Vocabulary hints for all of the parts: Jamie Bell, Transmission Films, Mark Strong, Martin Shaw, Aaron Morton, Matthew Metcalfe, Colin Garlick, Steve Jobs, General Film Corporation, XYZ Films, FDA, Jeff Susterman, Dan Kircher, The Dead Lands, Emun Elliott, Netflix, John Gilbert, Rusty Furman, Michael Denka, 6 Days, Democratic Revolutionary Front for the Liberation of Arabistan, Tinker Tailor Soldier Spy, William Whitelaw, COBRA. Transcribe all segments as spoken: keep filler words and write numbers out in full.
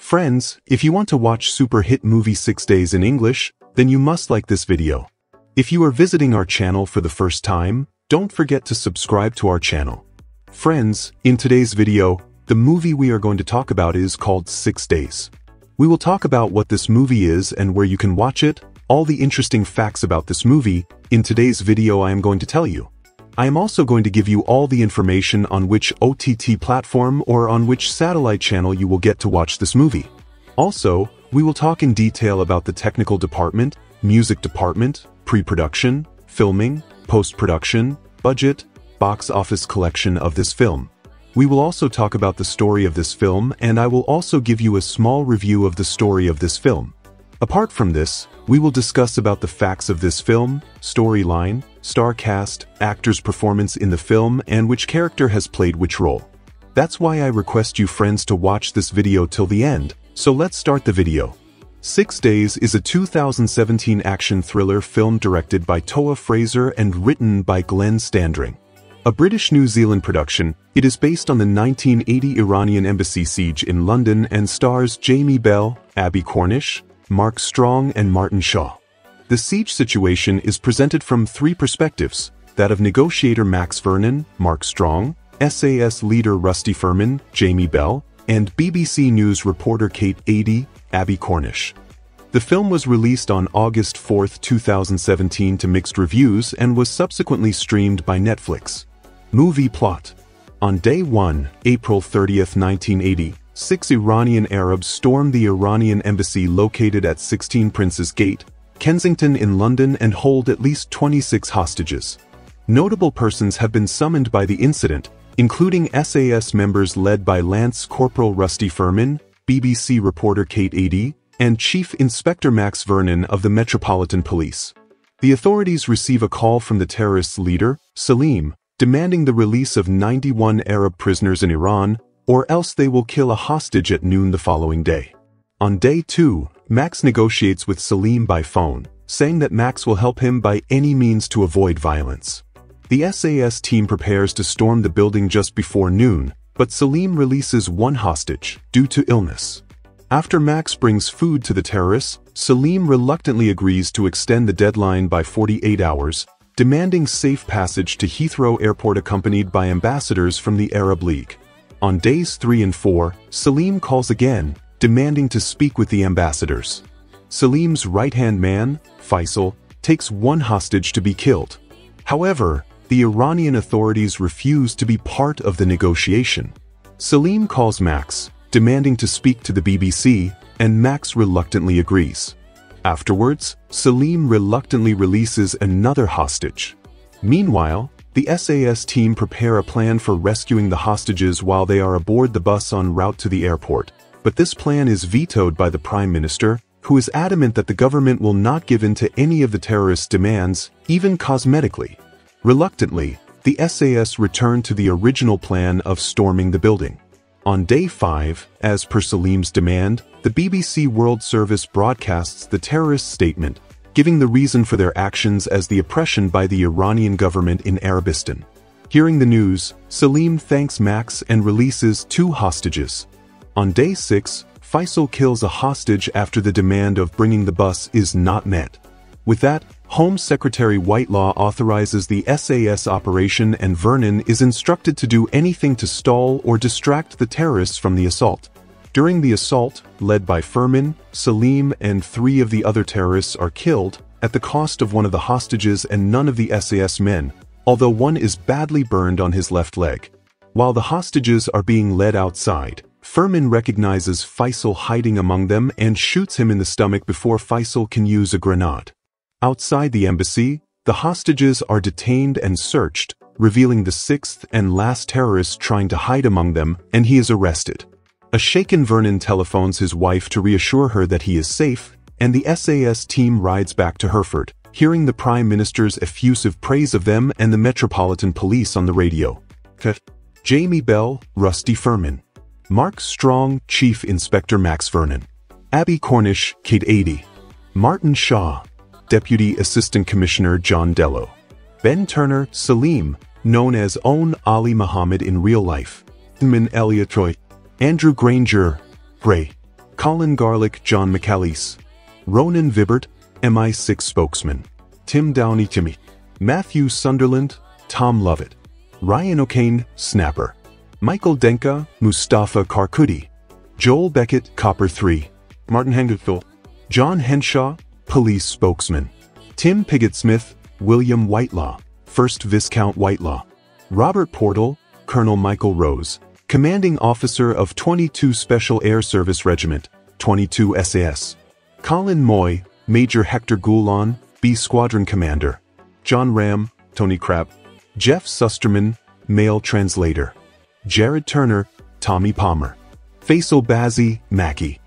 Friends, if you want to watch super hit movie six days in English, then you must like this video. If you are visiting our channel for the first time, don't forget to subscribe to our channel. Friends, in today's video, the movie we are going to talk about is called Six Days. We will talk about what this movie is and where you can watch it, all the interesting facts about this movie, In today's video I am going to tell you. I am also going to give you all the information on which O T T platform or on which satellite channel you will get to watch this movie. Also, we will talk in detail about the technical department, music department, pre-production, filming, post-production, budget, box office collection of this film. We will also talk about the story of this film, and I will also give you a small review of the story of this film. Apart from this, we will discuss about the facts of this film, storyline, star cast, actors' performance in the film, and which character has played which role. That's why I request you friends to watch this video till the end, so let's start the video. Six Days is a two thousand seventeen action thriller film directed by Toa Fraser and written by Glenn Standring. A British New Zealand production, it is based on the nineteen eighty Iranian embassy siege in London and stars Jamie Bell, Abbie Cornish, Mark Strong and Martin Shaw. The siege situation is presented from three perspectives, that of negotiator Max Vernon, Mark Strong, S A S leader Rusty Furman, Jamie Bell, and B B C News reporter Kate Adie, Abbie Cornish. The film was released on August fourth two thousand seventeen to mixed reviews and was subsequently streamed by Netflix. Movie plot. On day one, April thirtieth nineteen eighty, six Iranian Arabs storm the Iranian embassy located at sixteen Prince's Gate, Kensington in London and hold at least twenty-six hostages. Notable persons have been summoned by the incident, including S A S members led by Lance Corporal Rusty Furman, B B C reporter Kate Adie, and Chief Inspector Max Vernon of the Metropolitan Police. The authorities receive a call from the terrorist leader, Salim, demanding the release of ninety-one Arab prisoners in Iran, or else they will kill a hostage at noon the following day. On day two, Max negotiates with Salim by phone, saying that Max will help him by any means to avoid violence. The S A S team prepares to storm the building just before noon, but Salim releases one hostage, due to illness. After Max brings food to the terrorists, Salim reluctantly agrees to extend the deadline by forty-eight hours, demanding safe passage to Heathrow Airport accompanied by ambassadors from the Arab League. On days three and four, Salim calls again, demanding to speak with the ambassadors. Salim's right-hand man, Faisal, takes one hostage to be killed. However, the Iranian authorities refuse to be part of the negotiation. Salim calls Max, demanding to speak to the B B C, and Max reluctantly agrees. Afterwards, Salim reluctantly releases another hostage. Meanwhile, the S A S team prepare a plan for rescuing the hostages while they are aboard the bus en route to the airport, but this plan is vetoed by the Prime Minister, who is adamant that the government will not give in to any of the terrorists' demands, even cosmetically. Reluctantly, the S A S return to the original plan of storming the building. On day five, as per Salim's demand, the B B C World Service broadcasts the terrorist statement, giving the reason for their actions as the oppression by the Iranian government in Arabistan. Hearing the news, Salim thanks Max and releases two hostages. On day six, Faisal kills a hostage after the demand of bringing the bus is not met. With that, Home Secretary Whitelaw authorizes the S A S operation and Vernon is instructed to do anything to stall or distract the terrorists from the assault. During the assault, led by Furman, Salim and three of the other terrorists are killed, at the cost of one of the hostages and none of the S A S men, although one is badly burned on his left leg. While the hostages are being led outside, Furman recognizes Faisal hiding among them and shoots him in the stomach before Faisal can use a grenade. Outside the embassy, the hostages are detained and searched, revealing the sixth and last terrorist trying to hide among them, and he is arrested. A shaken Vernon telephones his wife to reassure her that he is safe, and the S A S team rides back to Hereford, hearing the Prime Minister's effusive praise of them and the Metropolitan Police on the radio. Jamie Bell, Rusty Furman. Mark Strong, Chief Inspector Max Vernon. Abbie Cornish, Kate Adie. Martin Shaw, Deputy Assistant Commissioner John Dello. Ben Turner, Salim, known as Own Ali Muhammad in real life. Min Elliot Troy. Andrew Granger, Gray. Colin Garlick, John McAleese. Ronan Vibbert, M I six spokesman. Tim Downey, Timmy. Matthew Sunderland, Tom Lovett. Ryan O'Kane, Snapper. Michael Denka, Mustafa Karkudi. Joel Beckett, Copper three. Martin Hengelthal. John Henshaw, Police spokesman. Tim Pigott-Smith, William Whitelaw, first Viscount Whitelaw. Robert Portal, Colonel Michael Rose, commanding officer of twenty-two Special Air Service Regiment, twenty-two S A S. Colin Moy, Major Hector Goulon, B Squadron Commander. John Ram, Tony Crabb. Jeff Susterman, Male Translator. Jared Turner, Tommy Palmer. Faisal Bazzi, Mackey.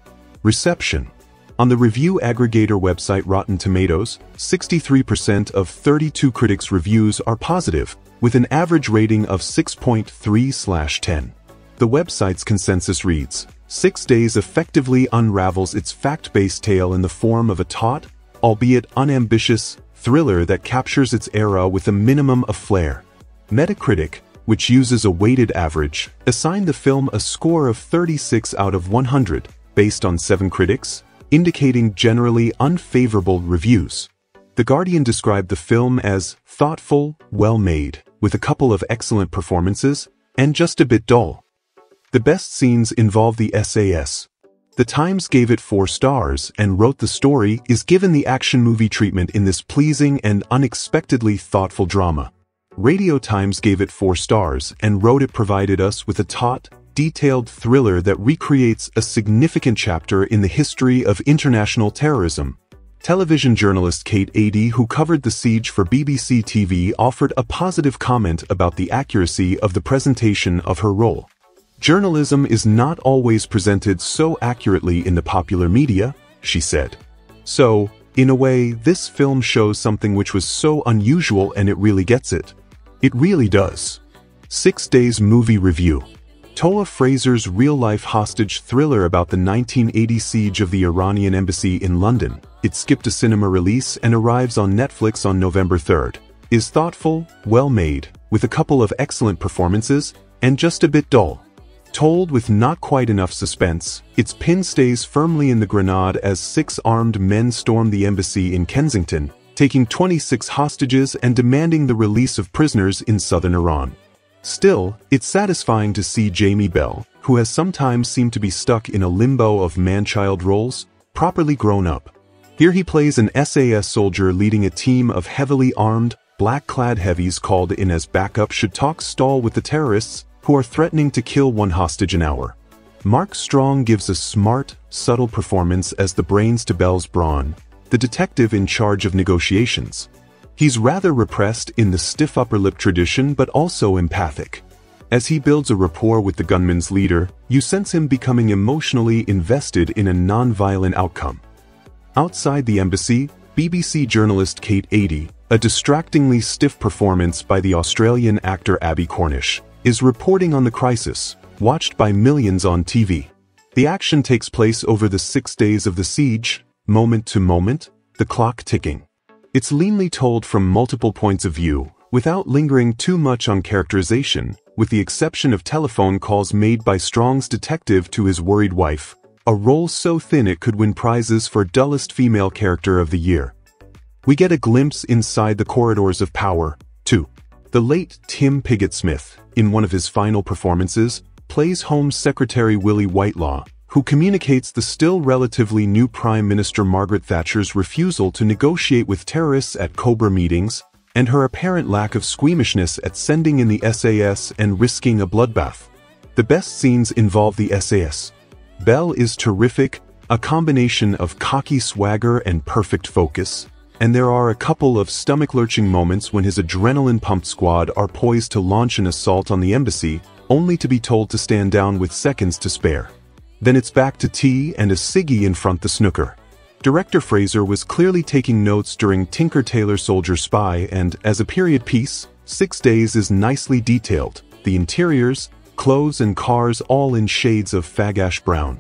Reception. On the review aggregator website Rotten Tomatoes, sixty-three percent of thirty-two critics' reviews are positive, with an average rating of six point three out of ten. The website's consensus reads, Six Days effectively unravels its fact-based tale in the form of a taut, albeit unambitious, thriller that captures its era with a minimum of flair. Metacritic, which uses a weighted average, assigned the film a score of thirty-six out of one hundred, based on seven critics, indicating generally unfavorable reviews. The Guardian described the film as thoughtful, well-made, with a couple of excellent performances, and just a bit dull. The best scenes involve the S A S. The Times gave it four stars and wrote the story is given the action movie treatment in this pleasing and unexpectedly thoughtful drama. Radio Times gave it four stars and wrote it provided us with a taut, detailed thriller that recreates a significant chapter in the history of international terrorism. Television journalist Kate Adie, who covered the siege for B B C T V, offered a positive comment about the accuracy of the presentation of her role. Journalism is not always presented so accurately in the popular media, she said. So, in a way, this film shows something which was so unusual and it really gets it. It really does. Six Days Movie Review. Toa Fraser's real-life hostage thriller about the nineteen eighty siege of the Iranian embassy in London, it skipped a cinema release and arrives on Netflix on November third, is thoughtful, well-made, with a couple of excellent performances, and just a bit dull. Told with not quite enough suspense, its pin stays firmly in the grenade as six armed men storm the embassy in Kensington, taking twenty-six hostages and demanding the release of prisoners in southern Iran. Still, it's satisfying to see Jamie Bell, who has sometimes seemed to be stuck in a limbo of man-child roles, properly grown up. Here he plays an S A S soldier leading a team of heavily armed, black-clad heavies called in as backup should talks stall with the terrorists, who are threatening to kill one hostage an hour. Mark Strong gives a smart, subtle performance as the brains to Bell's brawn, the detective in charge of negotiations. He's rather repressed in the stiff upper lip tradition but also empathic. As he builds a rapport with the gunman's leader, you sense him becoming emotionally invested in a non-violent outcome. Outside the embassy, B B C journalist Kate Adie, a distractingly stiff performance by the Australian actor Abbie Cornish, is reporting on the crisis, watched by millions on T V. The action takes place over the six days of the siege, moment to moment, the clock ticking. It's leanly told from multiple points of view, without lingering too much on characterization, with the exception of telephone calls made by Strong's detective to his worried wife, a role so thin it could win prizes for dullest female character of the year. We get a glimpse inside the corridors of power, too. The late Tim Pigott-Smith, in one of his final performances, plays Home Secretary Willie Whitelaw, who communicates the still relatively new Prime Minister Margaret Thatcher's refusal to negotiate with terrorists at COBRA meetings, and her apparent lack of squeamishness at sending in the S A S and risking a bloodbath. The best scenes involve the S A S. Bell is terrific, a combination of cocky swagger and perfect focus, and there are a couple of stomach-lurching moments when his adrenaline-pumped squad are poised to launch an assault on the embassy, only to be told to stand down with seconds to spare. Then it's back to tea and a ciggy in front the snooker. Director Fraser was clearly taking notes during Tinker Tailor Soldier Spy and, as a period piece, Six Days is nicely detailed, the interiors, clothes and cars all in shades of fagash brown.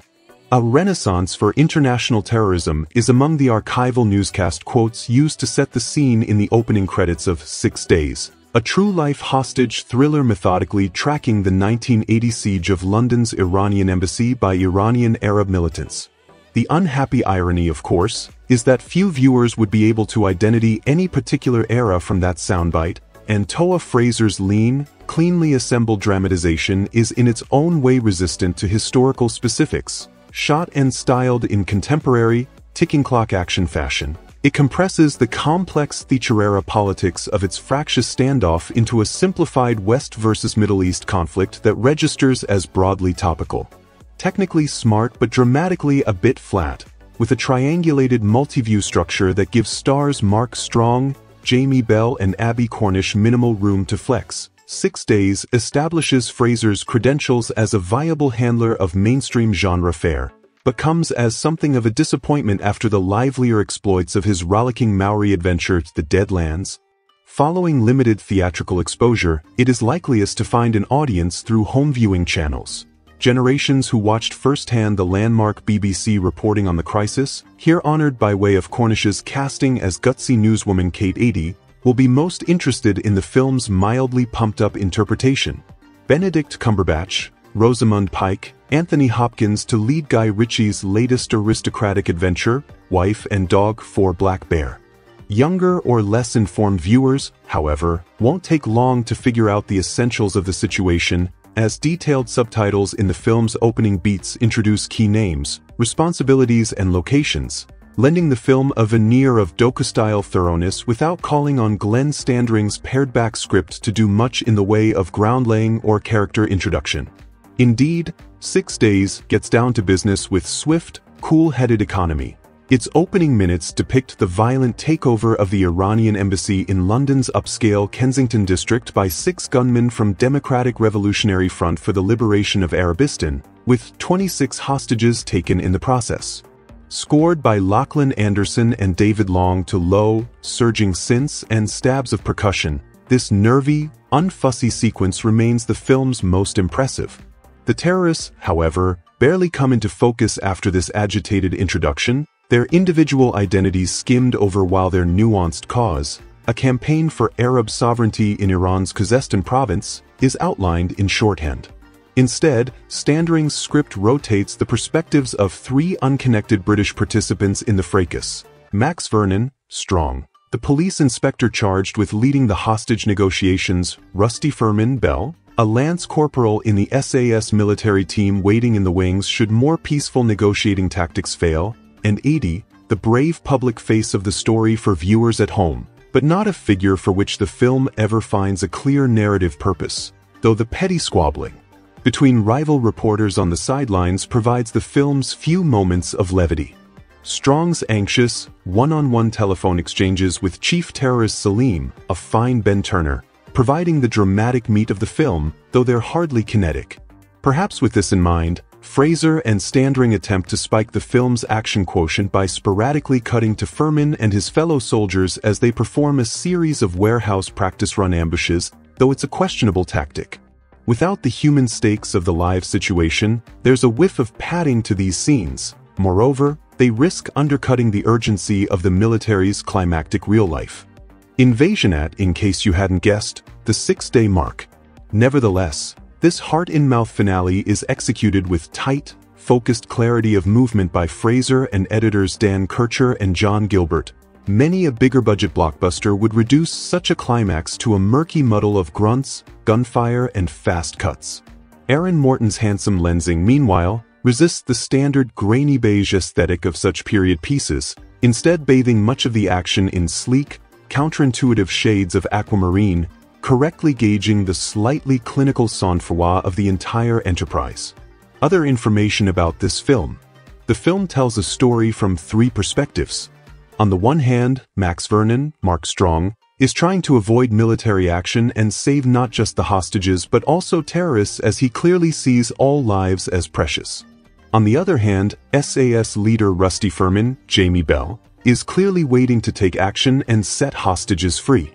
A renaissance for international terrorism is among the archival newscast quotes used to set the scene in the opening credits of Six Days, a true-life hostage thriller methodically tracking the nineteen eighty siege of London's Iranian embassy by Iranian Arab militants. The unhappy irony, of course, is that few viewers would be able to identify any particular era from that soundbite, and Toa Fraser's lean, cleanly assembled dramatization is in its own way resistant to historical specifics, shot and styled in contemporary, ticking clock action fashion. It compresses the complex Thatcherera politics of its fractious standoff into a simplified West versus Middle East conflict that registers as broadly topical. Technically smart but dramatically a bit flat, with a triangulated multi-view structure that gives stars Mark Strong, Jamie Bell and Abbie Cornish minimal room to flex. Six Days establishes Fraser's credentials as a viable handler of mainstream genre fare, but comes as something of a disappointment after the livelier exploits of his rollicking Maori adventure to The Dead Lands. Following limited theatrical exposure, it is likeliest to find an audience through home viewing channels. Generations who watched firsthand the landmark B B C reporting on the crisis, here honored by way of Cornish's casting as gutsy newswoman Kate Adie, will be most interested in the film's mildly pumped-up interpretation. Benedict Cumberbatch, Rosamund Pike, Anthony Hopkins to lead Guy Ritchie's latest aristocratic adventure, Wife and Dog for Black Bear. Younger or less informed viewers, however, won't take long to figure out the essentials of the situation, as detailed subtitles in the film's opening beats introduce key names, responsibilities and locations, lending the film a veneer of docu-style thoroughness without calling on Glenn Standring's pared-back script to do much in the way of ground-laying or character introduction. Indeed, Six Days gets down to business with swift, cool-headed economy. Its opening minutes depict the violent takeover of the Iranian embassy in London's upscale Kensington district by six gunmen from Democratic Revolutionary Front for the Liberation of Arabistan, with twenty-six hostages taken in the process. Scored by Lachlan Anderson and David Long to low, surging synths and stabs of percussion, this nervy, unfussy sequence remains the film's most impressive. The terrorists, however, barely come into focus after this agitated introduction, their individual identities skimmed over while their nuanced cause, a campaign for Arab sovereignty in Iran's Khuzestan province, is outlined in shorthand. Instead, Standring's script rotates the perspectives of three unconnected British participants in the fracas: Max Vernon, Strong, the police inspector charged with leading the hostage negotiations, Rusty Furman Bell, a lance corporal in the S A S military team waiting in the wings should more peaceful negotiating tactics fail, and Adie, the brave public face of the story for viewers at home, but not a figure for which the film ever finds a clear narrative purpose, though the petty squabbling between rival reporters on the sidelines provides the film's few moments of levity. Strong's anxious, one-on-one telephone exchanges with chief terrorist Salim, a fine Ben Turner, providing the dramatic meat of the film, though they're hardly kinetic. Perhaps with this in mind, Fraser and Standring attempt to spike the film's action quotient by sporadically cutting to Furman and his fellow soldiers as they perform a series of warehouse practice run ambushes, though it's a questionable tactic. Without the human stakes of the live situation, there's a whiff of padding to these scenes. Moreover, they risk undercutting the urgency of the military's climactic real life. Invasion at, in case you hadn't guessed, the six-day mark. Nevertheless, this heart-in-mouth finale is executed with tight, focused clarity of movement by Fraser and editors Dan Kircher and John Gilbert. Many a bigger-budget blockbuster would reduce such a climax to a murky muddle of grunts, gunfire, and fast cuts. Aaron Morton's handsome lensing, meanwhile, resists the standard grainy beige aesthetic of such period pieces, instead bathing much of the action in sleek, counterintuitive shades of aquamarine, correctly gauging the slightly clinical sang-froid of the entire enterprise. Other information about this film. The film tells a story from three perspectives. On the one hand, Max Vernon, Mark Strong, is trying to avoid military action and save not just the hostages but also terrorists, as he clearly sees all lives as precious. On the other hand, S A S leader Rusty Furman, Jamie Bell, is clearly waiting to take action and set hostages free.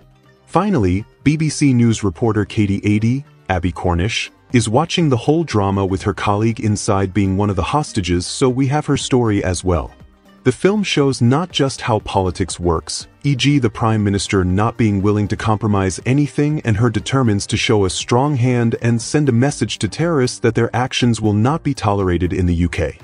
Finally, B B C News reporter Kate Adie, Abbie Cornish, is watching the whole drama with her colleague inside being one of the hostages, so we have her story as well. The film shows not just how politics works, for example the Prime Minister not being willing to compromise anything and her determination to show a strong hand and send a message to terrorists that their actions will not be tolerated in the U K.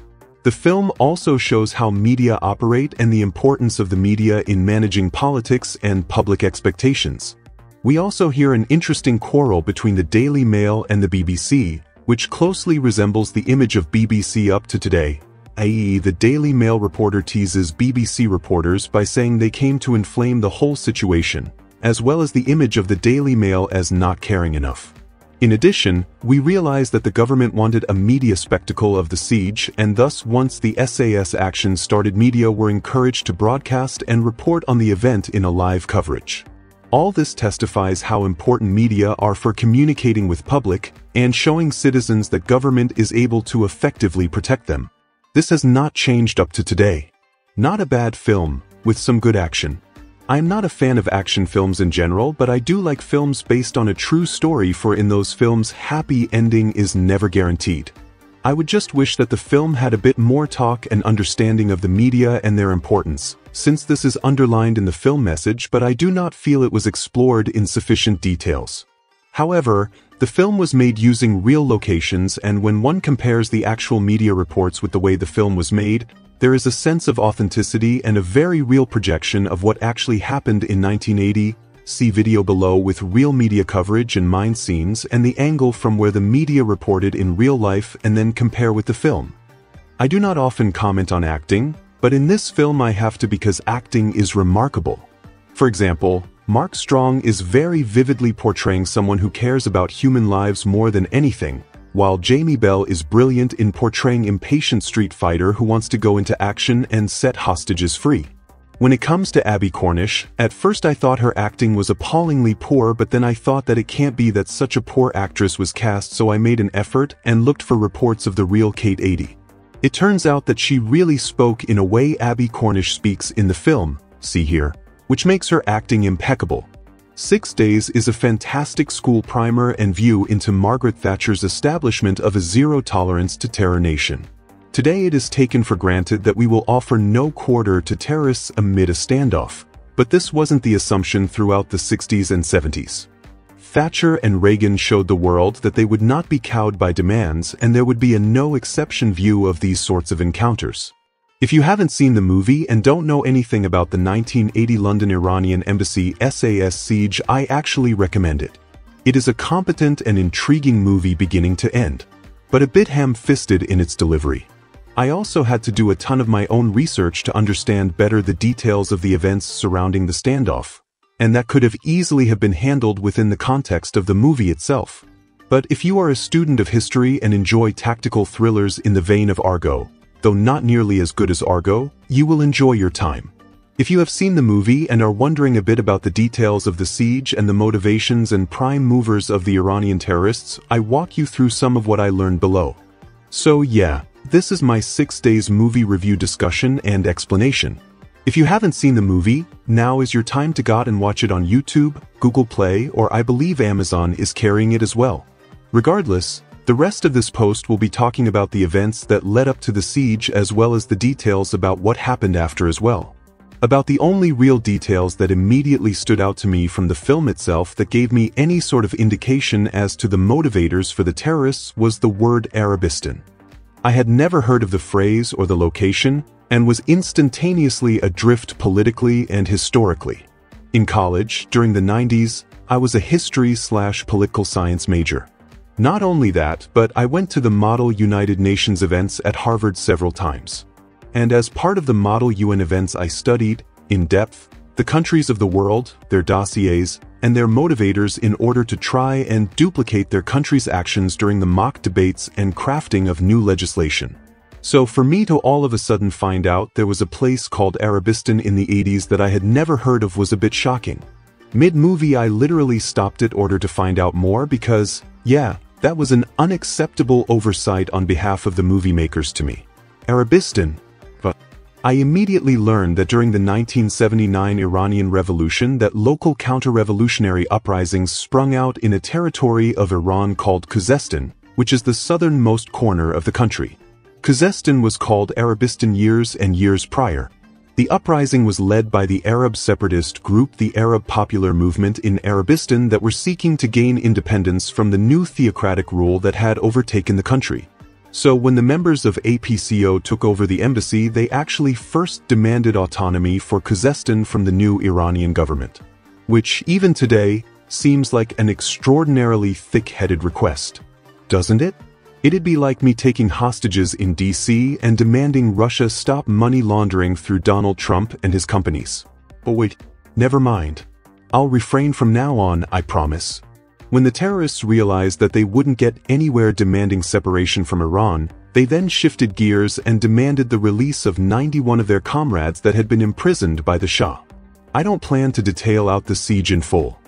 The film also shows how media operate and the importance of the media in managing politics and public expectations. We also hear an interesting quarrel between the Daily Mail and the B B C, which closely resembles the image of B B C Up to today, that is, the Daily Mail reporter teases B B C reporters by saying they came to inflame the whole situation, as well as the image of the Daily Mail as not caring enough. In addition, we realize that the government wanted a media spectacle of the siege, and thus once the S A S action started, media were encouraged to broadcast and report on the event in a live coverage. All this testifies how important media are for communicating with public and showing citizens that government is able to effectively protect them. This has not changed up to today. Not a bad film, with some good action. I'm not a fan of action films in general, but I do like films based on a true story, for in those films happy ending is never guaranteed. I would just wish that the film had a bit more talk and understanding of the media and their importance, since this is underlined in the film message, but I do not feel it was explored in sufficient details. However, the film was made using real locations, and when one compares the actual media reports with the way the film was made, there is a sense of authenticity and a very real projection of what actually happened in nineteen eighty. See video below with real media coverage and mine scenes and the angle from where the media reported in real life, and then compare with the film. I do not often comment on acting, but in this film I have to, because acting is remarkable. For example, Mark Strong is very vividly portraying someone who cares about human lives more than anything, while Jamie Bell is brilliant in portraying impatient street fighter who wants to go into action and set hostages free. When it comes to Abbie Cornish, at first I thought her acting was appallingly poor, but then I thought that it can't be that such a poor actress was cast, so I made an effort and looked for reports of the real Kate Adie. It turns out that she really spoke in a way Abbie Cornish speaks in the film, see here, which makes her acting impeccable. Six Days is a fantastic school primer and view into Margaret Thatcher's establishment of a zero-tolerance to terror nation. Today it is taken for granted that we will offer no quarter to terrorists amid a standoff, but this wasn't the assumption throughout the sixties and seventies. Thatcher and Reagan showed the world that they would not be cowed by demands, and there would be a no-exception view of these sorts of encounters. If you haven't seen the movie and don't know anything about the nineteen eighty London Iranian Embassy S A S siege, I actually recommend it. It is a competent and intriguing movie beginning to end, but a bit ham-fisted in its delivery. I also had to do a ton of my own research to understand better the details of the events surrounding the standoff, and that could have easily have been handled within the context of the movie itself. But if you are a student of history and enjoy tactical thrillers in the vein of Argo, though not nearly as good as Argo, you will enjoy your time. If you have seen the movie and are wondering a bit about the details of the siege and the motivations and prime movers of the Iranian terrorists, I walk you through some of what I learned below. So yeah, this is my Six Days movie review discussion and explanation. If you haven't seen the movie, now is your time to go out and watch it on YouTube, Google Play, or I believe Amazon is carrying it as well. Regardless, the rest of this post will be talking about the events that led up to the siege, as well as the details about what happened after as well. About the only real details that immediately stood out to me from the film itself that gave me any sort of indication as to the motivators for the terrorists was the word Arabistan. I had never heard of the phrase or the location, and was instantaneously adrift politically and historically. In college, during the nineties, I was a history/political science major. Not only that, but I went to the Model United Nations events at Harvard several times. And as part of the Model U N events, I studied, in depth, the countries of the world, their dossiers, and their motivators in order to try and duplicate their countries' actions during the mock debates and crafting of new legislation. So for me to all of a sudden find out there was a place called Arabistan in the eighties that I had never heard of was a bit shocking. Mid-movie I literally stopped in order to find out more because, yeah, that was an unacceptable oversight on behalf of the movie makers to me. Arabistan. But I immediately learned that during the nineteen seventy-nine Iranian Revolution that local counter-revolutionary uprisings sprung out in a territory of Iran called Khuzestan, which is the southernmost corner of the country. Khuzestan was called Arabistan years and years prior. The uprising was led by the Arab separatist group the Arab Popular Movement in Arabistan that were seeking to gain independence from the new theocratic rule that had overtaken the country. So when the members of A P C O took over the embassy, they actually first demanded autonomy for Khuzestan from the new Iranian government, which even today seems like an extraordinarily thick-headed request, doesn't it? It'd be like me taking hostages in D C and demanding Russia stop money laundering through Donald Trump and his companies. Oh wait, never mind. I'll refrain from now on, I promise. When the terrorists realized that they wouldn't get anywhere demanding separation from Iran, they then shifted gears and demanded the release of ninety-one of their comrades that had been imprisoned by the Shah. I don't plan to detail out the siege in full,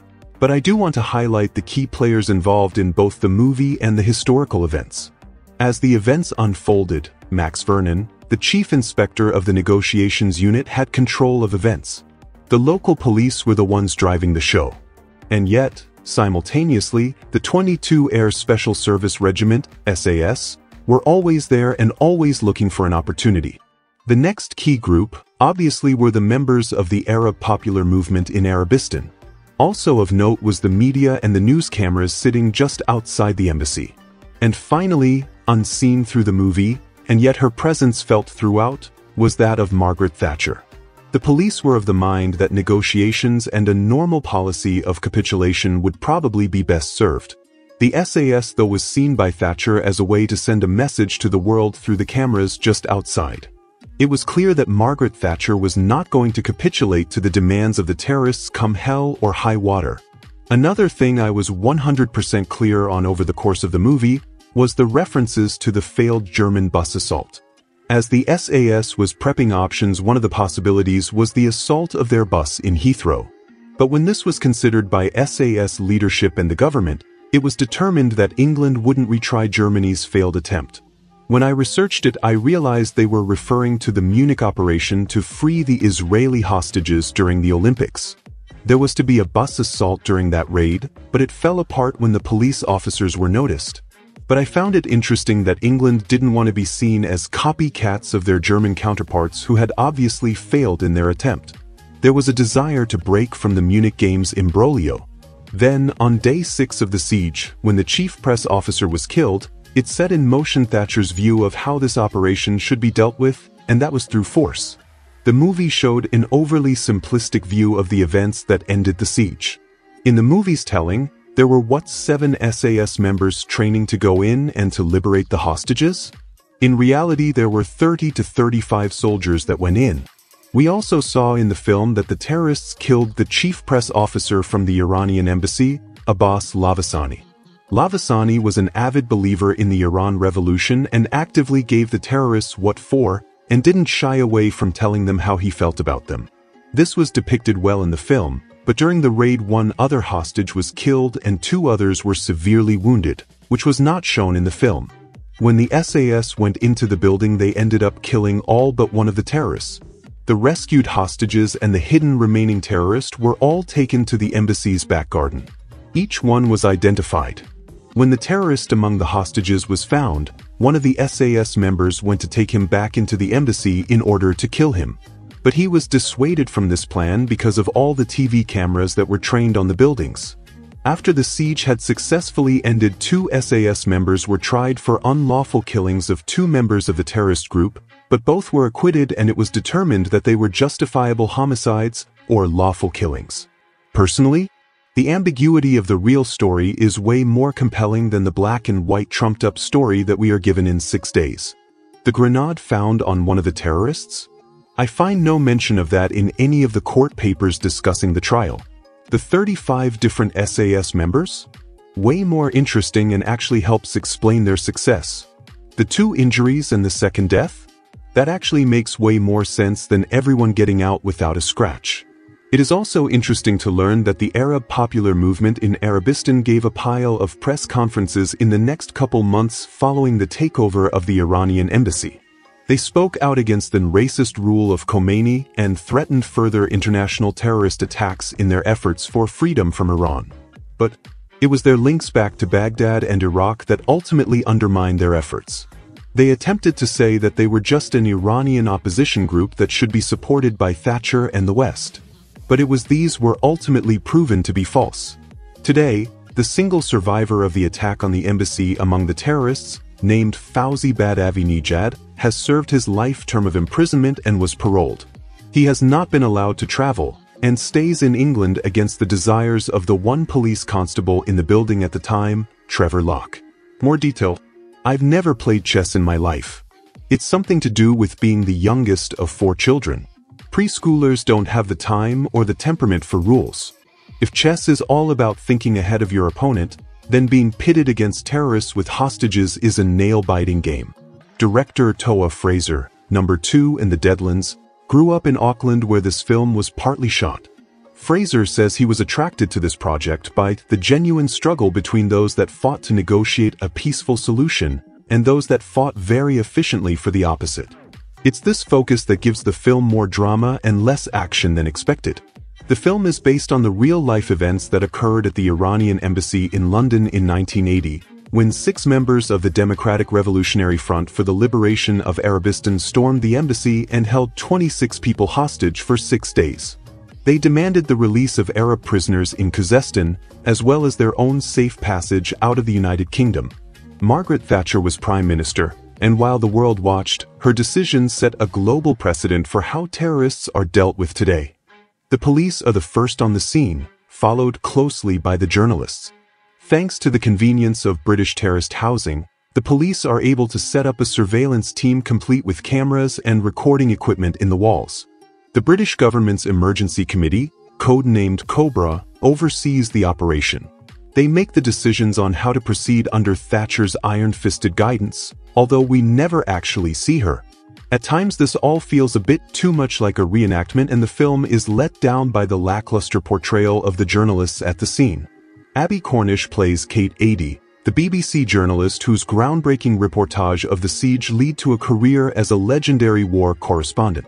but I do want to highlight the key players involved in both the movie and the historical events. As the events unfolded, Max Vernon, the chief inspector of the negotiations unit, had control of events. The local police were the ones driving the show. And yet, simultaneously, the twenty-two Air Special Service Regiment, S A S, were always there and always looking for an opportunity. The next key group, obviously, were the members of the Arab Popular Movement in Arabistan. Also of note was the media and the news cameras sitting just outside the embassy. And finally, unseen through the movie, and yet her presence felt throughout, was that of Margaret Thatcher. The police were of the mind that negotiations and a normal policy of capitulation would probably be best served. The S A S, though, was seen by Thatcher as a way to send a message to the world through the cameras just outside. It was clear that Margaret Thatcher was not going to capitulate to the demands of the terrorists come hell or high water. Another thing I was one hundred percent clear on over the course of the movie was the references to the failed German bus assault. As the S A S was prepping options, one of the possibilities was the assault of their bus in Heathrow. But when this was considered by S A S leadership and the government, it was determined that England wouldn't retry Germany's failed attempt. When I researched it, I realized they were referring to the Munich operation to free the Israeli hostages during the Olympics. There was to be a bus assault during that raid, but it fell apart when the police officers were noticed. But I found it interesting that England didn't want to be seen as copycats of their German counterparts who had obviously failed in their attempt. There was a desire to break from the Munich Games imbroglio. Then, on day six of the siege, when the chief press officer was killed, it set in motion Thatcher's view of how this operation should be dealt with, and that was through force. The movie showed an overly simplistic view of the events that ended the siege. In the movie's telling, there were what, seven S A S members training to go in and to liberate the hostages? In reality, there were thirty to thirty-five soldiers that went in. We also saw in the film that the terrorists killed the chief press officer from the Iranian embassy, Abbas Lavasani. Lavasani was an avid believer in the Iran Revolution and actively gave the terrorists what for, and didn't shy away from telling them how he felt about them. This was depicted well in the film, but during the raid one other hostage was killed and two others were severely wounded, which was not shown in the film. When the S A S went into the building, they ended up killing all but one of the terrorists. The rescued hostages and the hidden remaining terrorist were all taken to the embassy's back garden. Each one was identified. When the terrorist among the hostages was found, one of the S A S members went to take him back into the embassy in order to kill him. But he was dissuaded from this plan because of all the T V cameras that were trained on the buildings. After the siege had successfully ended, two S A S members were tried for unlawful killings of two members of the terrorist group, but both were acquitted and it was determined that they were justifiable homicides or lawful killings. Personally, the ambiguity of the real story is way more compelling than the black and white trumped-up story that we are given in six days. The grenade found on one of the terrorists? I find no mention of that in any of the court papers discussing the trial. The thirty-five different S A S members? Way more interesting and actually helps explain their success. The two injuries and the second death? That actually makes way more sense than everyone getting out without a scratch. It is also interesting to learn that the Arab Popular Movement in Arabistan gave a pile of press conferences in the next couple months following the takeover of the Iranian embassy. They spoke out against the racist rule of Khomeini and threatened further international terrorist attacks in their efforts for freedom from Iran. But it was their links back to Baghdad and Iraq that ultimately undermined their efforts. They attempted to say that they were just an Iranian opposition group that should be supported by Thatcher and the West. But it was these were ultimately proven to be false. Today, the single survivor of the attack on the embassy among the terrorists, named Fawzi Badavinejad, has served his life term of imprisonment and was paroled. He has not been allowed to travel, and stays in England against the desires of the one police constable in the building at the time, Trevor Locke. More detail. I've never played chess in my life. It's something to do with being the youngest of four children. Preschoolers don't have the time or the temperament for rules. If chess is all about thinking ahead of your opponent, then being pitted against terrorists with hostages is a nail-biting game. Director Toa Fraser, number two in The Dead Lands, grew up in Auckland where this film was partly shot. Fraser says he was attracted to this project by the genuine struggle between those that fought to negotiate a peaceful solution and those that fought very efficiently for the opposite. It's this focus that gives the film more drama and less action than expected. The film is based on the real-life events that occurred at the Iranian embassy in London in nineteen eighty, when six members of the Democratic Revolutionary Front for the Liberation of Arabistan stormed the embassy and held twenty-six people hostage for six days. They demanded the release of Arab prisoners in Khuzestan, as well as their own safe passage out of the United Kingdom. Margaret Thatcher was Prime Minister, and while the world watched, her decision set a global precedent for how terrorists are dealt with today. The police are the first on the scene, followed closely by the journalists. Thanks to the convenience of British terraced housing, the police are able to set up a surveillance team complete with cameras and recording equipment in the walls. The British government's emergency committee, codenamed COBRA, oversees the operation. They make the decisions on how to proceed under Thatcher's iron-fisted guidance, although we never actually see her. At times this all feels a bit too much like a reenactment, and the film is let down by the lackluster portrayal of the journalists at the scene. Abbie Cornish plays Kate Adie, the B B C journalist whose groundbreaking reportage of the siege led to a career as a legendary war correspondent.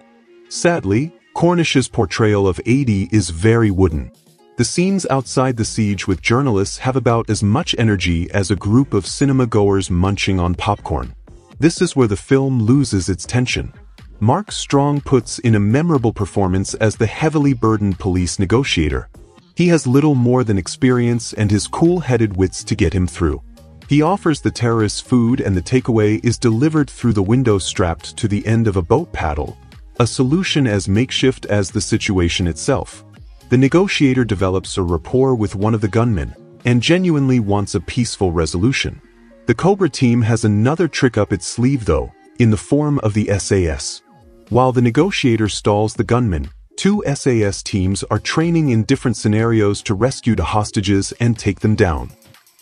Sadly, Cornish's portrayal of Adie is very wooden. The scenes outside the siege with journalists have about as much energy as a group of cinema-goers munching on popcorn. This is where the film loses its tension. Mark Strong puts in a memorable performance as the heavily burdened police negotiator. He has little more than experience and his cool-headed wits to get him through. He offers the terrorists food and the takeaway is delivered through the window strapped to the end of a boat paddle, a solution as makeshift as the situation itself. The negotiator develops a rapport with one of the gunmen and genuinely wants a peaceful resolution. The COBRA team has another trick up its sleeve though, in the form of the S A S. While the negotiator stalls the gunmen, two S A S teams are training in different scenarios to rescue the hostages and take them down.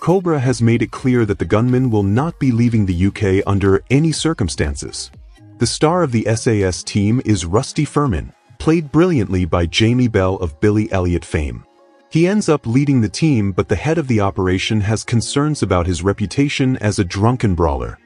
COBRA has made it clear that the gunmen will not be leaving the U K under any circumstances. The star of the S A S team is Rusty Furman, played brilliantly by Jamie Bell of Billy Elliot fame. He ends up leading the team, but the head of the operation has concerns about his reputation as a drunken brawler.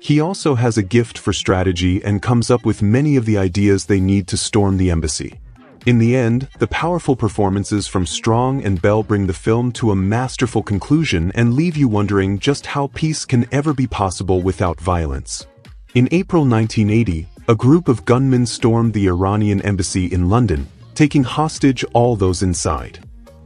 He also has a gift for strategy and comes up with many of the ideas they need to storm the embassy. In the end, the powerful performances from Strong and Bell bring the film to a masterful conclusion and leave you wondering just how peace can ever be possible without violence. In April nineteen eighty, a group of gunmen stormed the Iranian embassy in London, taking hostage all those inside.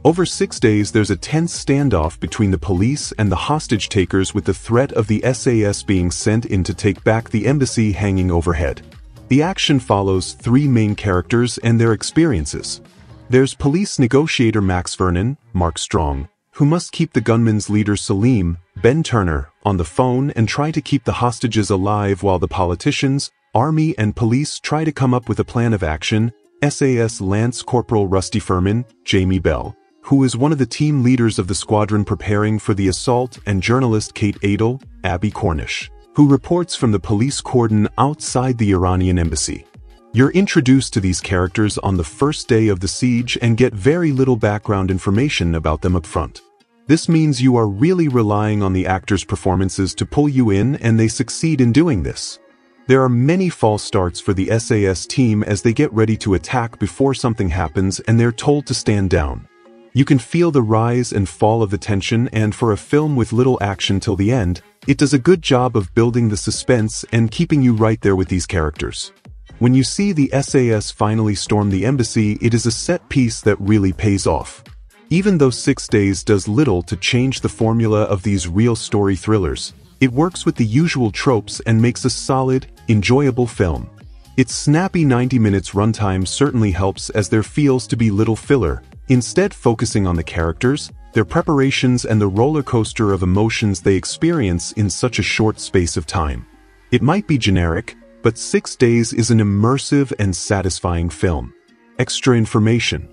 Over six days there's a tense standoff between the police and the hostage takers, with the threat of the S A S being sent in to take back the embassy hanging overhead. The action follows three main characters and their experiences. There's police negotiator Max Vernon, Mark Strong, who must keep the gunmen's leader Salim, Ben Turner, on the phone and try to keep the hostages alive while the politicians, army and police try to come up with a plan of action. S A S Lance Corporal Rusty Furman, Jamie Bell, who is one of the team leaders of the squadron preparing for the assault, and journalist Kate Adie, Abbie Cornish, who reports from the police cordon outside the Iranian embassy. You're introduced to these characters on the first day of the siege and get very little background information about them up front. This means you are really relying on the actors' performances to pull you in, and they succeed in doing this. There are many false starts for the S A S team as they get ready to attack before something happens and they're told to stand down. You can feel the rise and fall of the tension, and for a film with little action till the end, it does a good job of building the suspense and keeping you right there with these characters. When you see the S A S finally storm the embassy, it is a set piece that really pays off. Even though six days does little to change the formula of these real story thrillers, it works with the usual tropes and makes a solid, enjoyable film. Its snappy ninety minutes runtime certainly helps, as there feels to be little filler, instead focusing on the characters, their preparations and the roller coaster of emotions they experience in such a short space of time. It might be generic, but Six Days is an immersive and satisfying film. Extra information.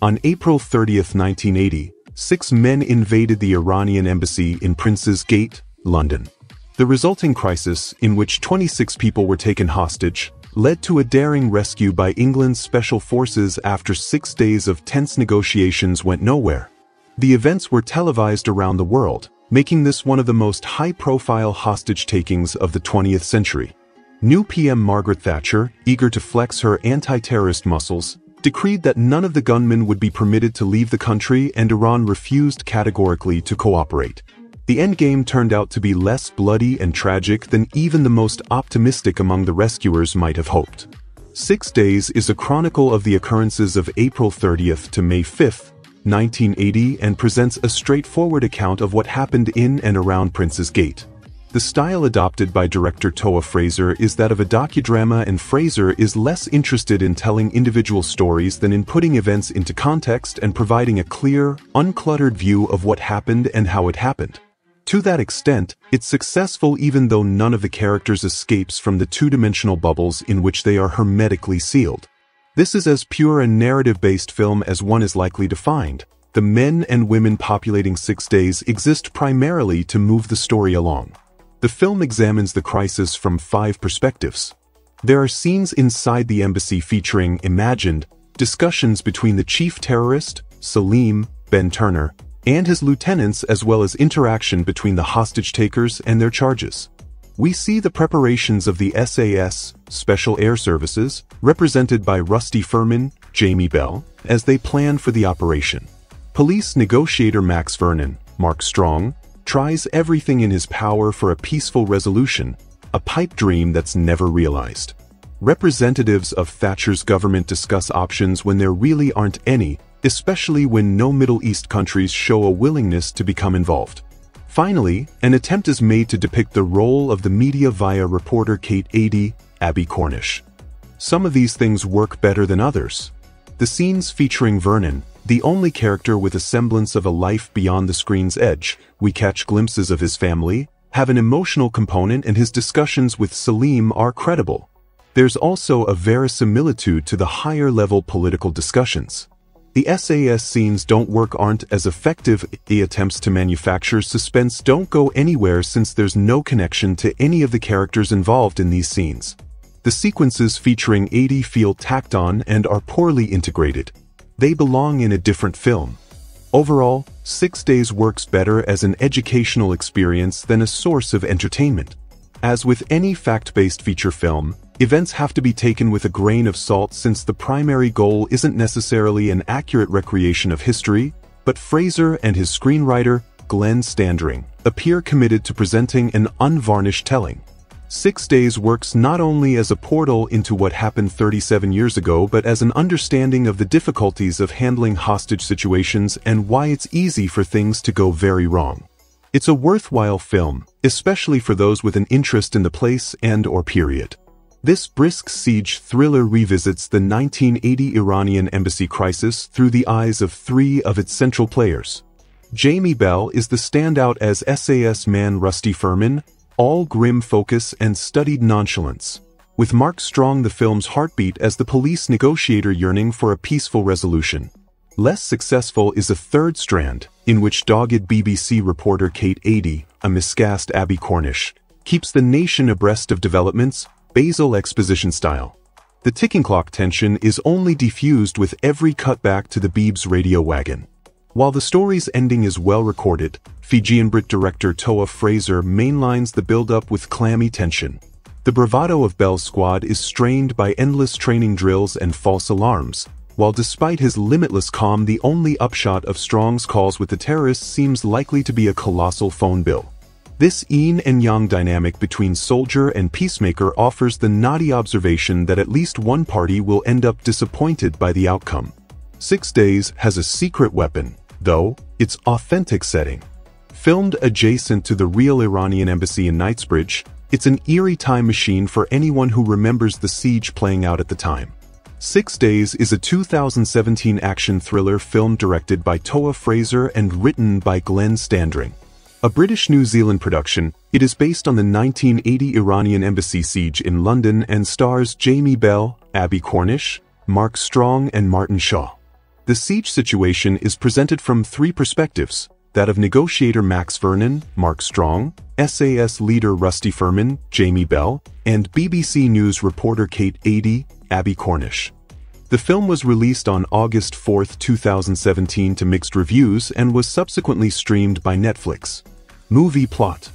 On April thirtieth, nineteen eighty, six men invaded the Iranian embassy in Prince's Gate, London. The resulting crisis, in which twenty-six people were taken hostage, led to a daring rescue by England's special forces after six days of tense negotiations went nowhere. The events were televised around the world, making this one of the most high-profile hostage takings of the twentieth century. New P M Margaret Thatcher, eager to flex her anti-terrorist muscles, decreed that none of the gunmen would be permitted to leave the country, and Iran refused categorically to cooperate. The endgame turned out to be less bloody and tragic than even the most optimistic among the rescuers might have hoped. Six Days is a chronicle of the occurrences of April thirtieth to May fifth, nineteen eighty, and presents a straightforward account of what happened in and around Prince's Gate. The style adopted by director Toa Fraser is that of a docudrama, and Fraser is less interested in telling individual stories than in putting events into context and providing a clear, uncluttered view of what happened and how it happened. To that extent, it's successful, even though none of the characters escapes from the two-dimensional bubbles in which they are hermetically sealed. This is as pure a narrative-based film as one is likely to find. The men and women populating Six Days exist primarily to move the story along. The film examines the crisis from five perspectives. There are scenes inside the embassy featuring imagined discussions between the chief terrorist, Salim, Ben Turner, and his lieutenants, as well as interaction between the hostage takers and their charges. We see the preparations of the S A S, Special Air Services, represented by Rusty Furman, Jamie Bell, as they plan for the operation. Police negotiator Max Vernon, Mark Strong, tries everything in his power for a peaceful resolution, a pipe dream that's never realized. Representatives of Thatcher's government discuss options when there really aren't any, especially when no Middle East countries show a willingness to become involved. Finally, an attempt is made to depict the role of the media via reporter Kate Adie, Abbie Cornish. Some of these things work better than others. The scenes featuring Vernon, the only character with a semblance of a life beyond the screen's edge, we catch glimpses of his family, have an emotional component, and his discussions with Salim are credible. There's also a verisimilitude to the higher-level political discussions. The S A S scenes don't work, aren't as effective. The attempts to manufacture suspense don't go anywhere, since there's no connection to any of the characters involved in these scenes. The sequences featuring Adie feel tacked on and are poorly integrated. They belong in a different film. Overall, Six Days works better as an educational experience than a source of entertainment. As with any fact-based feature film, events have to be taken with a grain of salt, since the primary goal isn't necessarily an accurate recreation of history, but Fraser and his screenwriter, Glenn Standring, appear committed to presenting an unvarnished telling. Six Days works not only as a portal into what happened thirty-seven years ago, but as an understanding of the difficulties of handling hostage situations and why it's easy for things to go very wrong. It's a worthwhile film, especially for those with an interest in the place and or period. This brisk siege thriller revisits the nineteen eighty Iranian embassy crisis through the eyes of three of its central players. Jamie Bell is the standout as S A S man Rusty Furman, all grim focus and studied nonchalance, with Mark Strong the film's heartbeat as the police negotiator yearning for a peaceful resolution. Less successful is a third strand, in which dogged B B C reporter Kate Adie, a miscast Abbie Cornish, keeps the nation abreast of developments, Basil exposition style. The ticking clock tension is only diffused with every cutback to the Beebs radio wagon. While the story's ending is well-recorded, Fijian-Brit director Toa Fraser mainlines the build-up with clammy tension. The bravado of Bell's squad is strained by endless training drills and false alarms, while despite his limitless calm, the only upshot of Strong's calls with the terrorists seems likely to be a colossal phone bill. This yin and yang dynamic between soldier and peacemaker offers the naughty observation that at least one party will end up disappointed by the outcome. Six Days has a secret weapon, though, its authentic setting. Filmed adjacent to the real Iranian embassy in Knightsbridge, it's an eerie time machine for anyone who remembers the siege playing out at the time. Six Days is a two thousand seventeen action thriller film directed by Toa Fraser and written by Glenn Standring. A British New Zealand production, it is based on the nineteen eighty Iranian embassy siege in London and stars Jamie Bell, Abbie Cornish, Mark Strong and Martin Shaw. The siege situation is presented from three perspectives, that of negotiator Max Vernon, Mark Strong, S A S leader Rusty Furman, Jamie Bell, and B B C News reporter Kate Adie, Abbie Cornish. The film was released on August fourth, two thousand seventeen to mixed reviews and was subsequently streamed by Netflix. Movie plot.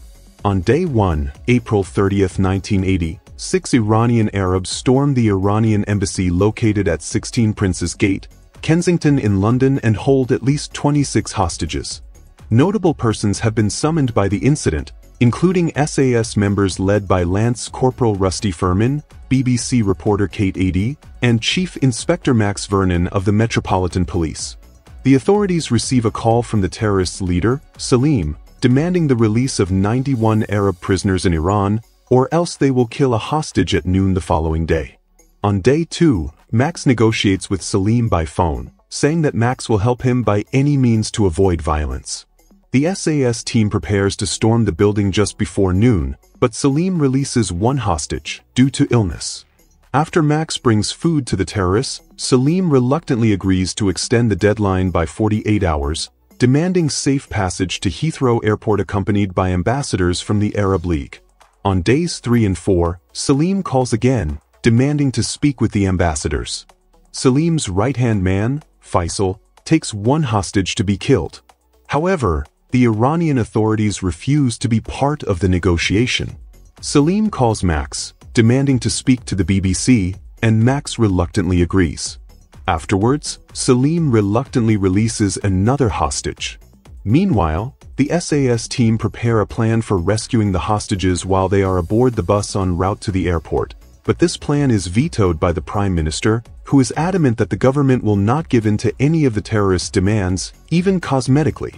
On day one, April thirtieth, nineteen eighty, six Iranian Arabs stormed the Iranian embassy located at sixteen Prince's Gate, Kensington in London and hold at least twenty-six hostages. Notable persons have been summoned by the incident, including S A S members led by Lance Corporal Rusty Furman, B B C reporter Kate Adie, and Chief Inspector Max Vernon of the Metropolitan Police. The authorities receive a call from the terrorist's leader, Salim, demanding the release of ninety-one Arab prisoners in Iran, or else they will kill a hostage at noon the following day. On day two, Max negotiates with Salim by phone, saying that Max will help him by any means to avoid violence. The S A S team prepares to storm the building just before noon, but Salim releases one hostage, due to illness. After Max brings food to the terrorists, Salim reluctantly agrees to extend the deadline by forty-eight hours, demanding safe passage to Heathrow Airport accompanied by ambassadors from the Arab League. On days three and four, Salim calls again, demanding to speak with the ambassadors. Salim's right-hand man, Faisal, takes one hostage to be killed. However, the Iranian authorities refuse to be part of the negotiation. Salim calls Max, demanding to speak to the B B C, and Max reluctantly agrees. Afterwards, Salim reluctantly releases another hostage. Meanwhile, the S A S team prepare a plan for rescuing the hostages while they are aboard the bus en route to the airport, but this plan is vetoed by the Prime Minister, who is adamant that the government will not give in to any of the terrorists' demands, even cosmetically.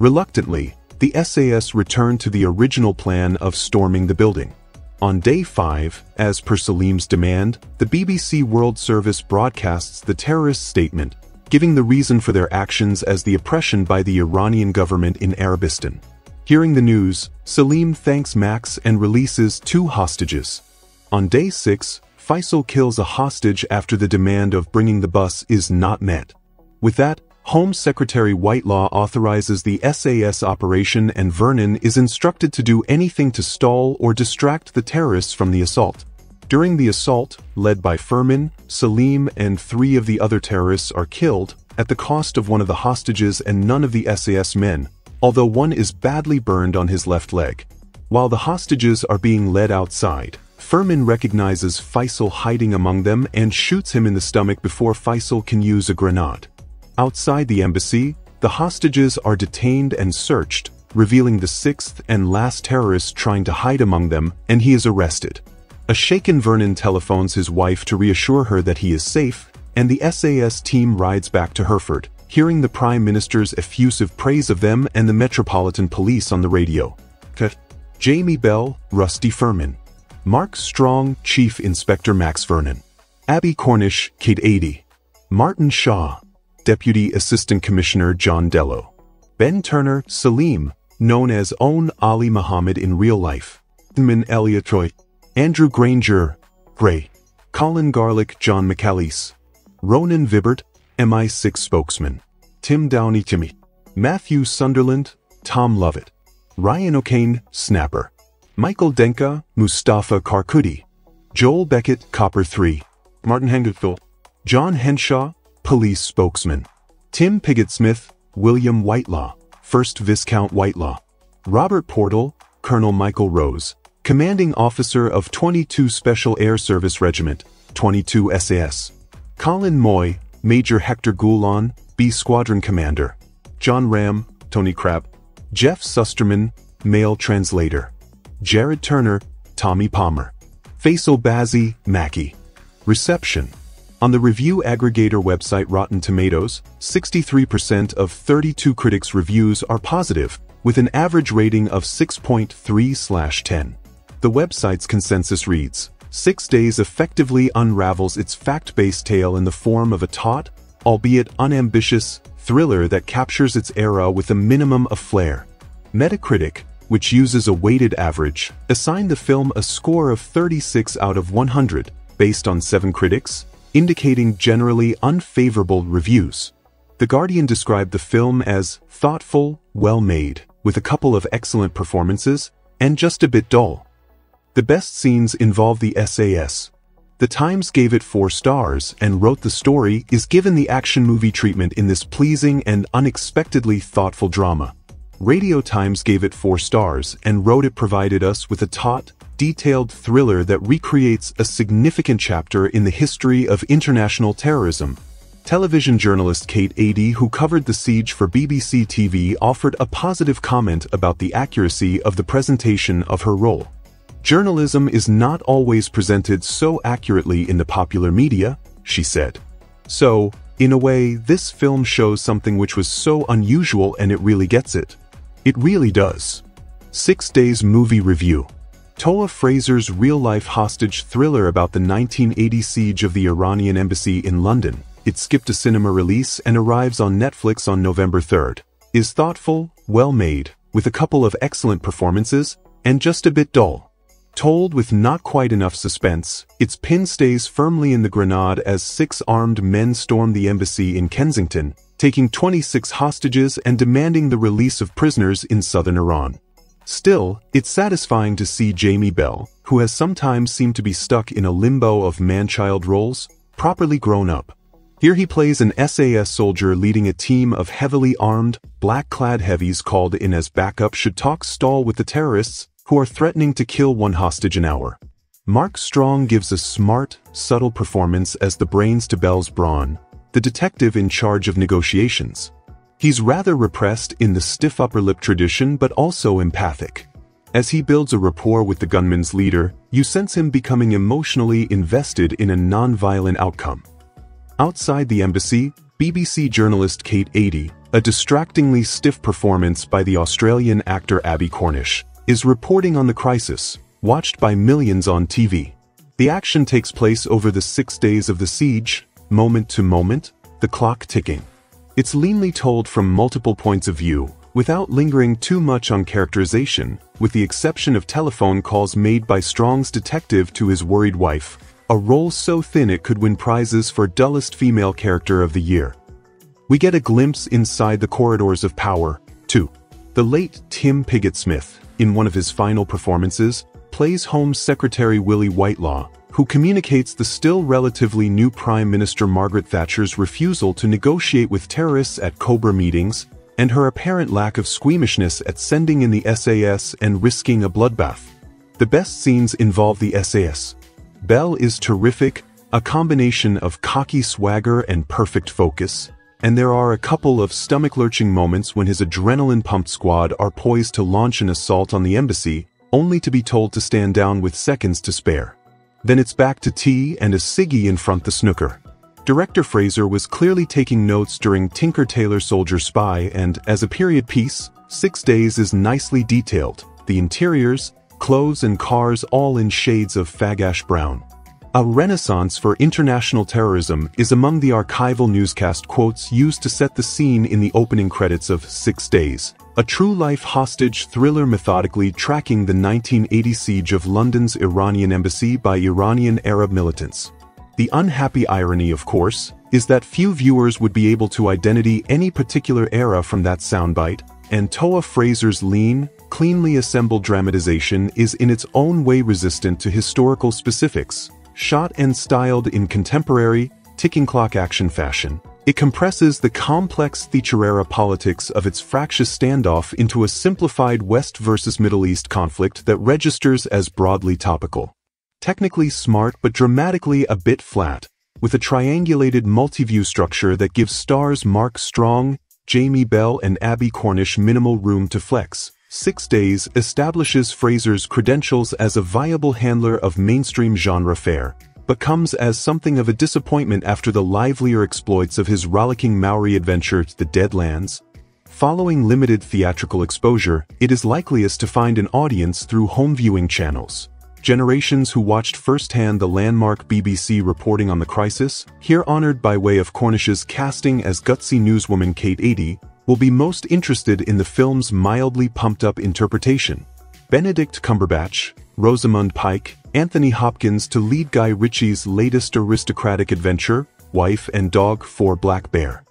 Reluctantly, the S A S returned to the original plan of storming the building. On day five, as per Salim's demand, the B B C World Service broadcasts the terrorist statement, giving the reason for their actions as the oppression by the Iranian government in Arabistan. Hearing the news, Salim thanks Max and releases two hostages. On day six, Faisal kills a hostage after the demand of bringing the bus is not met. With that, Home Secretary Whitelaw authorizes the S A S operation and Vernon is instructed to do anything to stall or distract the terrorists from the assault. During the assault, led by Furman, Salim and three of the other terrorists are killed, at the cost of one of the hostages and none of the S A S men, although one is badly burned on his left leg. While the hostages are being led outside, Furman recognizes Faisal hiding among them and shoots him in the stomach before Faisal can use a grenade. Outside the embassy, the hostages are detained and searched, revealing the sixth and last terrorist trying to hide among them, and he is arrested. A shaken Vernon telephones his wife to reassure her that he is safe, and the S A S team rides back to Hereford, hearing the Prime Minister's effusive praise of them and the Metropolitan Police on the radio. Jamie Bell, Rusty Furman. Mark Strong, Chief Inspector Max Vernon. Abbie Cornish, Kate Adie. Martin Shaw, Deputy Assistant Commissioner John Dello. Ben Turner, Salim, known as Own Ali Muhammad in real life. Min Elliot Troy. Andrew Granger, Gray. Colin Garlick, John McAleese. Ronan Vibbert, M I six spokesman. Tim Downey, Timmy. Matthew Sunderland, Tom Lovett. Ryan O'Kane, Snapper. Michael Denka, Mustafa Karkudi. Joel Beckett, Copper three. Martin Hengerthal. John Henshaw, Police Spokesman. Tim Pigott-Smith, William Whitelaw, first Viscount Whitelaw. Robert Portal, Colonel Michael Rose, Commanding Officer of twenty-two Special Air Service Regiment, twenty-two S A S. Colin Moy, Major Hector Goulon, B Squadron Commander. John Ram, Tony Crabb. Jeff Susterman, Male Translator. Jared Turner, Tommy Palmer. Faisal Bazzi, Mackey. Reception. On the review aggregator website Rotten Tomatoes, sixty-three percent of thirty-two critics' reviews are positive, with an average rating of six point three out of ten. The website's consensus reads, Six Days effectively unravels its fact-based tale in the form of a taut, albeit unambitious, thriller that captures its era with a minimum of flair. Metacritic, which uses a weighted average, assigned the film a score of thirty-six out of one hundred, based on seven critics, indicating generally unfavorable reviews. The Guardian described the film as thoughtful, well-made, with a couple of excellent performances, and just a bit dull. The best scenes involve the S A S. The Times gave it four stars and wrote the story is given the action movie treatment in this pleasing and unexpectedly thoughtful drama. Radio Times gave it four stars and wrote it provided us with a taut, detailed thriller that recreates a significant chapter in the history of international terrorism. Television journalist Kate Adie, who covered the siege for B B C T V, offered a positive comment about the accuracy of the presentation of her role. "Journalism is not always presented so accurately in the popular media," she said. "So, in a way, this film shows something which was so unusual and it really gets it. It really does." Six Days Movie Review. Toa Fraser's real-life hostage thriller about the nineteen eighty siege of the Iranian embassy in London, it skipped a cinema release and arrives on Netflix on November third, is thoughtful, well-made, with a couple of excellent performances, and just a bit dull. Told with not quite enough suspense, its pin stays firmly in the grenade as six armed men storm the embassy in Kensington, taking twenty-six hostages and demanding the release of prisoners in southern Iran. Still, it's satisfying to see Jamie Bell, who has sometimes seemed to be stuck in a limbo of man-child roles, properly grown up. Here he plays an S A S soldier leading a team of heavily armed, black-clad heavies called in as backup should talks stall with the terrorists, who are threatening to kill one hostage an hour. Mark Strong gives a smart, subtle performance as the brains to Bell's brawn, the detective in charge of negotiations. He's rather repressed in the stiff upper lip tradition but also empathic. As he builds a rapport with the gunman's leader, you sense him becoming emotionally invested in a non-violent outcome. Outside the embassy, B B C journalist Kate Adie, a distractingly stiff performance by the Australian actor Abbie Cornish, is reporting on the crisis, watched by millions on T V. The action takes place over the six days of the siege, moment to moment, the clock ticking. It's leanly told from multiple points of view, without lingering too much on characterization, with the exception of telephone calls made by Strong's detective to his worried wife, a role so thin it could win prizes for dullest female character of the year. We get a glimpse inside the corridors of power, too. The late Tim Pigott-Smith, in one of his final performances, plays Home Secretary Willie Whitelaw, who communicates the still relatively new Prime Minister Margaret Thatcher's refusal to negotiate with terrorists at COBRA meetings and her apparent lack of squeamishness at sending in the S A S and risking a bloodbath. The best scenes involve the S A S. Bell is terrific, a combination of cocky swagger and perfect focus, and there are a couple of stomach-lurching moments when his adrenaline-pumped squad are poised to launch an assault on the embassy, only to be told to stand down with seconds to spare. Then it's back to tea and a ciggy in front the snooker. Director Fraser was clearly taking notes during Tinker Tailor Soldier Spy and, as a period piece, Six Days is nicely detailed, the interiors, clothes and cars all in shades of fag-ash brown. A renaissance for international terrorism is among the archival newscast quotes used to set the scene in the opening credits of Six Days, a true-life hostage thriller methodically tracking the nineteen eighty siege of London's Iranian embassy by Iranian Arab militants. The unhappy irony, of course, is that few viewers would be able to identify any particular era from that soundbite, and Toa Fraser's lean, cleanly assembled dramatization is in its own way resistant to historical specifics. Shot and styled in contemporary, ticking clock action fashion, it compresses the complex Thatcherera politics of its fractious standoff into a simplified West versus Middle East conflict that registers as broadly topical. Technically smart but dramatically a bit flat, with a triangulated multi-view structure that gives stars Mark Strong, Jamie Bell and Abbie Cornish minimal room to flex. Six Days establishes Fraser's credentials as a viable handler of mainstream genre fare, but comes as something of a disappointment after the livelier exploits of his rollicking Maori adventure to The Dead Lands. Following limited theatrical exposure, it is likeliest to find an audience through home viewing channels. Generations who watched firsthand the landmark B B C reporting on the crisis, here honored by way of Cornish's casting as gutsy newswoman Kate Adie, will be most interested in the film's mildly pumped-up interpretation. Benedict Cumberbatch, Rosamund Pike, Anthony Hopkins to lead Guy Ritchie's latest aristocratic adventure, Wife and Dog for Black Bear.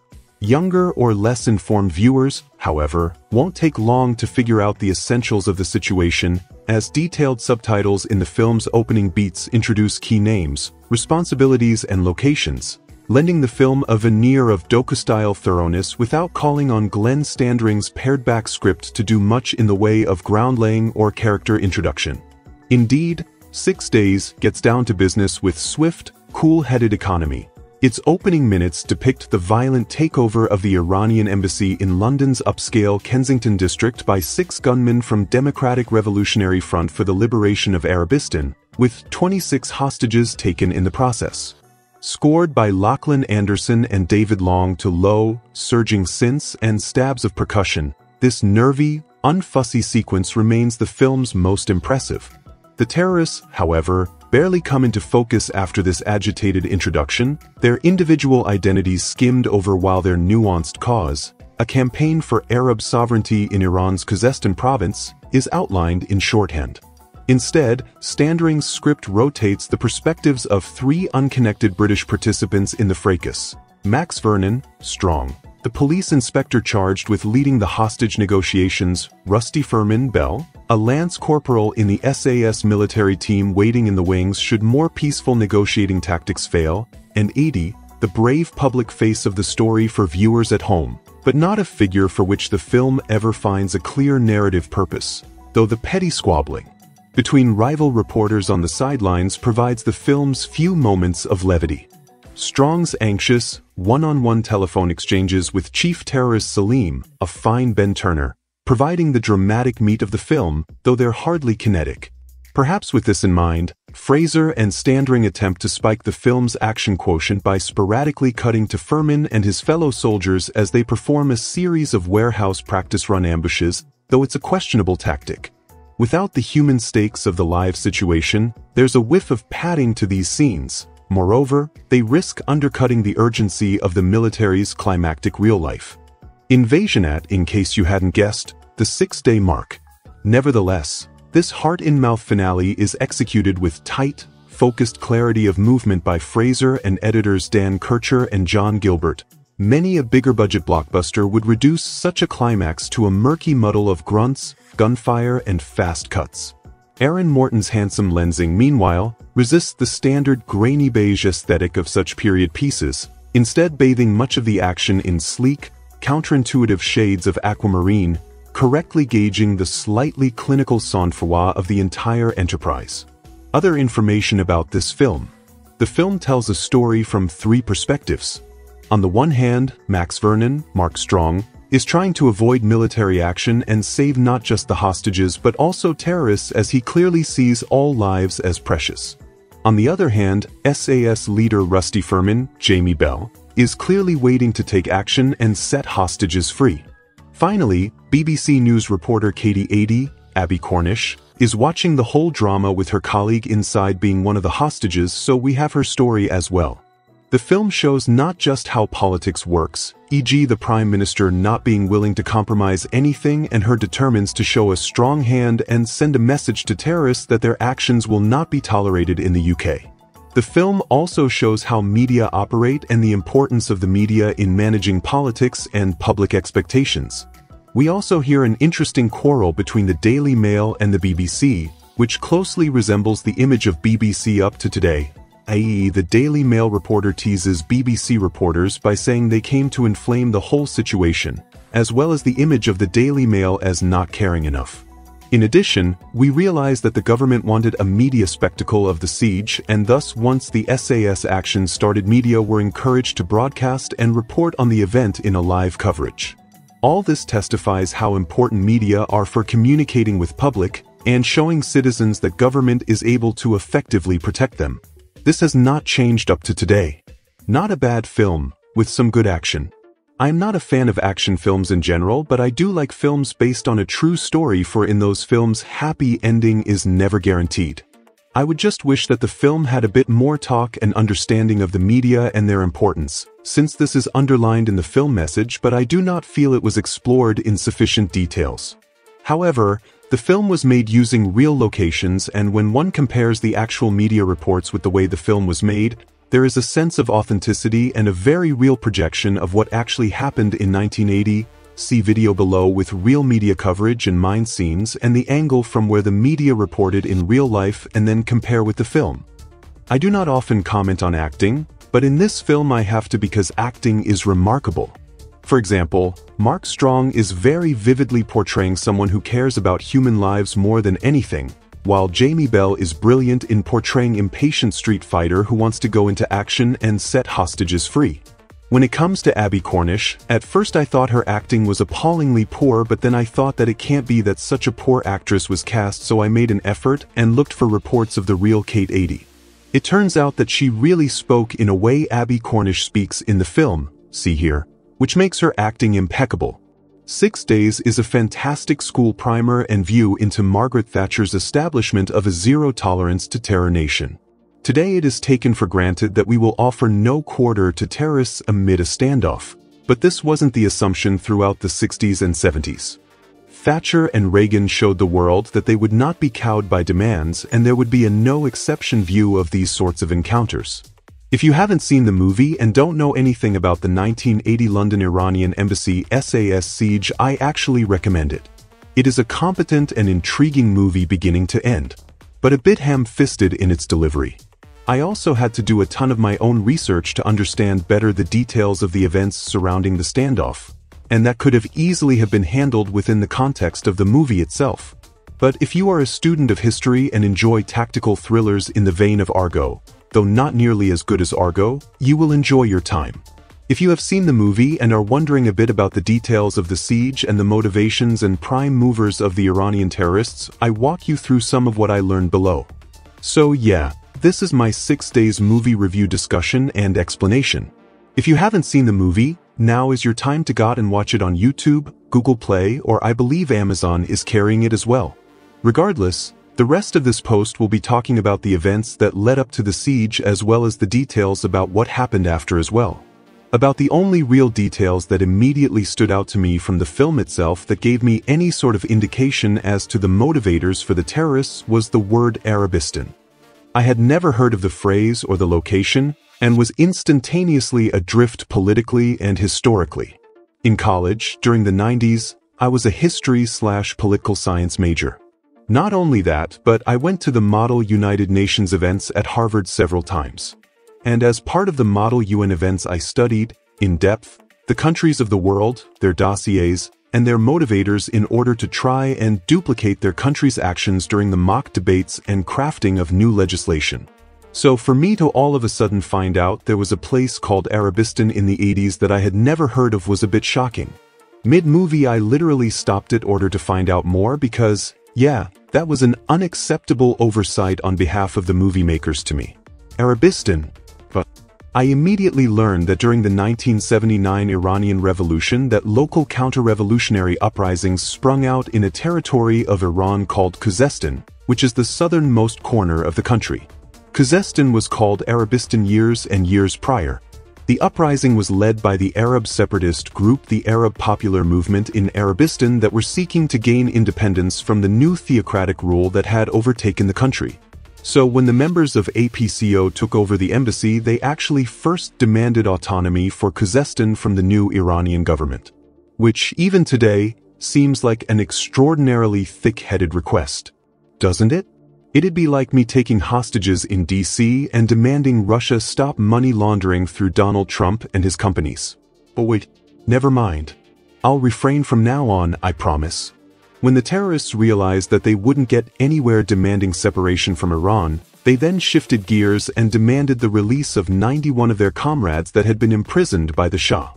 Younger or less informed viewers, however, won't take long to figure out the essentials of the situation, as detailed subtitles in the film's opening beats introduce key names, responsibilities, and locations, lending the film a veneer of docu-style thoroughness without calling on Glenn Standring's pared-back script to do much in the way of ground-laying or character introduction. Indeed, Six Days gets down to business with swift, cool-headed economy. Its opening minutes depict the violent takeover of the Iranian embassy in London's upscale Kensington district by six gunmen from Democratic Revolutionary Front for the Liberation of Arabistan, with twenty-six hostages taken in the process. Scored by Lachlan Anderson and David Long to low, surging synths and stabs of percussion, this nervy, unfussy sequence remains the film's most impressive. The terrorists, however, barely come into focus after this agitated introduction, their individual identities skimmed over while their nuanced cause, a campaign for Arab sovereignty in Iran's Khuzestan province, is outlined in shorthand. Instead, Standring's script rotates the perspectives of three unconnected British participants in the fracas: Max Vernon, Strong, the police inspector charged with leading the hostage negotiations, Rusty Furman Bell, a lance corporal in the S A S military team waiting in the wings should more peaceful negotiating tactics fail, and Adie, the brave public face of the story for viewers at home, but not a figure for which the film ever finds a clear narrative purpose, though the petty squabbling between rival reporters on the sidelines provides the film's few moments of levity. Strong's anxious, one-on-one telephone exchanges with chief terrorist Salim, a fine Ben Turner, providing the dramatic meat of the film, though they're hardly kinetic. Perhaps with this in mind, Fraser and Standring attempt to spike the film's action quotient by sporadically cutting to Furman and his fellow soldiers as they perform a series of warehouse practice-run ambushes, though it's a questionable tactic. Without the human stakes of the live situation, there's a whiff of padding to these scenes. Moreover, they risk undercutting the urgency of the military's climactic real life invasion at, in case you hadn't guessed, the six-day mark. Nevertheless, this heart-in-mouth finale is executed with tight, focused clarity of movement by Fraser and editors Dan Kircher and John Gilbert. Many a bigger-budget blockbuster would reduce such a climax to a murky muddle of grunts, gunfire, and fast cuts. Aaron Morton's handsome lensing, meanwhile, resists the standard grainy beige aesthetic of such period pieces, instead bathing much of the action in sleek, counterintuitive shades of aquamarine, correctly gauging the slightly clinical sang-froid of the entire enterprise. Other information about this film. The film tells a story from three perspectives. On the one hand, Max Vernon, Mark Strong, is trying to avoid military action and save not just the hostages but also terrorists, as he clearly sees all lives as precious. On the other hand, S A S leader Rusty Furman, Jamie Bell, is clearly waiting to take action and set hostages free. Finally, B B C News reporter Kate Adie, Abbie Cornish, is watching the whole drama with her colleague inside being one of the hostages, so we have her story as well. The film shows not just how politics works, for example the Prime Minister not being willing to compromise anything and her determination to show a strong hand and send a message to terrorists that their actions will not be tolerated in the U K. The film also shows how media operate and the importance of the media in managing politics and public expectations. We also hear an interesting quarrel between the Daily Mail and the B B C, which closely resembles the image of B B C up to today. that is the Daily Mail reporter teases B B C reporters by saying they came to inflame the whole situation, as well as the image of the Daily Mail as not caring enough. In addition, we realize that the government wanted a media spectacle of the siege, and thus once the S A S action started, media were encouraged to broadcast and report on the event in a live coverage. All this testifies how important media are for communicating with public and showing citizens that government is able to effectively protect them. This has not changed up to today. Not a bad film, with some good action. I am not a fan of action films in general, but I do like films based on a true story, for in those films happy ending is never guaranteed. I would just wish that the film had a bit more talk and understanding of the media and their importance, since this is underlined in the film message, but I do not feel it was explored in sufficient details. However, the film was made using real locations, and when one compares the actual media reports with the way the film was made, there is a sense of authenticity and a very real projection of what actually happened in nineteen eighty. See video below with real media coverage and mine scenes and the angle from where the media reported in real life, and then compare with the film. I do not often comment on acting, but in this film I have to, because acting is remarkable. For example, Mark Strong is very vividly portraying someone who cares about human lives more than anything, while Jamie Bell is brilliant in portraying an impatient street fighter who wants to go into action and set hostages free. When it comes to Abbie Cornish, at first I thought her acting was appallingly poor, but then I thought that it can't be that such a poor actress was cast, so I made an effort and looked for reports of the real Kate Adie. It turns out that she really spoke in a way Abbie Cornish speaks in the film, see here, which makes her acting impeccable. Six Days is a fantastic school primer and view into Margaret Thatcher's establishment of a zero-tolerance to terror nation. Today it is taken for granted that we will offer no quarter to terrorists amid a standoff, but this wasn't the assumption throughout the sixties and seventies. Thatcher and Reagan showed the world that they would not be cowed by demands, and there would be a no-exception view of these sorts of encounters. If you haven't seen the movie and don't know anything about the nineteen eighty London Iranian Embassy S A S siege, I actually recommend it. It is a competent and intriguing movie beginning to end, but a bit ham-fisted in its delivery. I also had to do a ton of my own research to understand better the details of the events surrounding the standoff, and that could have easily have been handled within the context of the movie itself. But if you are a student of history and enjoy tactical thrillers in the vein of Argo, though not nearly as good as Argo, you will enjoy your time. If you have seen the movie and are wondering a bit about the details of the siege and the motivations and prime movers of the Iranian terrorists, I walk you through some of what I learned below. So yeah, this is my Six Days movie review discussion and explanation. If you haven't seen the movie, now is your time to go out and watch it on YouTube, Google Play, or I believe Amazon is carrying it as well. Regardless, the rest of this post will be talking about the events that led up to the siege as well as the details about what happened after as well. About the only real details that immediately stood out to me from the film itself that gave me any sort of indication as to the motivators for the terrorists was the word Arabistan. I had never heard of the phrase or the location, and was instantaneously adrift politically and historically. In college, during the nineties, I was a history-slash-political science major. Not only that, but I went to the Model United Nations events at Harvard several times. And as part of the Model U N events I studied, in depth, the countries of the world, their dossiers, and their motivators in order to try and duplicate their countries' actions during the mock debates and crafting of new legislation. So for me to all of a sudden find out there was a place called Arabistan in the eighties that I had never heard of was a bit shocking. Mid-movie I literally stopped it in order to find out more because, yeah, that was an unacceptable oversight on behalf of the movie makers to me. Arabistan. But I immediately learned that during the nineteen seventy-nine Iranian Revolution that local counter-revolutionary uprisings sprung out in a territory of Iran called Khuzestan, which is the southernmost corner of the country. Khuzestan was called Arabistan years and years prior. The uprising was led by the Arab separatist group the Arab Popular Movement in Arabistan that were seeking to gain independence from the new theocratic rule that had overtaken the country. So when the members of A P C O took over the embassy, they actually first demanded autonomy for Khuzestan from the new Iranian government, which even today seems like an extraordinarily thick-headed request, doesn't it? It'd be like me taking hostages in D C and demanding Russia stop money laundering through Donald Trump and his companies. But wait, never mind. I'll refrain from now on, I promise. When the terrorists realized that they wouldn't get anywhere demanding separation from Iran, they then shifted gears and demanded the release of ninety-one of their comrades that had been imprisoned by the Shah.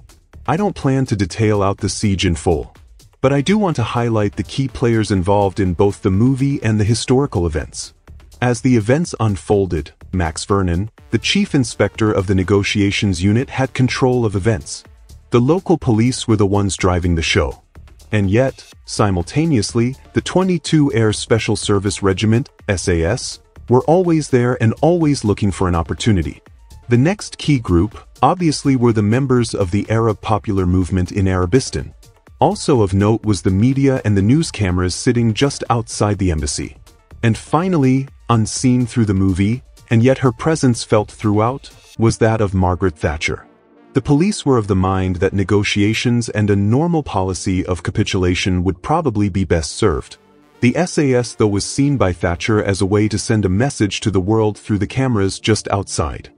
I don't plan to detail out the siege in full, but I do want to highlight the key players involved in both the movie and the historical events. As the events unfolded, Max Vernon, the chief inspector of the negotiations unit, had control of events. The local police were the ones driving the show. And yet, simultaneously, the twenty-two Air Special Service Regiment, S A S, were always there and always looking for an opportunity. The next key group, obviously, were the members of the Arab Popular Movement in Arabistan. Also of note was the media and the news cameras sitting just outside the embassy. And finally, unseen through the movie, and yet her presence felt throughout, was that of Margaret Thatcher. The police were of the mind that negotiations and a normal policy of capitulation would probably be best served. The S A S, though, was seen by Thatcher as a way to send a message to the world through the cameras just outside.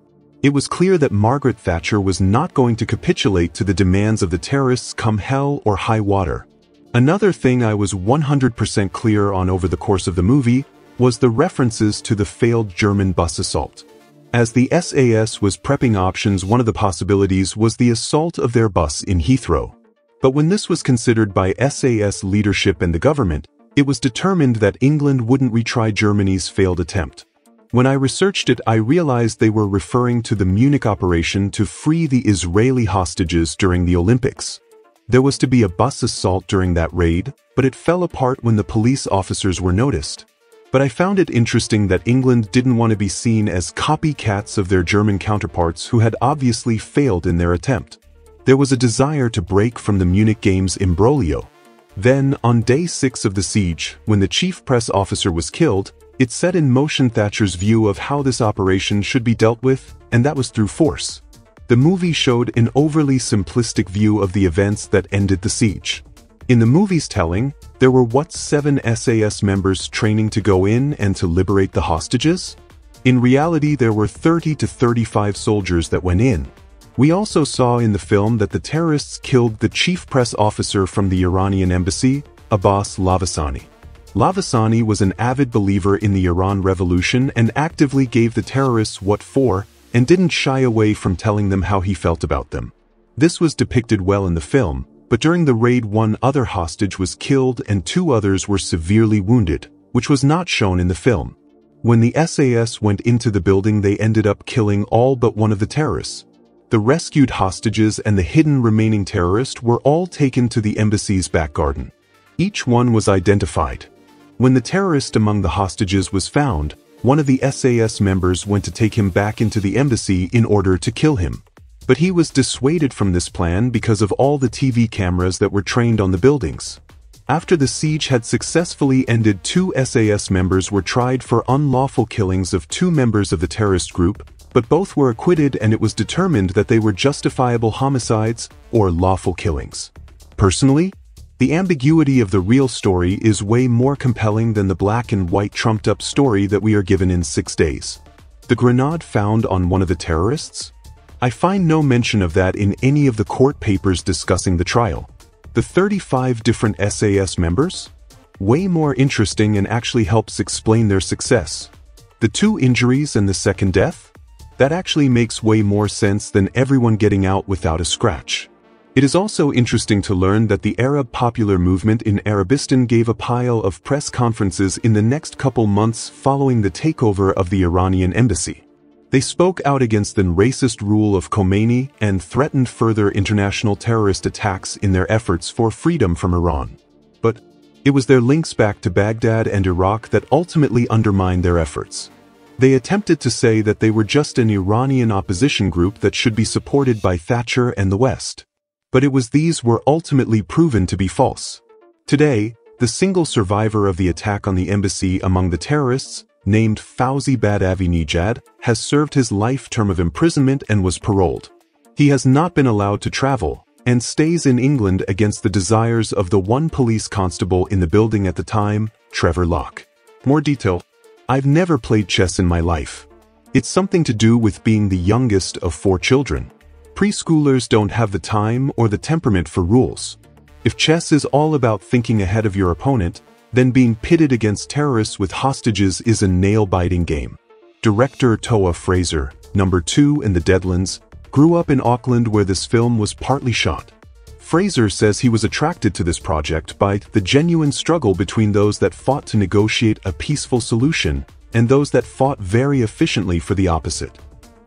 It was clear that Margaret Thatcher was not going to capitulate to the demands of the terrorists come hell or high water. Another thing I was one hundred percent clear on over the course of the movie was the references to the failed German bus assault. As the S A S was prepping options, one of the possibilities was the assault of their bus in Heathrow. But when this was considered by S A S leadership and the government, it was determined that England wouldn't retry Germany's failed attempt. When I researched it, I realized they were referring to the Munich operation to free the Israeli hostages during the Olympics. There was to be a bus assault during that raid, but it fell apart when the police officers were noticed. But I found it interesting that England didn't want to be seen as copycats of their German counterparts who had obviously failed in their attempt. There was a desire to break from the Munich Games imbroglio. Then, on day six of the siege, when the chief press officer was killed, it set in motion Thatcher's view of how this operation should be dealt with, and that was through force. The movie showed an overly simplistic view of the events that ended the siege. In the movie's telling, there were what, seven S A S members training to go in and to liberate the hostages? In reality, there were thirty to thirty-five soldiers that went in. We also saw in the film that the terrorists killed the chief press officer from the Iranian embassy, Abbas Lavasani. Lavasani was an avid believer in the Iran Revolution and actively gave the terrorists what for, and didn't shy away from telling them how he felt about them. This was depicted well in the film, but during the raid one other hostage was killed and two others were severely wounded, which was not shown in the film. When the S A S went into the building, they ended up killing all but one of the terrorists. The rescued hostages and the hidden remaining terrorist were all taken to the embassy's back garden. Each one was identified. When the terrorist among the hostages was found, one of the S A S members went to take him back into the embassy in order to kill him. But he was dissuaded from this plan because of all the T V cameras that were trained on the buildings. After the siege had successfully ended, two S A S members were tried for unlawful killings of two members of the terrorist group, but both were acquitted, and it was determined that they were justifiable homicides or lawful killings. Personally, the ambiguity of the real story is way more compelling than the black and white trumped-up story that we are given in six days. The grenade found on one of the terrorists? I find no mention of that in any of the court papers discussing the trial. The thirty-five different S A S members? Way more interesting, and actually helps explain their success. The two injuries and the second death? That actually makes way more sense than everyone getting out without a scratch. It is also interesting to learn that the Arab Popular Movement in Arabistan gave a pile of press conferences in the next couple months following the takeover of the Iranian embassy. They spoke out against the racist rule of Khomeini and threatened further international terrorist attacks in their efforts for freedom from Iran. But it was their links back to Baghdad and Iraq that ultimately undermined their efforts. They attempted to say that they were just an Iranian opposition group that should be supported by Thatcher and the West. But it was these were ultimately proven to be false. Today, the single survivor of the attack on the embassy among the terrorists, named Fawzi Badavinejad, has served his life term of imprisonment and was paroled. He has not been allowed to travel, and stays in England against the desires of the one police constable in the building at the time, Trevor Locke. More detail. I've never played chess in my life. It's something to do with being the youngest of four children. Preschoolers don't have the time or the temperament for rules. If chess is all about thinking ahead of your opponent, then being pitted against terrorists with hostages is a nail-biting game. Director Toa Fraser, number two in The Dead Lands, grew up in Auckland, where this film was partly shot. Fraser says he was attracted to this project by the genuine struggle between those that fought to negotiate a peaceful solution and those that fought very efficiently for the opposite.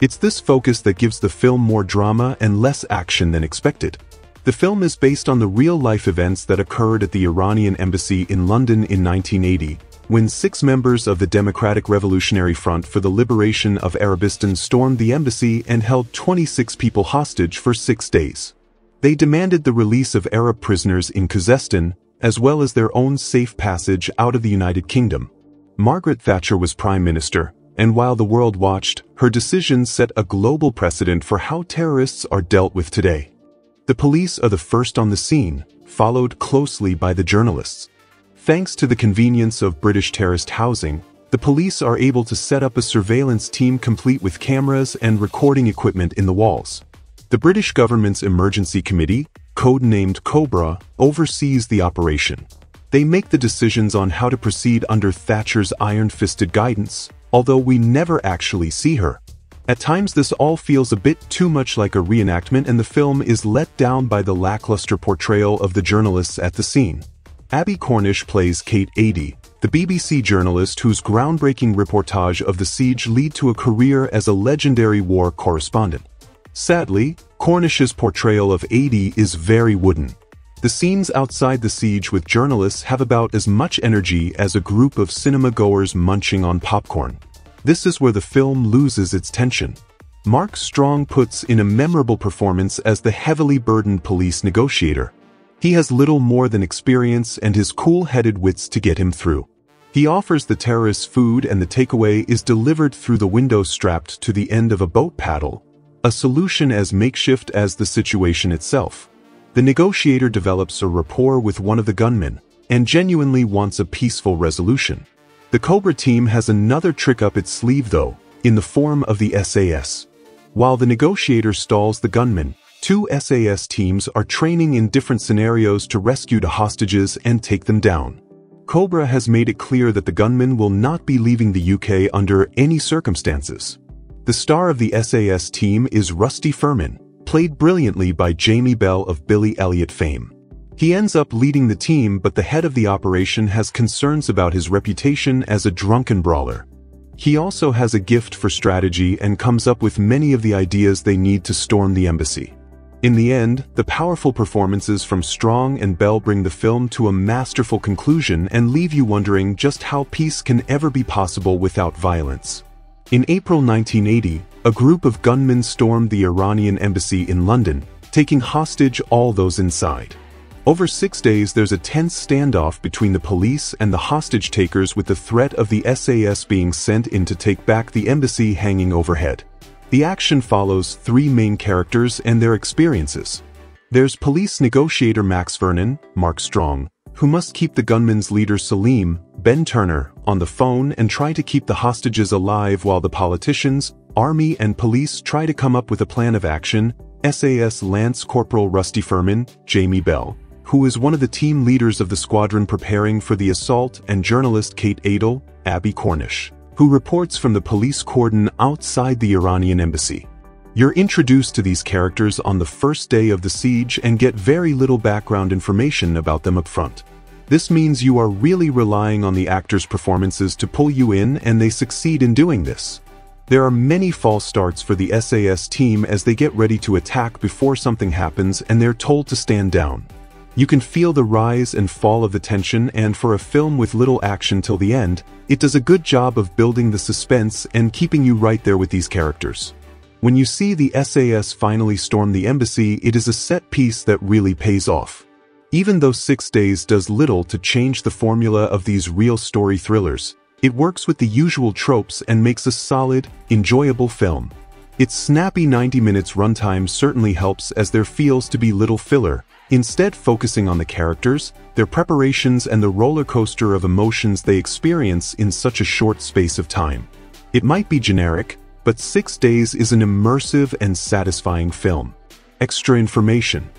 It's this focus that gives the film more drama and less action than expected. The film is based on the real-life events that occurred at the Iranian embassy in London in nineteen eighty, when six members of the Democratic Revolutionary Front for the Liberation of Arabistan stormed the embassy and held twenty-six people hostage for six days. They demanded the release of Arab prisoners in Khuzestan, as well as their own safe passage out of the United Kingdom. Margaret Thatcher was Prime Minister, and while the world watched, her decision set a global precedent for how terrorists are dealt with today. The police are the first on the scene, followed closely by the journalists. Thanks to the convenience of British terraced housing, the police are able to set up a surveillance team complete with cameras and recording equipment in the walls. The British government's emergency committee, codenamed COBRA, oversees the operation. They make the decisions on how to proceed under Thatcher's iron-fisted guidance, although we never actually see her. At times this all feels a bit too much like a reenactment, and the film is let down by the lackluster portrayal of the journalists at the scene. Abbie Cornish plays Kate Adie, the B B C journalist whose groundbreaking reportage of the siege led to a career as a legendary war correspondent. Sadly, Cornish's portrayal of Adie is very wooden. The scenes outside the siege with journalists have about as much energy as a group of cinema-goers munching on popcorn. This is where the film loses its tension. Mark Strong puts in a memorable performance as the heavily burdened police negotiator. He has little more than experience and his cool-headed wits to get him through. He offers the terrorists food, and the takeaway is delivered through the window strapped to the end of a boat paddle, a solution as makeshift as the situation itself. The negotiator develops a rapport with one of the gunmen and genuinely wants a peaceful resolution. The COBRA team has another trick up its sleeve, though, in the form of the S A S. While the negotiator stalls the gunmen, two S A S teams are training in different scenarios to rescue the hostages and take them down. COBRA has made it clear that the gunmen will not be leaving the U K under any circumstances. The star of the S A S team is Rusty Furman, played brilliantly by Jamie Bell of Billy Elliot fame. He ends up leading the team, but the head of the operation has concerns about his reputation as a drunken brawler. He also has a gift for strategy and comes up with many of the ideas they need to storm the embassy. In the end, the powerful performances from Strong and Bell bring the film to a masterful conclusion and leave you wondering just how peace can ever be possible without violence. In April nineteen eighty, a group of gunmen stormed the Iranian embassy in London, taking hostage all those inside. Over six days there's a tense standoff between the police and the hostage takers, with the threat of the S A S being sent in to take back the embassy hanging overhead. The action follows three main characters and their experiences. There's police negotiator Max Vernon, Mark Strong, who must keep the gunmen's leader Salim, Ben Turner, on the phone and try to keep the hostages alive while the politicians, army and police try to come up with a plan of action. S A S Lance Corporal Rusty Furman, Jamie Bell, who is one of the team leaders of the squadron preparing for the assault, and journalist Kate Adie, Abbie Cornish, who reports from the police cordon outside the Iranian embassy. You're introduced to these characters on the first day of the siege and get very little background information about them up front. This means you are really relying on the actors' performances to pull you in, and they succeed in doing this. There are many false starts for the S A S team as they get ready to attack before something happens and they're told to stand down. You can feel the rise and fall of the tension, and for a film with little action till the end, it does a good job of building the suspense and keeping you right there with these characters. When you see the S A S finally storm the embassy, it is a set piece that really pays off. Even though six days does little to change the formula of these real story thrillers, it works with the usual tropes and makes a solid, enjoyable film. Its snappy ninety minutes runtime certainly helps, as there feels to be little filler, instead focusing on the characters, their preparations and the roller coaster of emotions they experience in such a short space of time. It might be generic, but Six Days is an immersive and satisfying film. Extra information.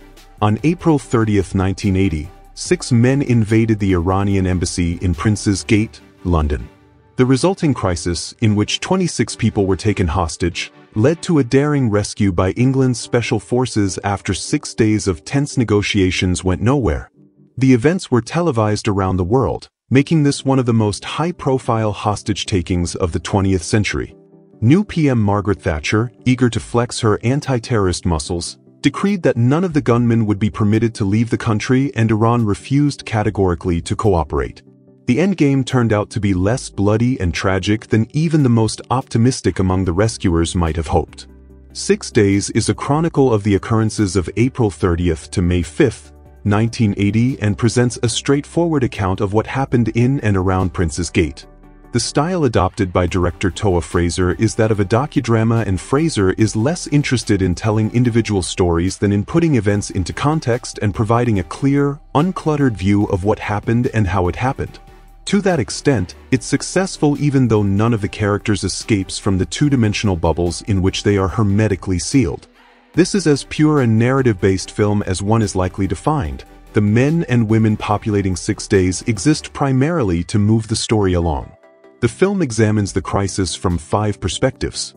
On April thirtieth nineteen eighty, six men invaded the Iranian embassy in Prince's Gate, London. The resulting crisis, in which twenty-six people were taken hostage, led to a daring rescue by England's special forces after six days of tense negotiations went nowhere. The events were televised around the world, making this one of the most high-profile hostage takings of the twentieth century. New P M Margaret Thatcher, eager to flex her anti-terrorist muscles, decreed that none of the gunmen would be permitted to leave the country, and Iran refused categorically to cooperate. The endgame turned out to be less bloody and tragic than even the most optimistic among the rescuers might have hoped. Six Days is a chronicle of the occurrences of April thirtieth to May fifth, nineteen eighty and presents a straightforward account of what happened in and around Prince's Gate. The style adopted by director Toa Fraser is that of a docudrama, and Fraser is less interested in telling individual stories than in putting events into context and providing a clear, uncluttered view of what happened and how it happened. To that extent, it's successful even though none of the characters escapes from the two-dimensional bubbles in which they are hermetically sealed. This is as pure a narrative-based film as one is likely to find. The men and women populating Six Days exist primarily to move the story along. The film examines the crisis from five perspectives.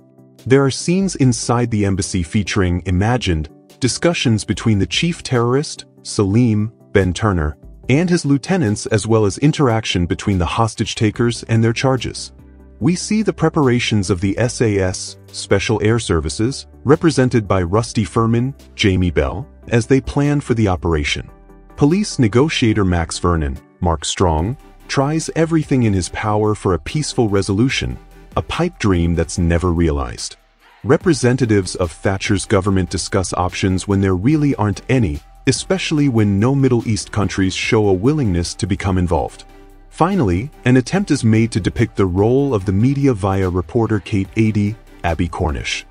There are scenes inside the embassy featuring imagined discussions between the chief terrorist, Salim, Ben Turner, and his lieutenants, as well as interaction between the hostage takers and their charges. We see the preparations of the S A S, Special Air Services, represented by Rusty Furman, Jamie Bell, as they plan for the operation. Police negotiator Max Vernon, Mark Strong, tries everything in his power for a peaceful resolution, a pipe dream that's never realized. Representatives of Thatcher's government discuss options when there really aren't any, especially when no Middle East countries show a willingness to become involved. Finally, an attempt is made to depict the role of the media via reporter Kate Adie, Abbie Cornish.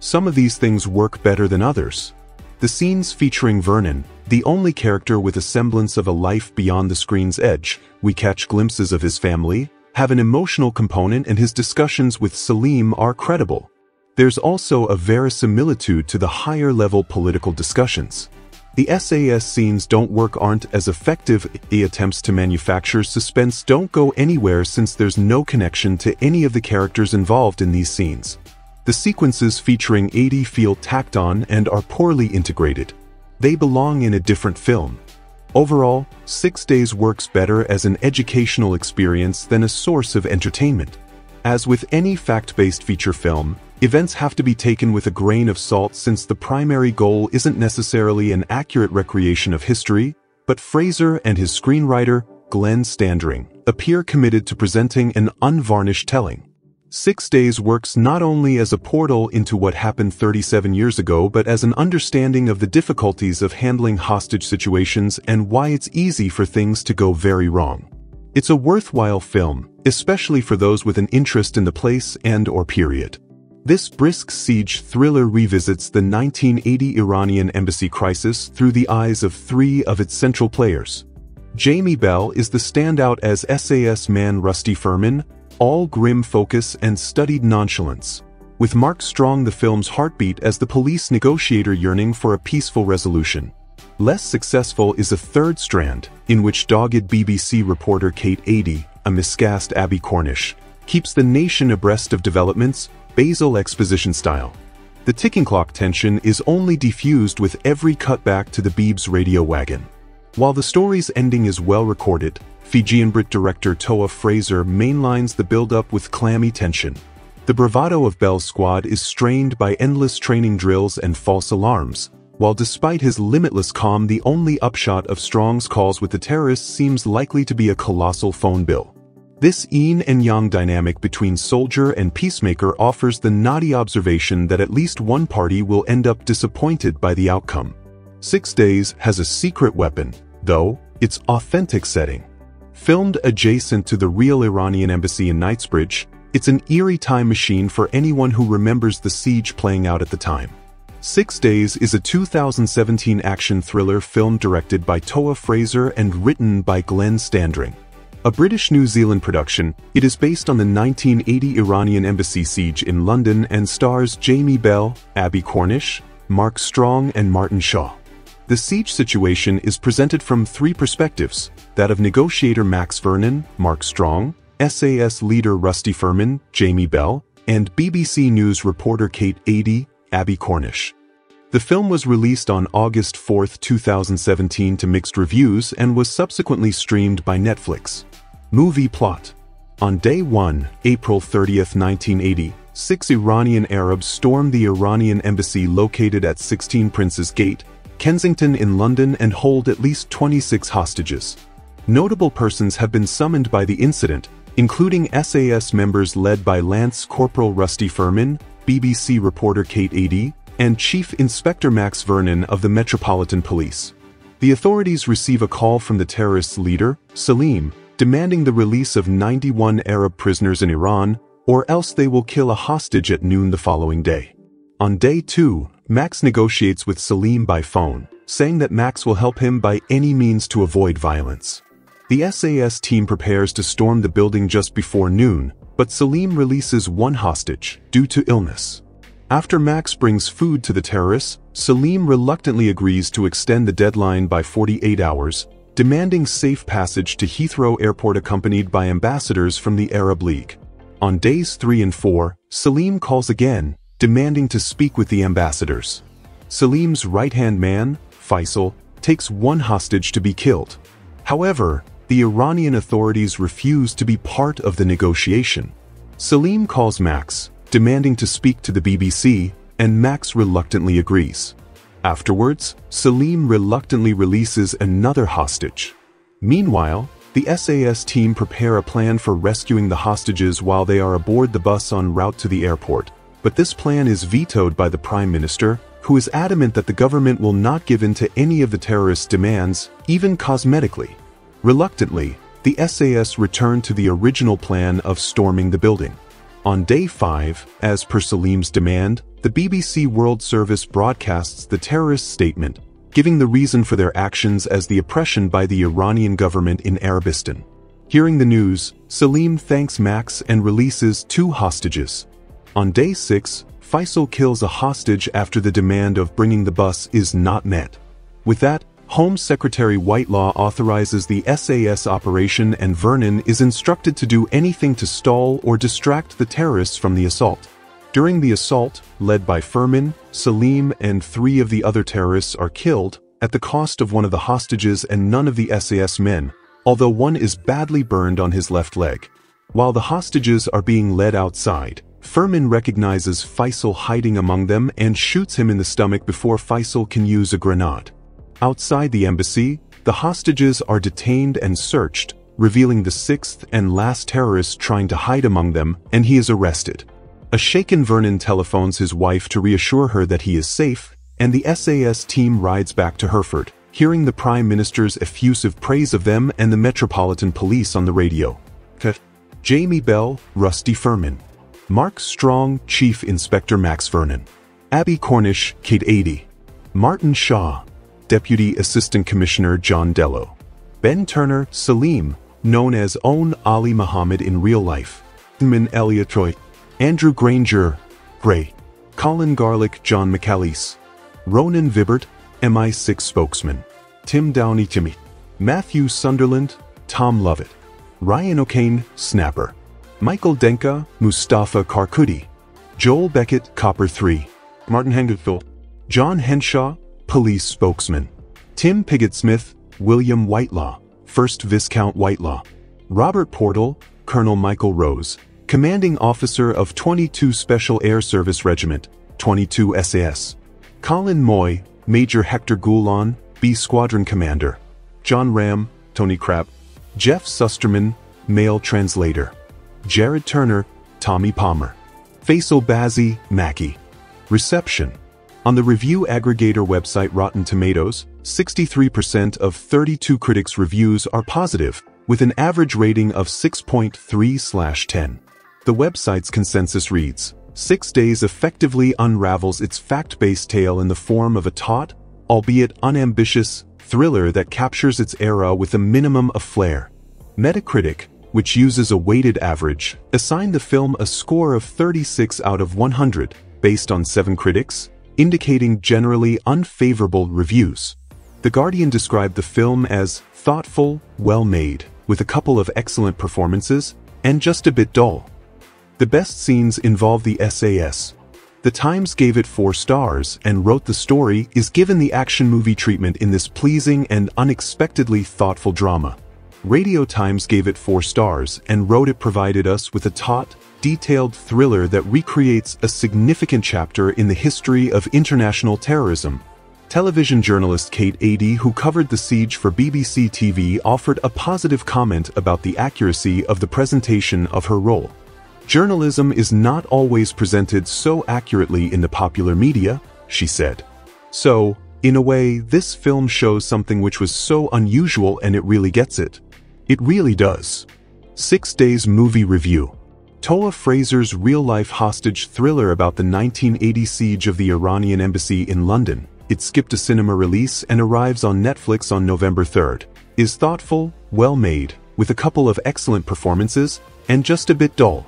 Some of these things work better than others. The scenes featuring Vernon, the only character with a semblance of a life beyond the screen's edge, we catch glimpses of his family, have an emotional component, and his discussions with Salim are credible. There's also a verisimilitude to the higher-level political discussions. The S A S scenes don't work aren't as effective. The attempts to manufacture suspense don't go anywhere since there's no connection to any of the characters involved in these scenes. The sequences featuring Adie feel tacked on and are poorly integrated. They belong in a different film. Overall, Six Days works better as an educational experience than a source of entertainment. As with any fact-based feature film, events have to be taken with a grain of salt since the primary goal isn't necessarily an accurate recreation of history, but Fraser and his screenwriter, Glenn Standring, appear committed to presenting an unvarnished telling. Six Days works not only as a portal into what happened thirty-seven years ago, but as an understanding of the difficulties of handling hostage situations and why it's easy for things to go very wrong. It's a worthwhile film, especially for those with an interest in the place and/or period. This brisk siege thriller revisits the nineteen eighty Iranian embassy crisis through the eyes of three of its central players. Jamie Bell is the standout as S A S man Rusty Furman, all grim focus and studied nonchalance, with Mark Strong the film's heartbeat as the police negotiator yearning for a peaceful resolution. Less successful is a third strand, in which dogged B B C reporter Kate Adie, a miscast Abbie Cornish, keeps the nation abreast of developments, Basil exposition style. The ticking clock tension is only diffused with every cutback to the Beeb's radio wagon. While the story's ending is well recorded, Fijian Brit director Toa Fraser mainlines the build-up with clammy tension. The bravado of Bell's squad is strained by endless training drills and false alarms, while despite his limitless calm, the only upshot of Strong's calls with the terrorists seems likely to be a colossal phone bill. This yin and yang dynamic between soldier and peacemaker offers the naughty observation that at least one party will end up disappointed by the outcome. Six Days has a secret weapon, though, its authentic setting. Filmed adjacent to the real Iranian embassy in Knightsbridge, it's an eerie time machine for anyone who remembers the siege playing out at the time. Six Days is a two thousand seventeen action thriller film directed by Toa Fraser and written by Glenn Standring. A British New Zealand production, it is based on the nineteen eighty Iranian embassy siege in London and stars Jamie Bell, Abbie Cornish, Mark Strong, and Martin Shaw. The siege situation is presented from three perspectives: that of negotiator Max Vernon, Mark Strong, S A S leader Rusty Furman, Jamie Bell, and B B C News reporter Kate Adie, Abbie Cornish. The film was released on August fourth, two thousand seventeen to mixed reviews and was subsequently streamed by Netflix. Movie plot. On day one, April thirtieth, nineteen eighty, six Iranian Arabs storm the Iranian embassy located at sixteen Prince's Gate, Kensington in London, and hold at least twenty-six hostages. Notable persons have been summoned by the incident, including S A S members led by Lance Corporal Rusty Furman, B B C reporter Kate Adie, and Chief Inspector Max Vernon of the Metropolitan Police. The authorities receive a call from the terrorist's leader, Salim, demanding the release of ninety-one Arab prisoners in Iran, or else they will kill a hostage at noon the following day. On day two, Max negotiates with Salim by phone, saying that Max will help him by any means to avoid violence. The S A S team prepares to storm the building just before noon, but Salim releases one hostage, due to illness. After Max brings food to the terrorists, Salim reluctantly agrees to extend the deadline by forty-eight hours, demanding safe passage to Heathrow Airport accompanied by ambassadors from the Arab League. On days three and four, Salim calls again, demanding to speak with the ambassadors. Salim's right-hand man, Faisal, takes one hostage to be killed. However, the Iranian authorities refuse to be part of the negotiation. Salim calls Max, demanding to speak to the B B C, and Max reluctantly agrees. Afterwards, Salim reluctantly releases another hostage. Meanwhile, the S A S team prepare a plan for rescuing the hostages while they are aboard the bus en route to the airport, but this plan is vetoed by the Prime Minister, who is adamant that the government will not give in to any of the terrorists' demands, even cosmetically. Reluctantly, the S A S returned to the original plan of storming the building. On day five, as per Salim's demand, the B B C World Service broadcasts the terrorist statement, giving the reason for their actions as the oppression by the Iranian government in Arabistan. Hearing the news, Salim thanks Max and releases two hostages. On day six, Faisal kills a hostage after the demand of bringing the bus is not met. With that, Home Secretary Whitelaw authorizes the S A S operation and Vernon is instructed to do anything to stall or distract the terrorists from the assault. During the assault, led by Furman, Salim and three of the other terrorists are killed, at the cost of one of the hostages and none of the S A S men, although one is badly burned on his left leg. While the hostages are being led outside, Furman recognizes Faisal hiding among them and shoots him in the stomach before Faisal can use a grenade. Outside the embassy, the hostages are detained and searched, revealing the sixth and last terrorist trying to hide among them, and he is arrested. A shaken Vernon telephones his wife to reassure her that he is safe, and the S A S team rides back to Hereford, hearing the Prime Minister's effusive praise of them and the Metropolitan Police on the radio. Jamie Bell, Rusty Furman. Mark Strong, Chief Inspector Max Vernon. Abbie Cornish, Kate Adie. Martin Shaw, Deputy Assistant Commissioner John Dello. Ben Turner, Salim, known as Own Ali Muhammad in real life. Min Elia Troy. Andrew Granger, Gray. Colin Garlick, John McAleese. Ronan Vibbert, M I six Spokesman. Tim Downey, Timmy. Matthew Sunderland, Tom Lovett. Ryan O'Kane, Snapper. Michael Denka, Mustafa Karkudi. Joel Beckett, Copper three. Martin Henderthal. John Henshaw, Police Spokesman. Tim Pigott-Smith, William Whitelaw, first Viscount Whitelaw. Robert Portal, Colonel Michael Rose, Commanding Officer of twenty-two Special Air Service Regiment, twenty-two S A S. Colin Moy, Major Hector Goulon, B Squadron Commander. John Ram, Tony Crabb. Jeff Susterman, Male Translator. Jared Turner, Tommy Palmer. Faisal Bazzi, Mackey. Reception. On the review aggregator website Rotten Tomatoes, sixty-three percent of thirty-two critics' reviews are positive, with an average rating of six point three out of ten. The website's consensus reads, Six Days effectively unravels its fact-based tale in the form of a taut, albeit unambitious, thriller that captures its era with a minimum of flair. Metacritic, which uses a weighted average, assigned the film a score of thirty-six out of one hundred, based on seven critics, indicating generally unfavorable reviews. The Guardian described the film as thoughtful, well-made, with a couple of excellent performances, and just a bit dull. The best scenes involve the S A S. The Times gave it four stars and wrote the story is given the action movie treatment in this pleasing and unexpectedly thoughtful drama. Radio Times gave it four stars and wrote it provided us with a taut, detailed thriller that recreates a significant chapter in the history of international terrorism. Television journalist Kate Adie, who covered the siege for B B C T V, offered a positive comment about the accuracy of the presentation of her role. "Journalism is not always presented so accurately in the popular media," she said. "So, in a way, this film shows something which was so unusual, and it really gets it. It really does." Six Days Movie Review. Toa Fraser's real-life hostage thriller about the nineteen eighty siege of the Iranian embassy in London, it skipped a cinema release and arrives on Netflix on November third, is thoughtful, well-made, with a couple of excellent performances, and just a bit dull.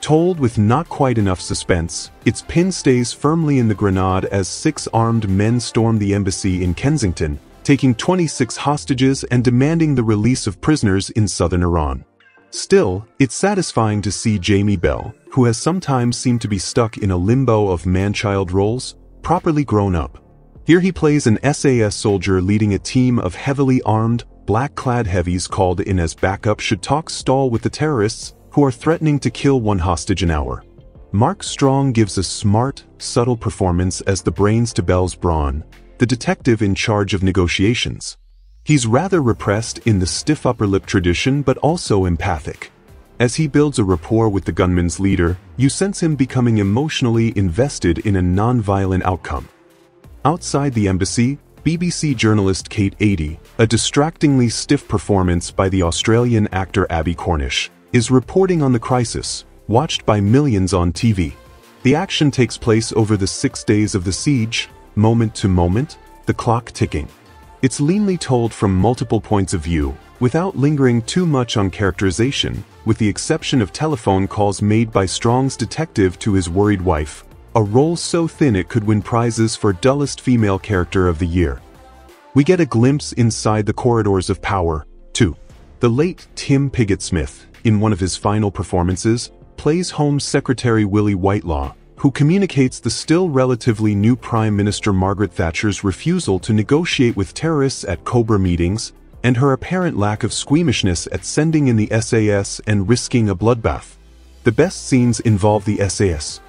Told with not quite enough suspense, its pin stays firmly in the grenade as six armed men storm the embassy in Kensington, taking twenty-six hostages and demanding the release of prisoners in southern Iran. Still, it's satisfying to see Jamie Bell, who has sometimes seemed to be stuck in a limbo of man-child roles, properly grown up. Here he plays an S A S soldier leading a team of heavily armed, black-clad heavies called in as backup should talk stall with the terrorists, who are threatening to kill one hostage an hour. Mark Strong gives a smart, subtle performance as the brains to Bell's brawn, the detective in charge of negotiations. He's rather repressed in the stiff upper lip tradition, but also empathic. As he builds a rapport with the gunman's leader, you sense him becoming emotionally invested in a non-violent outcome. Outside the embassy, B B C journalist Kate Adie, a distractingly stiff performance by the Australian actor Abbie Cornish, is reporting on the crisis, watched by millions on T V. The action takes place over the six days of the siege, moment to moment, the clock ticking. It's leanly told from multiple points of view, without lingering too much on characterization, with the exception of telephone calls made by Strong's detective to his worried wife, a role so thin it could win prizes for dullest female character of the year. We get a glimpse inside the corridors of power, too. The late Tim Pigott-Smith, in one of his final performances, plays Home Secretary Willie Whitelaw, who communicates the still relatively new Prime Minister Margaret Thatcher's refusal to negotiate with terrorists at COBRA meetings, and her apparent lack of squeamishness at sending in the S A S and risking a bloodbath. The best scenes involve the S A S.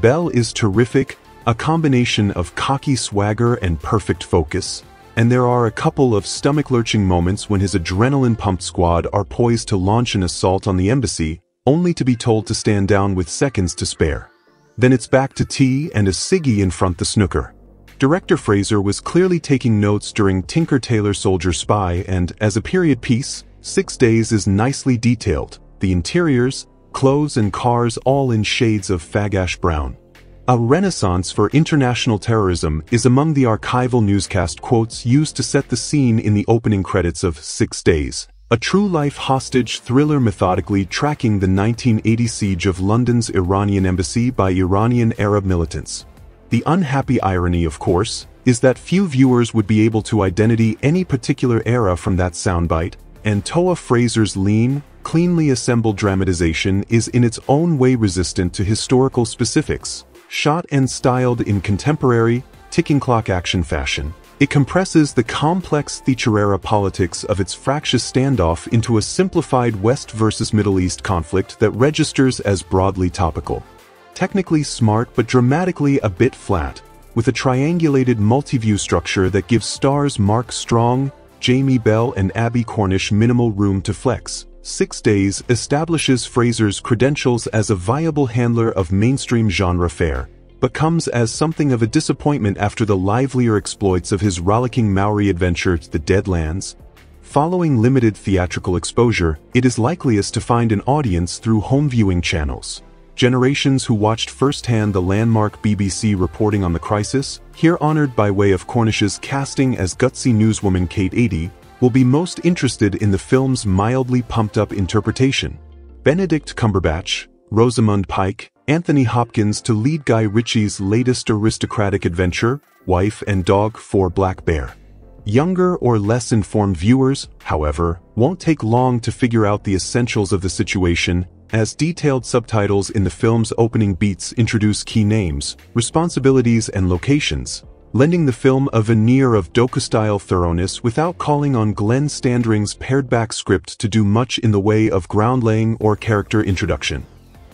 Bell is terrific, a combination of cocky swagger and perfect focus, and there are a couple of stomach-lurching moments when his adrenaline-pumped squad are poised to launch an assault on the embassy, only to be told to stand down with seconds to spare. Then it's back to tea and a ciggy in front the snooker. Director Fraser was clearly taking notes during Tinker Tailor Soldier Spy, and, as a period piece, Six Days is nicely detailed, the interiors, clothes and cars all in shades of fagash brown. A renaissance for international terrorism is among the archival newscast quotes used to set the scene in the opening credits of Six Days, a true-life hostage thriller methodically tracking the nineteen eighty siege of London's Iranian embassy by Iranian Arab militants. The unhappy irony, of course, is that few viewers would be able to identify any particular era from that soundbite, and Toa Fraser's lean, cleanly assembled dramatization is in its own way resistant to historical specifics. Shot and styled in contemporary, ticking clock action fashion, it compresses the complex Thatcherera politics of its fractious standoff into a simplified West versus Middle East conflict that registers as broadly topical. Technically smart but dramatically a bit flat, with a triangulated multi-view structure that gives stars Mark Strong, Jamie Bell and Abbie Cornish minimal room to flex. Six Days establishes Fraser's credentials as a viable handler of mainstream genre fare, but comes as something of a disappointment after the livelier exploits of his rollicking Maori adventure to The Dead Lands. Following limited theatrical exposure, it is likeliest to find an audience through home viewing channels. Generations who watched firsthand the landmark B B C reporting on the crisis, here honored by way of Cornish's casting as gutsy newswoman Kate Adie, will be most interested in the film's mildly pumped-up interpretation. Benedict Cumberbatch, Rosamund Pike, Anthony Hopkins to lead Guy Ritchie's latest aristocratic adventure, Wife and Dog for Black Bear. Younger or less informed viewers, however, won't take long to figure out the essentials of the situation, as detailed subtitles in the film's opening beats introduce key names, responsibilities, and locations, lending the film a veneer of docu-style thoroughness without calling on Glenn Standring's pared-back script to do much in the way of ground-laying or character introduction.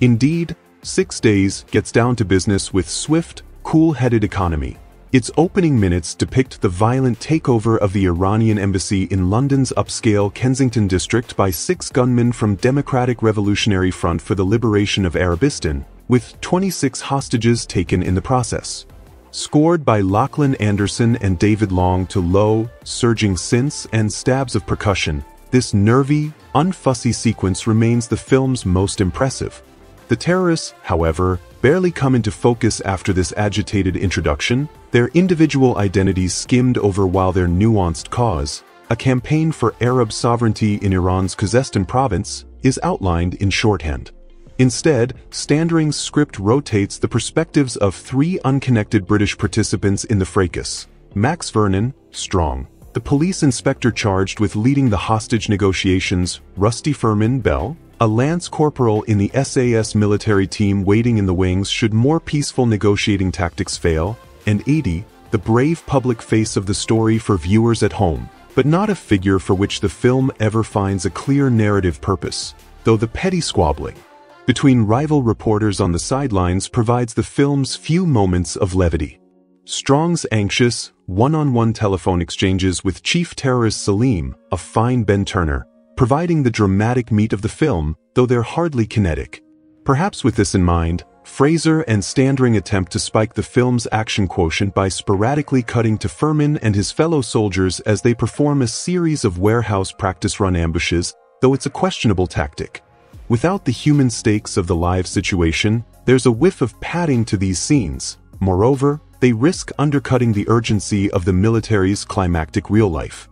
Indeed, Six Days gets down to business with swift, cool-headed economy, Its opening minutes depict the violent takeover of the Iranian embassy in London's upscale Kensington district by six gunmen from Democratic Revolutionary Front for the Liberation of Arabistan, with twenty-six hostages taken in the process. Scored by Lachlan Anderson and David Long to low, surging synths and stabs of percussion, this nervy, unfussy sequence remains the film's most impressive. The terrorists, however, barely come into focus after this agitated introduction, their individual identities skimmed over while their nuanced cause, a campaign for Arab sovereignty in Iran's Khuzestan province, is outlined in shorthand. Instead, Standring's script rotates the perspectives of three unconnected British participants in the fracas: Max Vernon, Strong, the police inspector charged with leading the hostage negotiations, Rusty Furman Bell, a lance corporal in the S A S military team waiting in the wings should more peaceful negotiating tactics fail, and Adie, the brave public face of the story for viewers at home, but not a figure for which the film ever finds a clear narrative purpose, though the petty squabbling between rival reporters on the sidelines provides the film's few moments of levity. Strong's anxious, one-on-one telephone exchanges with Chief Terrorist Salim, a fine Ben Turner, providing the dramatic meat of the film, though they're hardly kinetic. Perhaps with this in mind, Fraser and Standring attempt to spike the film's action quotient by sporadically cutting to Furman and his fellow soldiers as they perform a series of warehouse practice run ambushes, though it's a questionable tactic. Without the human stakes of the live situation, there's a whiff of padding to these scenes. Moreover, they risk undercutting the urgency of the military's climactic real life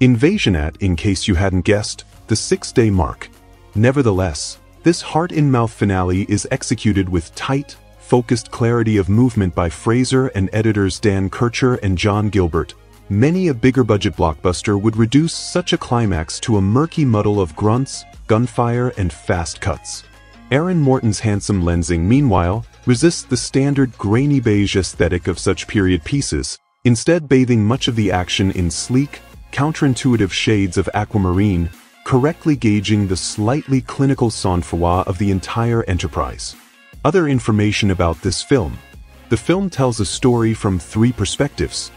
invasion at, in case you hadn't guessed, the six-day mark. Nevertheless, this heart-in-mouth finale is executed with tight, focused clarity of movement by Fraser and editors Dan Kircher and John Gilbert. Many a bigger-budget blockbuster would reduce such a climax to a murky muddle of grunts, gunfire, and fast cuts. Aaron Morton's handsome lensing, meanwhile, resists the standard grainy beige aesthetic of such period pieces, instead bathing much of the action in sleek, counterintuitive shades of aquamarine, correctly gauging the slightly clinical sang-froid of the entire enterprise. Other information about this film. The film tells a story from three perspectives.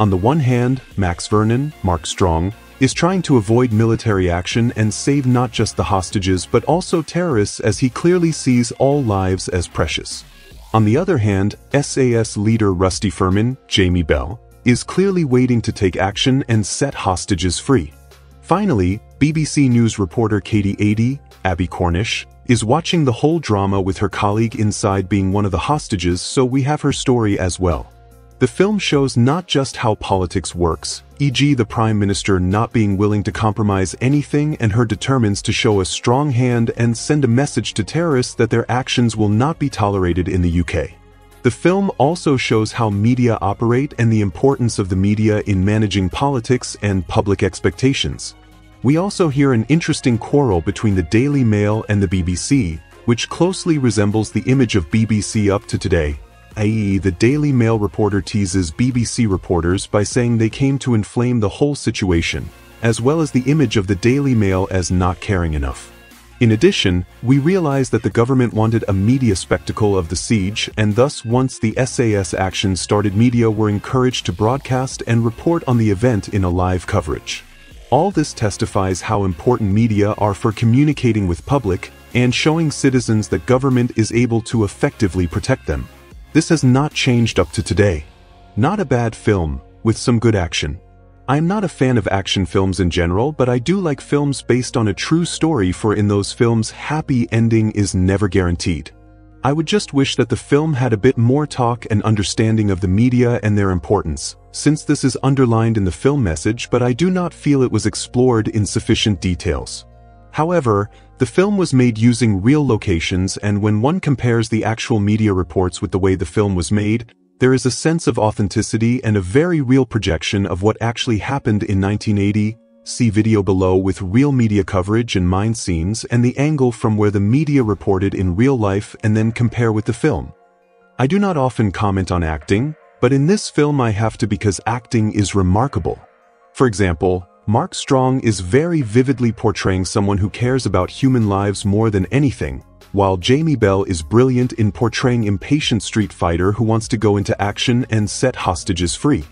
On the one hand, Max Vernon, Mark Strong, is trying to avoid military action and save not just the hostages but also terrorists, as he clearly sees all lives as precious. On the other hand, S A S leader Rusty Furman, Jamie Bell, is clearly waiting to take action and set hostages free. Finally, B B C News reporter Kate Adie, Abbie Cornish, is watching the whole drama with her colleague inside being one of the hostages, so we have her story as well. The film shows not just how politics works, for example the Prime Minister not being willing to compromise anything and her determines to show a strong hand and send a message to terrorists that their actions will not be tolerated in the U K. The film also shows how media operate and the importance of the media in managing politics and public expectations. We also hear an interesting quarrel between the Daily Mail and the B B C, which closely resembles the image of B B C up to today, that is the Daily Mail reporter teases B B C reporters by saying they came to inflame the whole situation, as well as the image of the Daily Mail as not caring enough. In addition, we realize that the government wanted a media spectacle of the siege, and thus once the S A S action started, media were encouraged to broadcast and report on the event in a live coverage. All this testifies how important media are for communicating with public and showing citizens that government is able to effectively protect them. This has not changed up to today. Not a bad film, with some good action. I'm not a fan of action films in general, but I do like films based on a true story, for in those films happy ending is never guaranteed. I would just wish that the film had a bit more talk and understanding of the media and their importance, since this is underlined in the film message, but I do not feel it was explored in sufficient details. However, the film was made using real locations, and when one compares the actual media reports with the way the film was made, there is a sense of authenticity and a very real projection of what actually happened in nineteen eighty. See video below, with real media coverage and mine scenes and the angle from where the media reported in real life, and then compare with the film. I do not often comment on acting, but in this film I have to, because acting is remarkable. For example, Mark Strong is very vividly portraying someone who cares about human lives more than anything, while Jamie Bell is brilliant in portraying impatient street fighter who wants to go into action and set hostages free.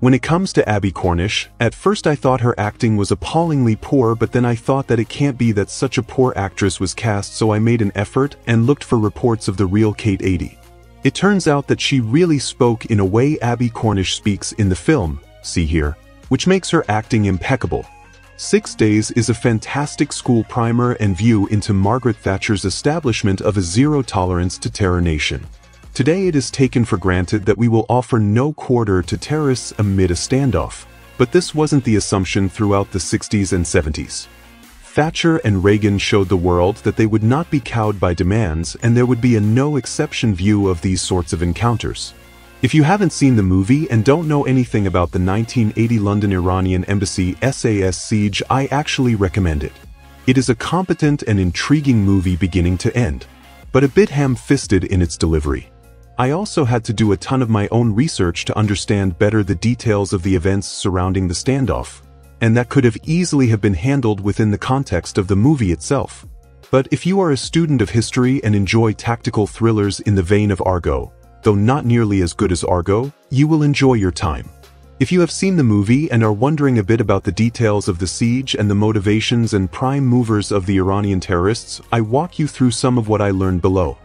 When it comes to Abbie Cornish, at first I thought her acting was appallingly poor, but then I thought that it can't be that such a poor actress was cast, so I made an effort and looked for reports of the real Kate Adie. It turns out that she really spoke in a way Abbie Cornish speaks in the film, see here, which makes her acting impeccable. Six Days is a fantastic school primer and view into Margaret Thatcher's establishment of a zero tolerance to terror nation. Today it is taken for granted that we will offer no quarter to terrorists amid a standoff, but this wasn't the assumption throughout the sixties and seventies. Thatcher and Reagan showed the world that they would not be cowed by demands, and there would be a no-exception view of these sorts of encounters. If you haven't seen the movie and don't know anything about the nineteen eighty London Iranian Embassy S A S siege, I actually recommend it. It is a competent and intriguing movie beginning to end, but a bit ham-fisted in its delivery. I also had to do a ton of my own research to understand better the details of the events surrounding the standoff, and that could have easily have been handled within the context of the movie itself. But if you are a student of history and enjoy tactical thrillers in the vein of Argo, though not nearly as good as Argo, you will enjoy your time. If you have seen the movie and are wondering a bit about the details of the siege and the motivations and prime movers of the Iranian terrorists, I walk you through some of what I learned below.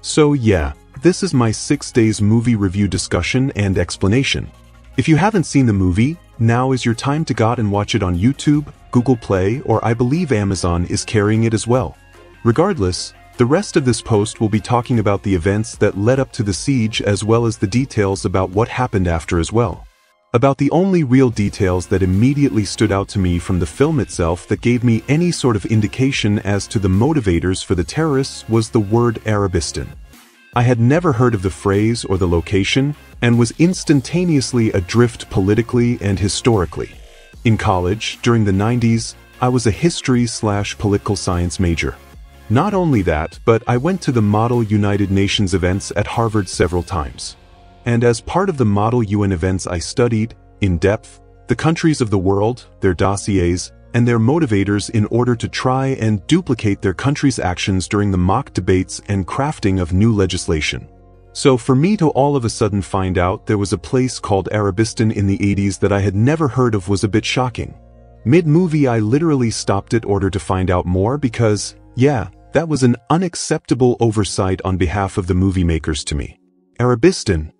So yeah, this is my Six Days movie review discussion and explanation. If you haven't seen the movie, now is your time to go out and watch it on YouTube, Google Play, or I believe Amazon is carrying it as well. Regardless, the rest of this post will be talking about the events that led up to the siege as well as the details about what happened after as well. About the only real details that immediately stood out to me from the film itself that gave me any sort of indication as to the motivators for the terrorists was the word Arabistan. I had never heard of the phrase or the location, and was instantaneously adrift politically and historically. In college, during the nineties, I was a history-slash-political science major. Not only that, but I went to the Model United Nations events at Harvard several times. And as part of the Model U N events I studied, in depth, the countries of the world, their dossiers, and their motivators in order to try and duplicate their country's actions during the mock debates and crafting of new legislation. So for me to all of a sudden find out there was a place called Arabistan in the eighties that I had never heard of was a bit shocking. Mid-movie I literally stopped in order to find out more because, yeah, that was an unacceptable oversight on behalf of the movie makers to me. Arabistan.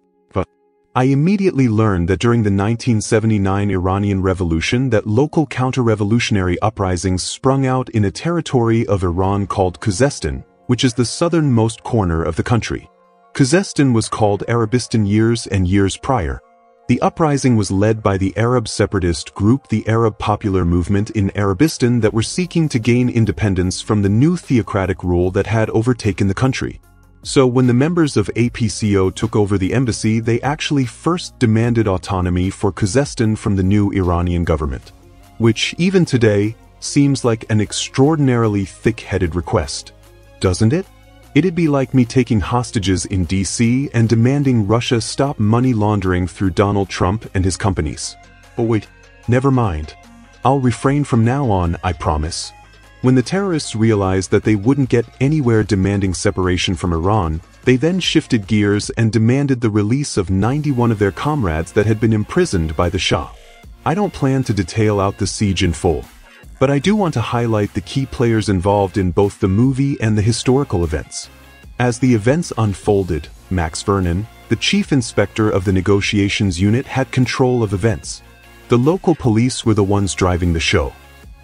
I immediately learned that during the nineteen seventy-nine Iranian Revolution that local counter-revolutionary uprisings sprung out in a territory of Iran called Khuzestan, which is the southernmost corner of the country. Khuzestan was called Arabistan years and years prior. The uprising was led by the Arab separatist group the Arab Popular Movement in Arabistan that were seeking to gain independence from the new theocratic rule that had overtaken the country. So when the members of A P C O took over the embassy, they actually first demanded autonomy for Khuzestan from the new Iranian government, which even today seems like an extraordinarily thick-headed request, doesn't it? It'd be like me taking hostages in D C and demanding Russia stop money laundering through Donald Trump and his companies. Oh wait, never mind. I'll refrain from now on, I promise. When the terrorists realized that they wouldn't get anywhere demanding separation from Iran, they then shifted gears and demanded the release of ninety-one of their comrades that had been imprisoned by the Shah. I don't plan to detail out the siege in full, but I do want to highlight the key players involved in both the movie and the historical events. As the events unfolded, Max Vernon, the chief inspector of the negotiations unit, had control of events. The local police were the ones driving the show.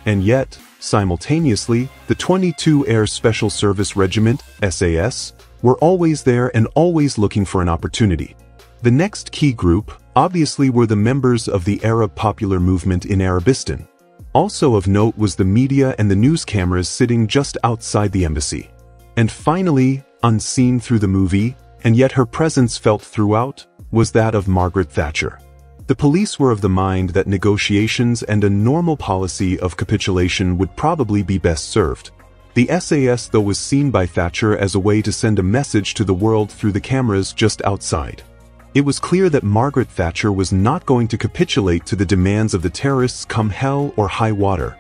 And yet, simultaneously, the twenty-two Air Special Service Regiment, S A S, were always there and always looking for an opportunity. The next key group, obviously, were the members of the Arab Popular Movement in Arabistan. Also of note was the media and the news cameras sitting just outside the embassy. And finally, unseen through the movie, and yet her presence felt throughout, was that of Margaret Thatcher. The police were of the mind that negotiations and a normal policy of capitulation would probably be best served. The S A S, though, was seen by Thatcher as a way to send a message to the world through the cameras just outside. It was clear that Margaret Thatcher was not going to capitulate to the demands of the terrorists come hell or high water.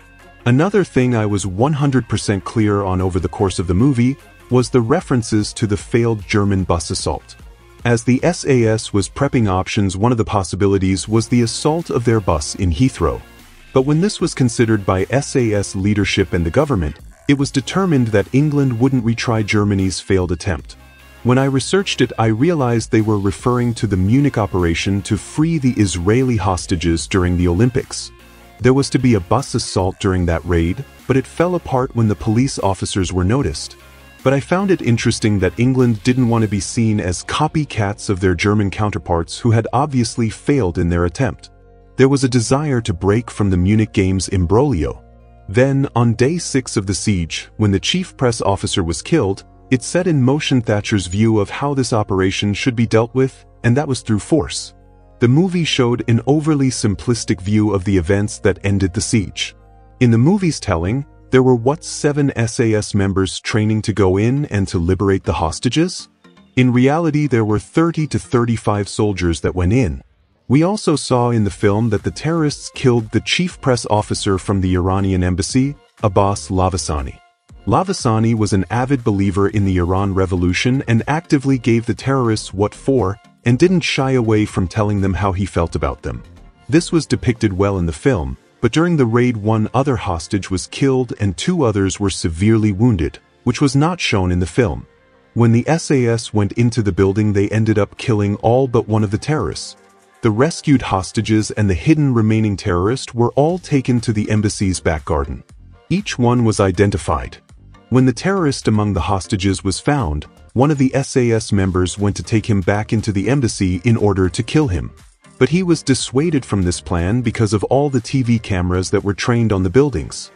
Another thing I was one hundred percent clear on over the course of the movie was the references to the failed German bus assault. As the S A S was prepping options, one of the possibilities was the assault of their bus in Heathrow. But when this was considered by S A S leadership and the government, it was determined that England wouldn't retry Germany's failed attempt. When I researched it, I realized they were referring to the Munich operation to free the Israeli hostages during the Olympics. There was to be a bus assault during that raid, but it fell apart when the police officers were noticed. But I found it interesting that England didn't want to be seen as copycats of their German counterparts who had obviously failed in their attempt. There was a desire to break from the Munich Games imbroglio. Then, on day six of the siege, when the chief press officer was killed, it set in motion Thatcher's view of how this operation should be dealt with, and that was through force. The movie showed an overly simplistic view of the events that ended the siege. In the movie's telling, there were what, seven S A S members training to go in and to liberate the hostages? In reality, there were thirty to thirty-five soldiers that went in. We also saw in the film that the terrorists killed the chief press officer from the Iranian embassy, Abbas Lavasani. Lavasani was an avid believer in the Iran Revolution and actively gave the terrorists what for, and didn't shy away from telling them how he felt about them. This was depicted well in the film, but during the raid one other hostage was killed and two others were severely wounded, which was not shown in the film. When the S A S went into the building, they ended up killing all but one of the terrorists. The rescued hostages and the hidden remaining terrorist were all taken to the embassy's back garden. Each one was identified. When the terrorist among the hostages was found, one of the S A S members went to take him back into the embassy in order to kill him. But he was dissuaded from this plan because of all the T V cameras that were trained on the buildings.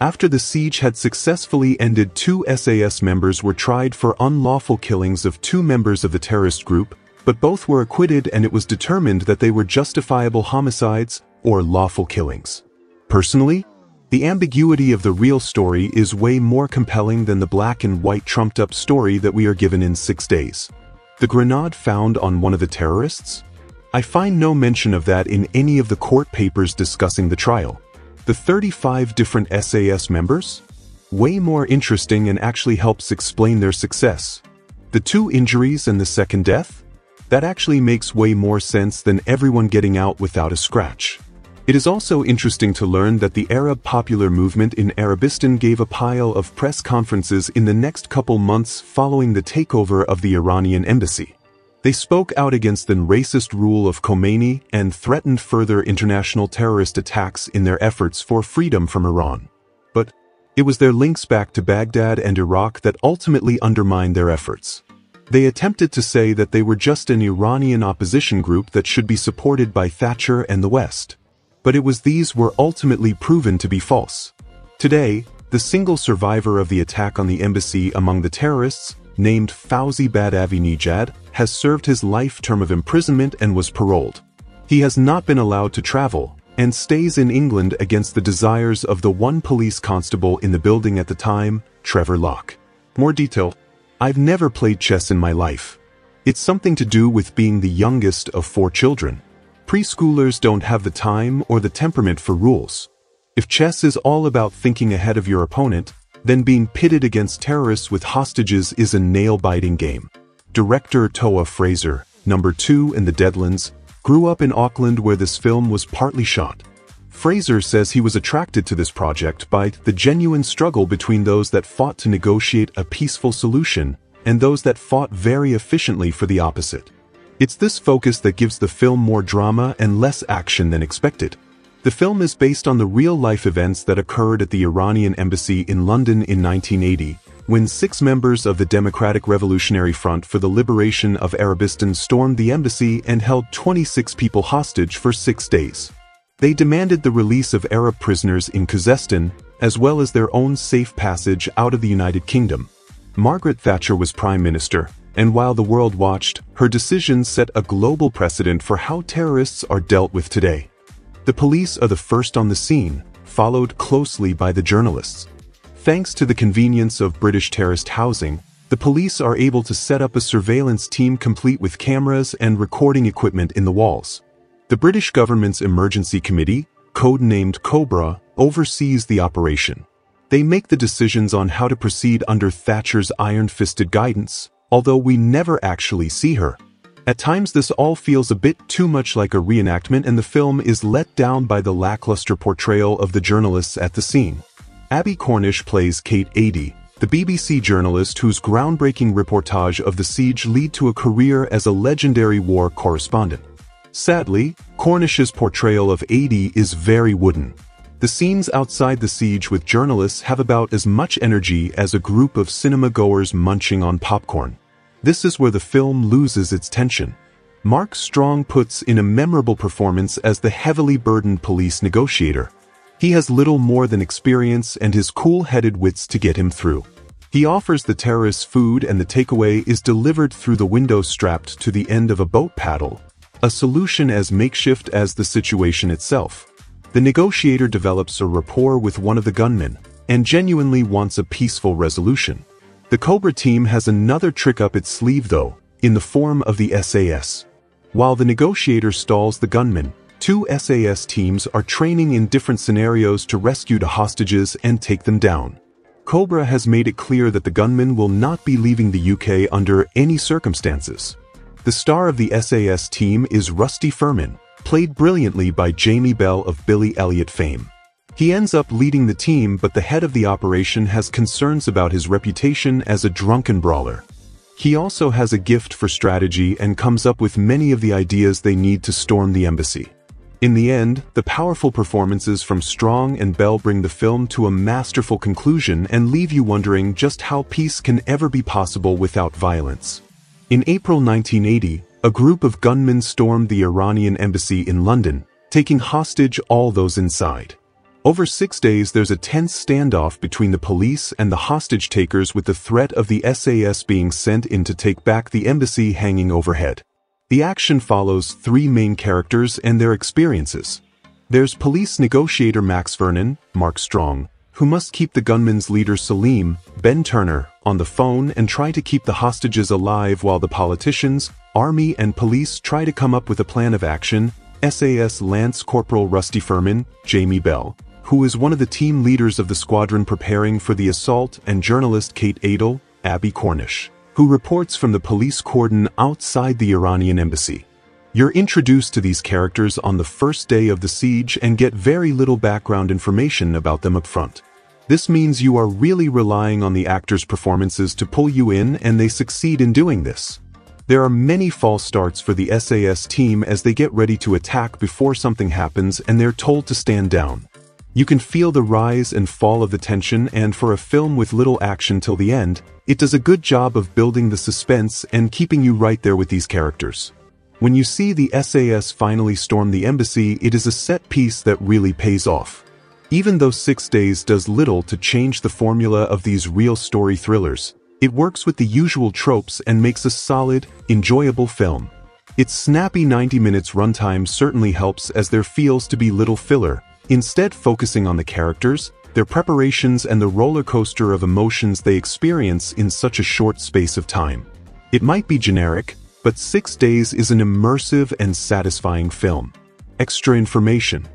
After the siege had successfully ended, two S A S members were tried for unlawful killings of two members of the terrorist group, but both were acquitted and it was determined that they were justifiable homicides or lawful killings. Personally, the ambiguity of the real story is way more compelling than the black and white trumped-up story that we are given in six days. The grenade found on one of the terrorists? I find no mention of that in any of the court papers discussing the trial. The thirty-five different S A S members? Way more interesting and actually helps explain their success. The two injuries and the second death? That actually makes way more sense than everyone getting out without a scratch. It is also interesting to learn that the Arab Popular Movement in Arabistan gave a pile of press conferences in the next couple months following the takeover of the Iranian embassy. They spoke out against the racist rule of Khomeini and threatened further international terrorist attacks in their efforts for freedom from Iran. But it was their links back to Baghdad and Iraq that ultimately undermined their efforts. They attempted to say that they were just an Iranian opposition group that should be supported by Thatcher and the West. But it was these were ultimately proven to be false. Today, the single survivor of the attack on the embassy among the terrorists, named Fawzi Badavinejad, has served his life term of imprisonment and was paroled. He has not been allowed to travel, and stays in England against the desires of the one police constable in the building at the time, Trevor Locke. More detail. I've never played chess in my life. It's something to do with being the youngest of four children. Preschoolers don't have the time or the temperament for rules. If chess is all about thinking ahead of your opponent, then being pitted against terrorists with hostages is a nail-biting game. Director Toa Fraser, number two in The Dead Lands, grew up in Auckland where this film was partly shot. Fraser says he was attracted to this project by the genuine struggle between those that fought to negotiate a peaceful solution and those that fought very efficiently for the opposite. It's this focus that gives the film more drama and less action than expected. The film is based on the real-life events that occurred at the Iranian embassy in London in nineteen eighty, when six members of the Democratic Revolutionary Front for the Liberation of Arabistan stormed the embassy and held twenty-six people hostage for six days. They demanded the release of Arab prisoners in Khuzestan, as well as their own safe passage out of the United Kingdom. Margaret Thatcher was Prime Minister, and while the world watched, her decision set a global precedent for how terrorists are dealt with today. The police are the first on the scene, followed closely by the journalists. Thanks to the convenience of British terraced housing, the police are able to set up a surveillance team complete with cameras and recording equipment in the walls. The British government's emergency committee, codenamed COBRA, oversees the operation. They make the decisions on how to proceed under Thatcher's iron-fisted guidance, although we never actually see her. At times this all feels a bit too much like a reenactment, and the film is let down by the lackluster portrayal of the journalists at the scene. Abbie Cornish plays Kate Adie, the B B C journalist whose groundbreaking reportage of the siege led to a career as a legendary war correspondent. Sadly, Cornish's portrayal of Adie is very wooden. The scenes outside the siege with journalists have about as much energy as a group of cinema-goers munching on popcorn. This is where the film loses its tension. Mark Strong puts in a memorable performance as the heavily burdened police negotiator. He has little more than experience and his cool-headed wits to get him through. He offers the terrorists food and the takeaway is delivered through the window strapped to the end of a boat paddle, a solution as makeshift as the situation itself. The negotiator develops a rapport with one of the gunmen and genuinely wants a peaceful resolution. The COBRA team has another trick up its sleeve though, in the form of the S A S. While the negotiator stalls the gunman, two S A S teams are training in different scenarios to rescue the hostages and take them down. COBRA has made it clear that the gunman will not be leaving the U K under any circumstances. The star of the S A S team is Rusty Furman, played brilliantly by Jamie Bell of Billy Elliot fame. He ends up leading the team, but the head of the operation has concerns about his reputation as a drunken brawler. He also has a gift for strategy and comes up with many of the ideas they need to storm the embassy. In the end, the powerful performances from Strong and Bell bring the film to a masterful conclusion and leave you wondering just how peace can ever be possible without violence. In April nineteen eighty, a group of gunmen stormed the Iranian embassy in London, taking hostage all those inside. Over six days there's a tense standoff between the police and the hostage takers, with the threat of the S A S being sent in to take back the embassy hanging overhead. The action follows three main characters and their experiences. There's police negotiator Max Vernon, Mark Strong, who must keep the gunmen's leader Salim, Ben Turner, on the phone and try to keep the hostages alive while the politicians, army and police try to come up with a plan of action. S A S Lance Corporal Rusty Furman, Jamie Bell, who is one of the team leaders of the squadron preparing for the assault, and journalist Kate Adie, Abbie Cornish, who reports from the police cordon outside the Iranian embassy. You're introduced to these characters on the first day of the siege and get very little background information about them up front. This means you are really relying on the actors' performances to pull you in, and they succeed in doing this. There are many false starts for the S A S team as they get ready to attack before something happens and they're told to stand down. You can feel the rise and fall of the tension, and for a film with little action till the end, it does a good job of building the suspense and keeping you right there with these characters. When you see the S A S finally storm the embassy, it is a set piece that really pays off. Even though six days does little to change the formula of these real story thrillers, it works with the usual tropes and makes a solid, enjoyable film. Its snappy ninety minutes runtime certainly helps, as there feels to be little filler, instead focusing on the characters, their preparations and the roller coaster of emotions they experience in such a short space of time. It might be generic, but Six Days is an immersive and satisfying film. Extra information.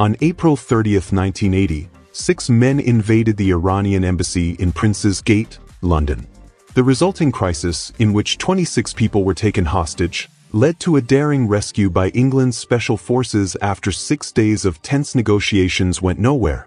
On April thirtieth nineteen eighty, six men invaded the Iranian embassy in Prince's Gate, London. The resulting crisis, in which twenty-six people were taken hostage, led to a daring rescue by England's special forces after six days of tense negotiations went nowhere.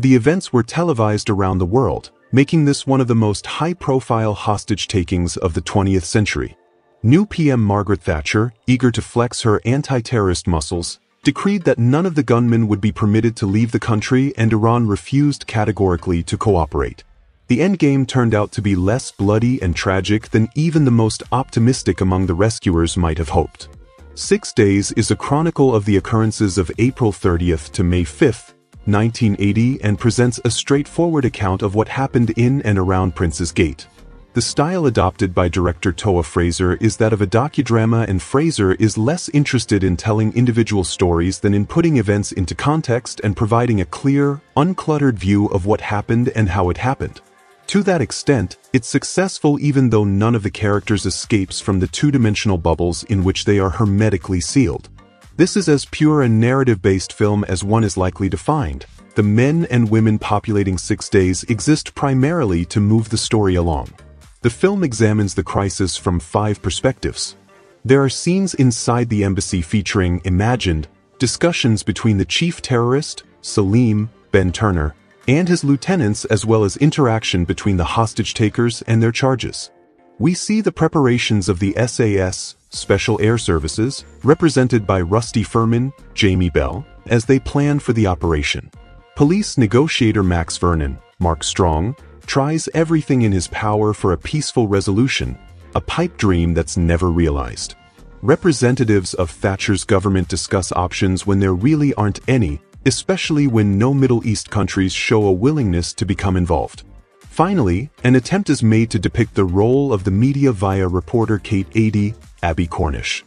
The events were televised around the world, making this one of the most high-profile hostage takings of the twentieth century. New P M Margaret Thatcher, eager to flex her anti-terrorist muscles, decreed that none of the gunmen would be permitted to leave the country, and Iran refused categorically to cooperate. The endgame turned out to be less bloody and tragic than even the most optimistic among the rescuers might have hoped. Six Days is a chronicle of the occurrences of April thirtieth to May fifth nineteen eighty and presents a straightforward account of what happened in and around Prince's Gate. The style adopted by director Toa Fraser is that of a docudrama, and Fraser is less interested in telling individual stories than in putting events into context and providing a clear, uncluttered view of what happened and how it happened. To that extent, it's successful, even though none of the characters escapes from the two-dimensional bubbles in which they are hermetically sealed. This is as pure a narrative-based film as one is likely to find. The men and women populating Six Days exist primarily to move the story along. The film examines the crisis from five perspectives. There are scenes inside the embassy featuring imagined discussions between the chief terrorist, Salim, Ben Turner, and his lieutenants, as well as interaction between the hostage takers and their charges. We see the preparations of the S A S, Special Air Services, represented by Rusty Furman, Jamie Bell, as they plan for the operation. Police negotiator Max Vernon, Mark Strong, tries everything in his power for a peaceful resolution, a pipe dream that's never realized. Representatives of Thatcher's government discuss options when there really aren't any, especially when no Middle East countries show a willingness to become involved. Finally, an attempt is made to depict the role of the media via reporter Kate Adie, Abbie Cornish.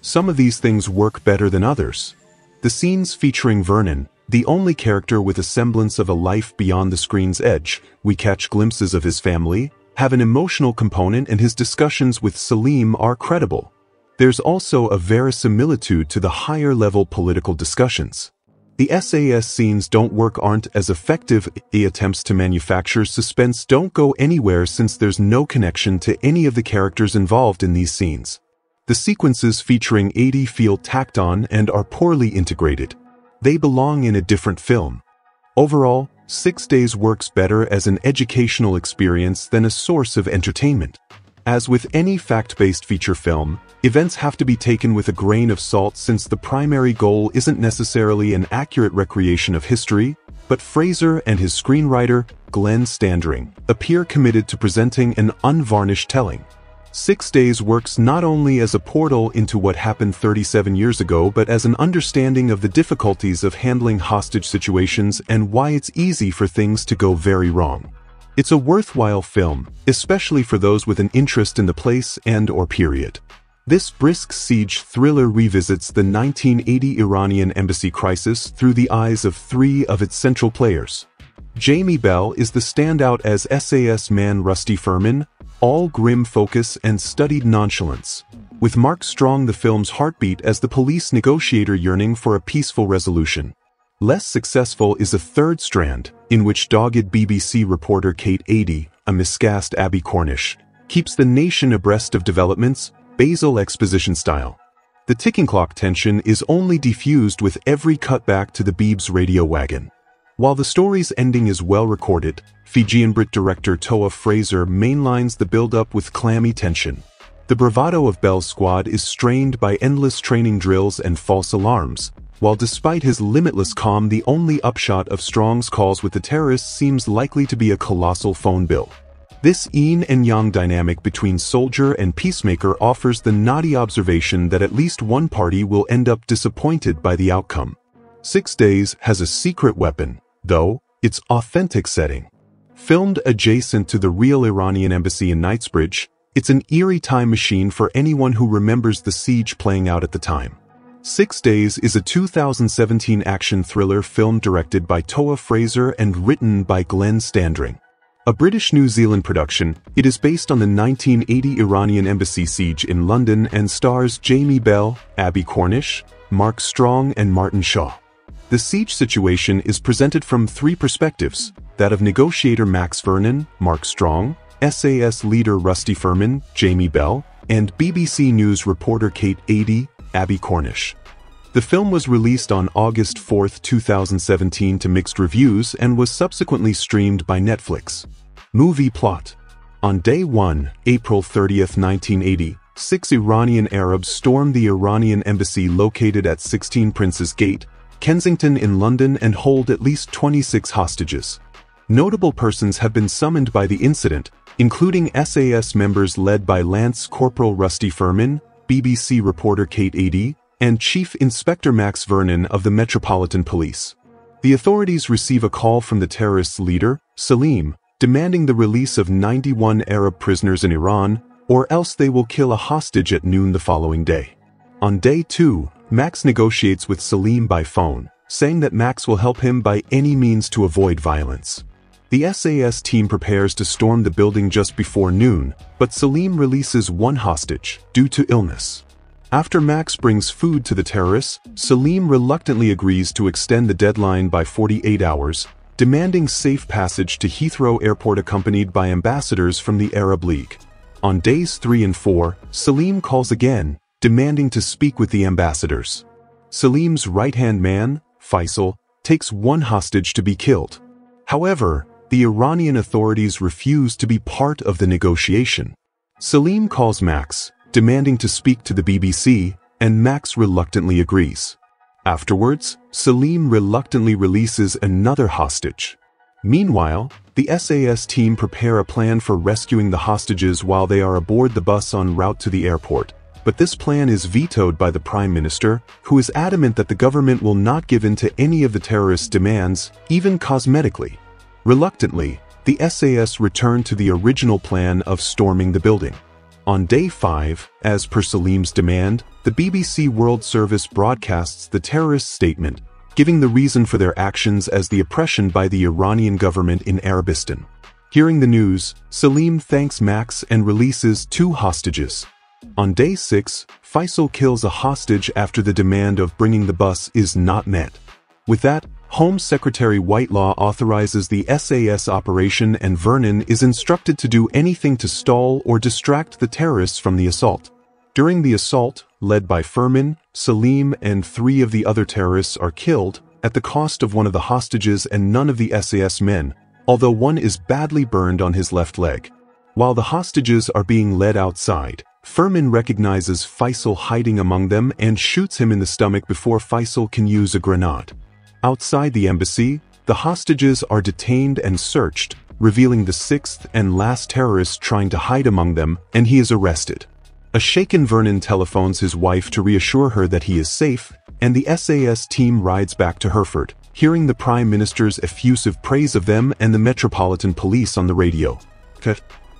Some of these things work better than others. The scenes featuring Vernon, the only character with a semblance of a life beyond the screen's edge, we catch glimpses of his family, have an emotional component, and his discussions with Salim are credible. There's also a verisimilitude to the higher-level political discussions. The S A S scenes don't work aren't as effective. The attempts to manufacture suspense don't go anywhere since there's no connection to any of the characters involved in these scenes. The sequences featuring Adie feel tacked on and are poorly integrated. They belong in a different film. Overall, Six Days works better as an educational experience than a source of entertainment. As with any fact-based feature film, events have to be taken with a grain of salt since the primary goal isn't necessarily an accurate recreation of history, but Fraser and his screenwriter, Glenn Standring, appear committed to presenting an unvarnished telling. Six Days works not only as a portal into what happened thirty-seven years ago, but as an understanding of the difficulties of handling hostage situations and why it's easy for things to go very wrong. It's a worthwhile film, especially for those with an interest in the place and/or period. This brisk siege thriller revisits the nineteen eighty Iranian embassy crisis through the eyes of three of its central players. Jamie Bell is the standout as S A S man Rusty Furman, all grim focus and studied nonchalance, with Mark Strong the film's heartbeat as the police negotiator yearning for a peaceful resolution. Less successful is a third strand, in which dogged B B C reporter Kate Adie, a miscast Abbie Cornish, keeps the nation abreast of developments, Basil exposition style. The ticking clock tension is only diffused with every cutback to the Beebs radio wagon. While the story's ending is well recorded, Fijian Brit director Toa Fraser mainlines the build-up with clammy tension. The bravado of Bell's squad is strained by endless training drills and false alarms, while despite his limitless calm, the only upshot of Strong's calls with the terrorists seems likely to be a colossal phone bill. This yin and yang dynamic between soldier and peacemaker offers the naughty observation that at least one party will end up disappointed by the outcome. Six Days has a secret weapon, though, its authentic setting. Filmed adjacent to the real Iranian embassy in Knightsbridge, it's an eerie time machine for anyone who remembers the siege playing out at the time. Six Days is a two thousand seventeen action thriller film directed by Toa Fraser and written by Glenn Standring. A British New Zealand production, it is based on the nineteen eighty Iranian embassy siege in London and stars Jamie Bell, Abbie Cornish, Mark Strong, and Martin Shaw. The siege situation is presented from three perspectives: that of negotiator Max Vernon, Mark Strong, S A S leader Rusty Furman, Jamie Bell, and B B C News reporter Kate Adie, Abbie Cornish. The film was released on August fourth, two thousand seventeen to mixed reviews and was subsequently streamed by Netflix. Movie plot. On day one, April thirtieth, nineteen eighty, six Iranian Arabs storm the Iranian embassy located at sixteen Prince's Gate, Kensington in London, and hold at least twenty-six hostages. Notable persons have been summoned by the incident, including S A S members led by Lance Corporal Rusty Furman, B B C reporter Kate Adie, and Chief Inspector Max Vernon of the Metropolitan Police. The authorities receive a call from the terrorist's leader, Salim, demanding the release of ninety-one Arab prisoners in Iran, or else they will kill a hostage at noon the following day. On day two, Max negotiates with Salim by phone, saying that Max will help him by any means to avoid violence. The S A S team prepares to storm the building just before noon, but Salim releases one hostage due to illness. After Max brings food to the terrorists, Salim reluctantly agrees to extend the deadline by forty-eight hours, demanding safe passage to Heathrow Airport accompanied by ambassadors from the Arab League. On days three and four, Salim calls again, demanding to speak with the ambassadors. Salim's right-hand man, Faisal, takes one hostage to be killed. However, the Iranian authorities refuse to be part of the negotiation. Salim calls Max, demanding to speak to the B B C, and Max reluctantly agrees. Afterwards, Salim reluctantly releases another hostage. Meanwhile, the S A S team prepare a plan for rescuing the hostages while they are aboard the bus en route to the airport, but this plan is vetoed by the Prime Minister, who is adamant that the government will not give in to any of the terrorists' demands, even cosmetically. Reluctantly, the S A S returned to the original plan of storming the building. On day five, as per Salim's demand, the B B C World Service broadcasts the terrorist statement, giving the reason for their actions as the oppression by the Iranian government in Arabistan. Hearing the news, Salim thanks Max and releases two hostages. On day six, Faisal kills a hostage after the demand of bringing the bus is not met. With that, Home Secretary Whitelaw authorizes the S A S operation and Vernon is instructed to do anything to stall or distract the terrorists from the assault. During the assault, led by Firmin, Salim and three of the other terrorists are killed, at the cost of one of the hostages and none of the S A S men, although one is badly burned on his left leg. While the hostages are being led outside, Firmin recognizes Faisal hiding among them and shoots him in the stomach before Faisal can use a grenade. Outside the embassy, the hostages are detained and searched, revealing the sixth and last terrorist trying to hide among them, and he is arrested. A shaken Vernon telephones his wife to reassure her that he is safe, and the S A S team rides back to Hereford, hearing the Prime Minister's effusive praise of them and the Metropolitan Police on the radio.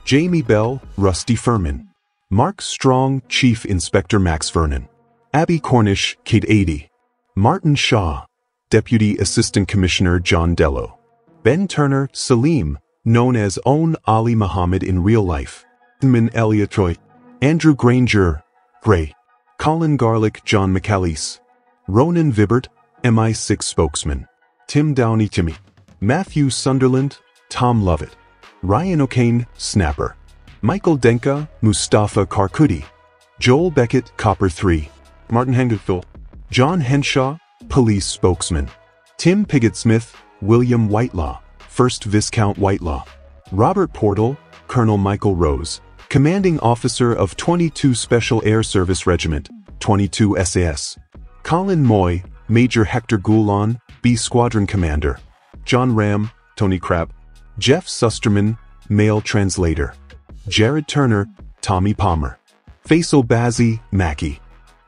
Jamie Bell, Rusty Firmin. Mark Strong, Chief Inspector Max Vernon. Abbie Cornish, Kate Adie. Martin Shaw, Deputy Assistant Commissioner John Dello. Ben Turner, Salim, known as Own Ali Muhammad in real life. Min Elliot Troy. Andrew Granger, Gray. Colin Garlick, John McAleese. Ronan Vibbert, M I six spokesman. Tim Downey, Timmy. Matthew Sunderland, Tom Lovett. Ryan O'Kane, Snapper. Michael Denka, Mustafa Karkudi. Joel Beckett, Copper three. Martin Hengelfil. John Henshaw, Police spokesman. Tim Pigott-Smith, William Whitelaw, first Viscount Whitelaw. Robert Portal, Colonel Michael Rose, commanding officer of twenty-two Special Air Service Regiment, twenty-two S A S. Colin Moy, Major Hector Goulon, B Squadron Commander. John Ram, Tony Crabb. Jeff Susterman, male translator. Jared Turner, Tommy Palmer. Faisal Bazzi, Mackey.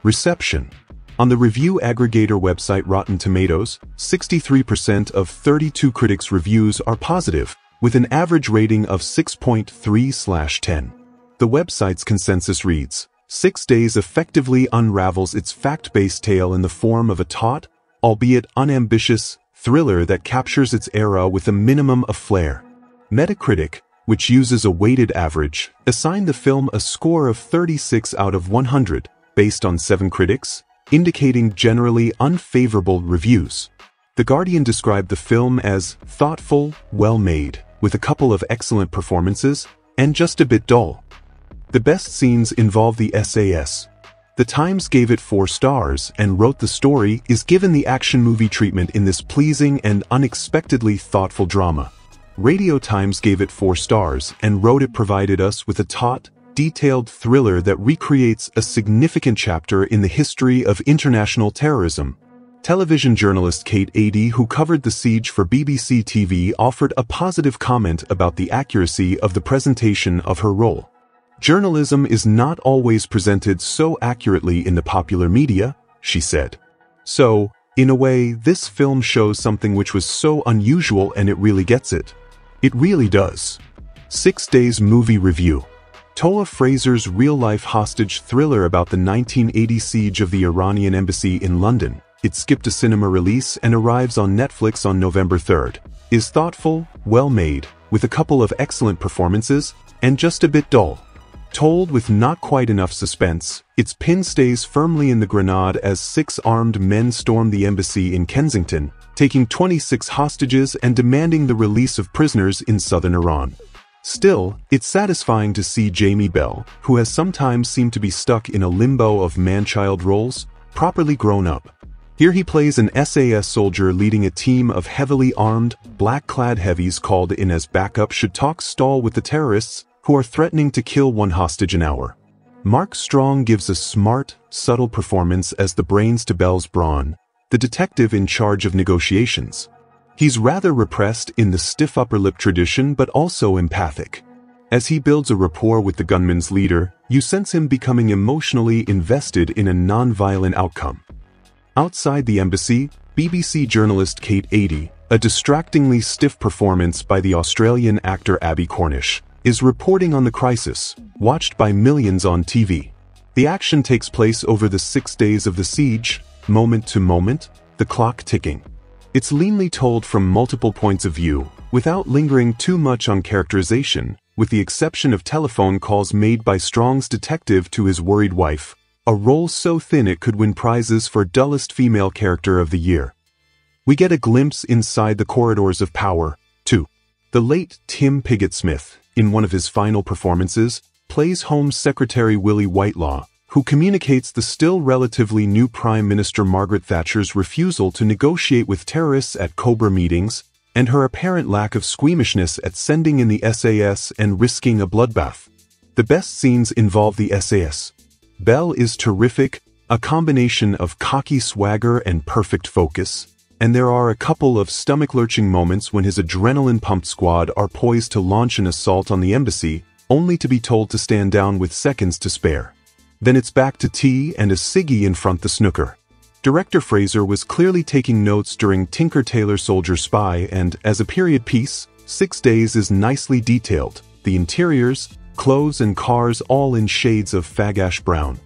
Reception. On the review aggregator website Rotten Tomatoes, sixty-three percent of thirty-two critics' reviews are positive, with an average rating of six point three out of ten. The website's consensus reads, Six Days effectively unravels its fact-based tale in the form of a taut, albeit unambitious, thriller that captures its era with a minimum of flair. Metacritic, which uses a weighted average, assigned the film a score of thirty-six out of one hundred, based on seven critics, indicating generally unfavorable reviews. The Guardian described the film as thoughtful, well-made, with a couple of excellent performances, and just a bit dull. The best scenes involve the S A S. The Times gave it four stars and wrote the story is given the action movie treatment in this pleasing and unexpectedly thoughtful drama. Radio Times gave it four stars and wrote it provided us with a taut, detailed thriller that recreates a significant chapter in the history of international terrorism. Television journalist Kate Adie, who covered the siege for B B C T V, offered a positive comment about the accuracy of the presentation of her role. Journalism is not always presented so accurately in the popular media, she said. So, in a way, this film shows something which was so unusual and it really gets it. It really does. Six Days Movie Review. Toa Fraser's real-life hostage thriller about the nineteen eighty siege of the Iranian embassy in London, it skipped a cinema release and arrives on Netflix on November third, is thoughtful, well-made, with a couple of excellent performances, and just a bit dull. Told with not quite enough suspense, its pin stays firmly in the grenade as six armed men storm the embassy in Kensington, taking twenty-six hostages and demanding the release of prisoners in southern Iran. Still, it's satisfying to see Jamie Bell, who has sometimes seemed to be stuck in a limbo of man-child roles, properly grown up. Here he plays an S A S soldier leading a team of heavily armed, black-clad heavies called in as backup should talks stall with the terrorists, who are threatening to kill one hostage an hour. Mark Strong gives a smart, subtle performance as the brains to Bell's brawn, the detective in charge of negotiations. He's rather repressed in the stiff upper lip tradition but also empathic. As he builds a rapport with the gunman's leader, you sense him becoming emotionally invested in a non-violent outcome. Outside the embassy, B B C journalist Kate Adie, a distractingly stiff performance by the Australian actor Abbie Cornish, is reporting on the crisis, watched by millions on T V. The action takes place over the six days of the siege, moment to moment, the clock ticking. It's leanly told from multiple points of view, without lingering too much on characterization, with the exception of telephone calls made by Strong's detective to his worried wife, a role so thin it could win prizes for dullest female character of the year. We get a glimpse inside the corridors of power, too. The late Tim Pigott-Smith, in one of his final performances, plays Home Secretary Willie Whitelaw, who communicates the still relatively new Prime Minister Margaret Thatcher's refusal to negotiate with terrorists at COBRA meetings and her apparent lack of squeamishness at sending in the S A S and risking a bloodbath. The best scenes involve the S A S. Bell is terrific, a combination of cocky swagger and perfect focus, and there are a couple of stomach-lurching moments when his adrenaline-pumped squad are poised to launch an assault on the embassy, only to be told to stand down with seconds to spare. Then it's back to tea and a ciggy in front the snooker. Director Fraser was clearly taking notes during Tinker Tailor Soldier Spy, and, as a period piece, Six Days is nicely detailed, the interiors, clothes and cars all in shades of fagash brown.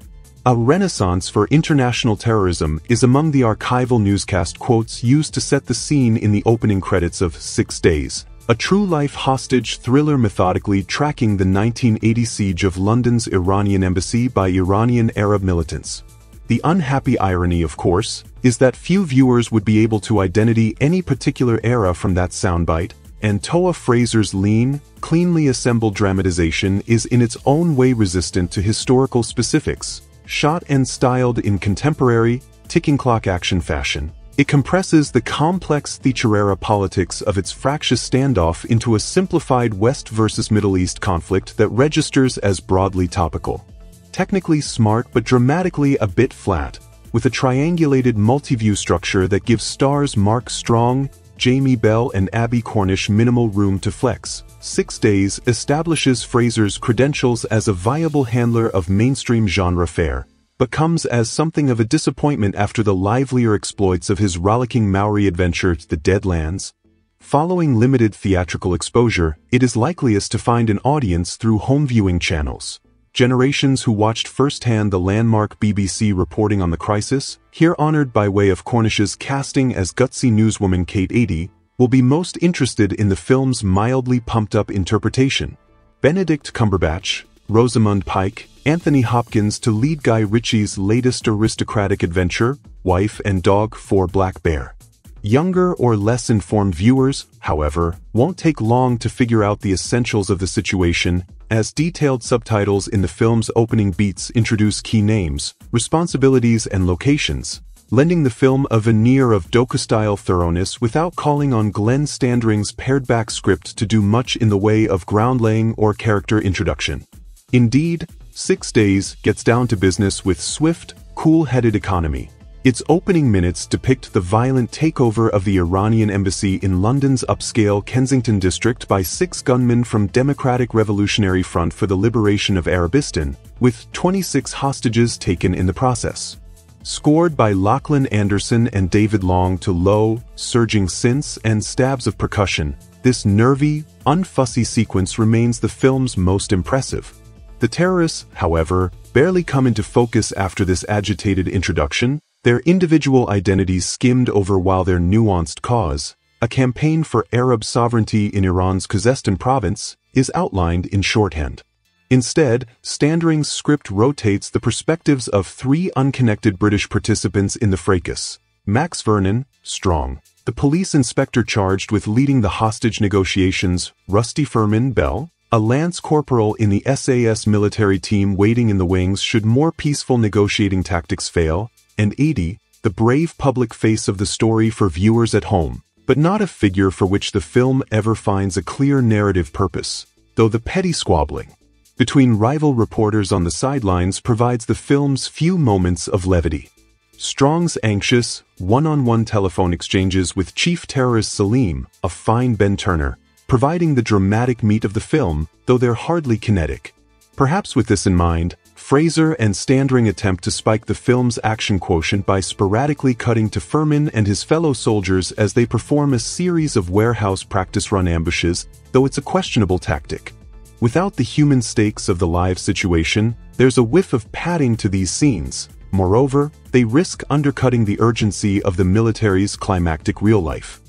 A renaissance for international terrorism is among the archival newscast quotes used to set the scene in the opening credits of Six Days, a true-life hostage thriller methodically tracking the nineteen eighty siege of London's Iranian embassy by Iranian Arab militants. The unhappy irony, of course, is that few viewers would be able to identify any particular era from that soundbite, and Toa Fraser's lean, cleanly assembled dramatization is in its own way resistant to historical specifics. Shot and styled in contemporary, ticking clock action fashion, it compresses the complex Thatcherera politics of its fractious standoff into a simplified West versus Middle East conflict that registers as broadly topical. Technically smart but dramatically a bit flat, with a triangulated multi-view structure that gives stars Mark Strong, Jamie Bell and Abbie Cornish minimal room to flex. Six Days establishes Fraser's credentials as a viable handler of mainstream genre fare, but comes as something of a disappointment after the livelier exploits of his rollicking Maori adventure The Dead Lands. Following limited theatrical exposure, it is likeliest to find an audience through home viewing channels. Generations who watched firsthand the landmark B B C reporting on the crisis, here honored by way of Cornish's casting as gutsy newswoman Kate Adie, will be most interested in the film's mildly pumped-up interpretation. Benedict Cumberbatch, Rosamund Pike, Anthony Hopkins to lead Guy Ritchie's latest aristocratic adventure, Wife and Dog for Black Bear. Younger or less informed viewers, however, won't take long to figure out the essentials of the situation, as detailed subtitles in the film's opening beats introduce key names, responsibilities and locations, lending the film a veneer of docu-style thoroughness without calling on Glenn Standring's pared-back script to do much in the way of ground-laying or character introduction. Indeed, Six Days gets down to business with swift, cool-headed economy. Its opening minutes depict the violent takeover of the Iranian embassy in London's upscale Kensington district by six gunmen from Democratic Revolutionary Front for the Liberation of Arabistan, with twenty-six hostages taken in the process. Scored by Lachlan Anderson and David Long to low, surging synths and stabs of percussion, this nervy, unfussy sequence remains the film's most impressive. The terrorists, however, barely come into focus after this agitated introduction, their individual identities skimmed over while their nuanced cause, a campaign for Arab sovereignty in Iran's Khuzestan province, is outlined in shorthand. Instead, Standring's script rotates the perspectives of three unconnected British participants in the fracas: Max Vernon, Strong, the police inspector charged with leading the hostage negotiations; Rusty Furman Bell, a lance corporal in the S A S military team waiting in the wings should more peaceful negotiating tactics fail; and Adie, the brave public face of the story for viewers at home, but not a figure for which the film ever finds a clear narrative purpose, though the petty squabbling between rival reporters on the sidelines provides the film's few moments of levity. Strong's anxious, one-on-one telephone exchanges with chief terrorist Salim, a fine Ben Turner, providing the dramatic meat of the film, though they're hardly kinetic. Perhaps with this in mind, Fraser and Standring attempt to spike the film's action quotient by sporadically cutting to Furman and his fellow soldiers as they perform a series of warehouse practice run ambushes, though it's a questionable tactic. Without the human stakes of the live situation, there's a whiff of padding to these scenes. Moreover, they risk undercutting the urgency of the military's climactic real life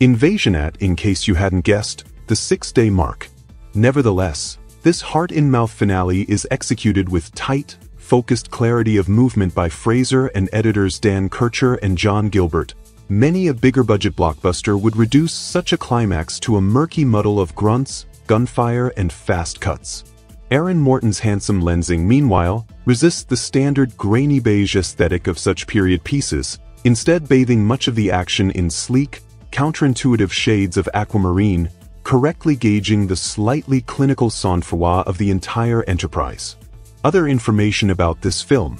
invasion at, in case you hadn't guessed, the six-day mark. Nevertheless, this heart-in-mouth finale is executed with tight, focused clarity of movement by Fraser and editors Dan Kircher and John Gilbert. Many a bigger-budget blockbuster would reduce such a climax to a murky muddle of grunts, gunfire, and fast cuts. Aaron Morton's handsome lensing, meanwhile, resists the standard grainy beige aesthetic of such period pieces, instead bathing much of the action in sleek, counterintuitive shades of aquamarine, correctly gauging the slightly clinical sang-froid of the entire enterprise. Other information about this film.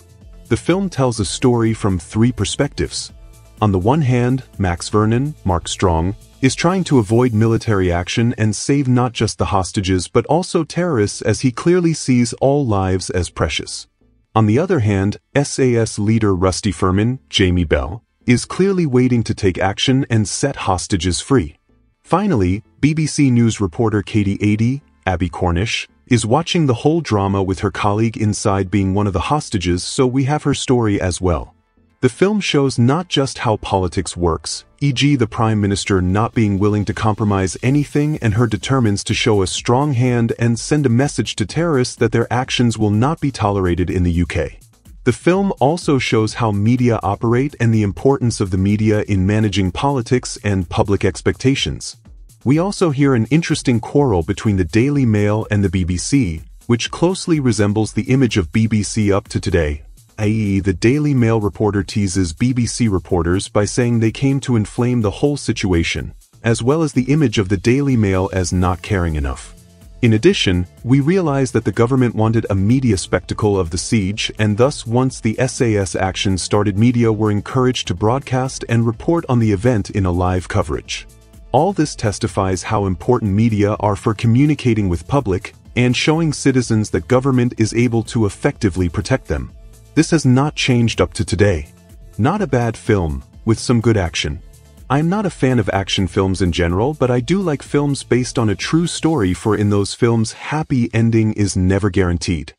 The film tells a story from three perspectives. On the one hand, Max Vernon, Mark Strong, is trying to avoid military action and save not just the hostages but also terrorists, as he clearly sees all lives as precious. On the other hand, S A S leader Rusty Furman, Jamie Bell, is clearly waiting to take action and set hostages free. Finally, B B C News reporter Kate Adie, Abbie Cornish, is watching the whole drama with her colleague inside being one of the hostages, so we have her story as well. The film shows not just how politics works, for example the Prime Minister not being willing to compromise anything and her determination to show a strong hand and send a message to terrorists that their actions will not be tolerated in the U K. The film also shows how media operate and the importance of the media in managing politics and public expectations. We also hear an interesting quarrel between the Daily Mail and the B B C, which closely resembles the image of B B C up to today, that is the Daily Mail reporter teases B B C reporters by saying they came to inflame the whole situation, as well as the image of the Daily Mail as not caring enough. In addition, we realize that the government wanted a media spectacle of the siege, and thus once the S A S action started, media were encouraged to broadcast and report on the event in a live coverage. All this testifies how important media are for communicating with public and showing citizens that government is able to effectively protect them. This has not changed up to today. Not a bad film, with some good action. I'm not a fan of action films in general, but I do like films based on a true story, for in those films happy ending is never guaranteed.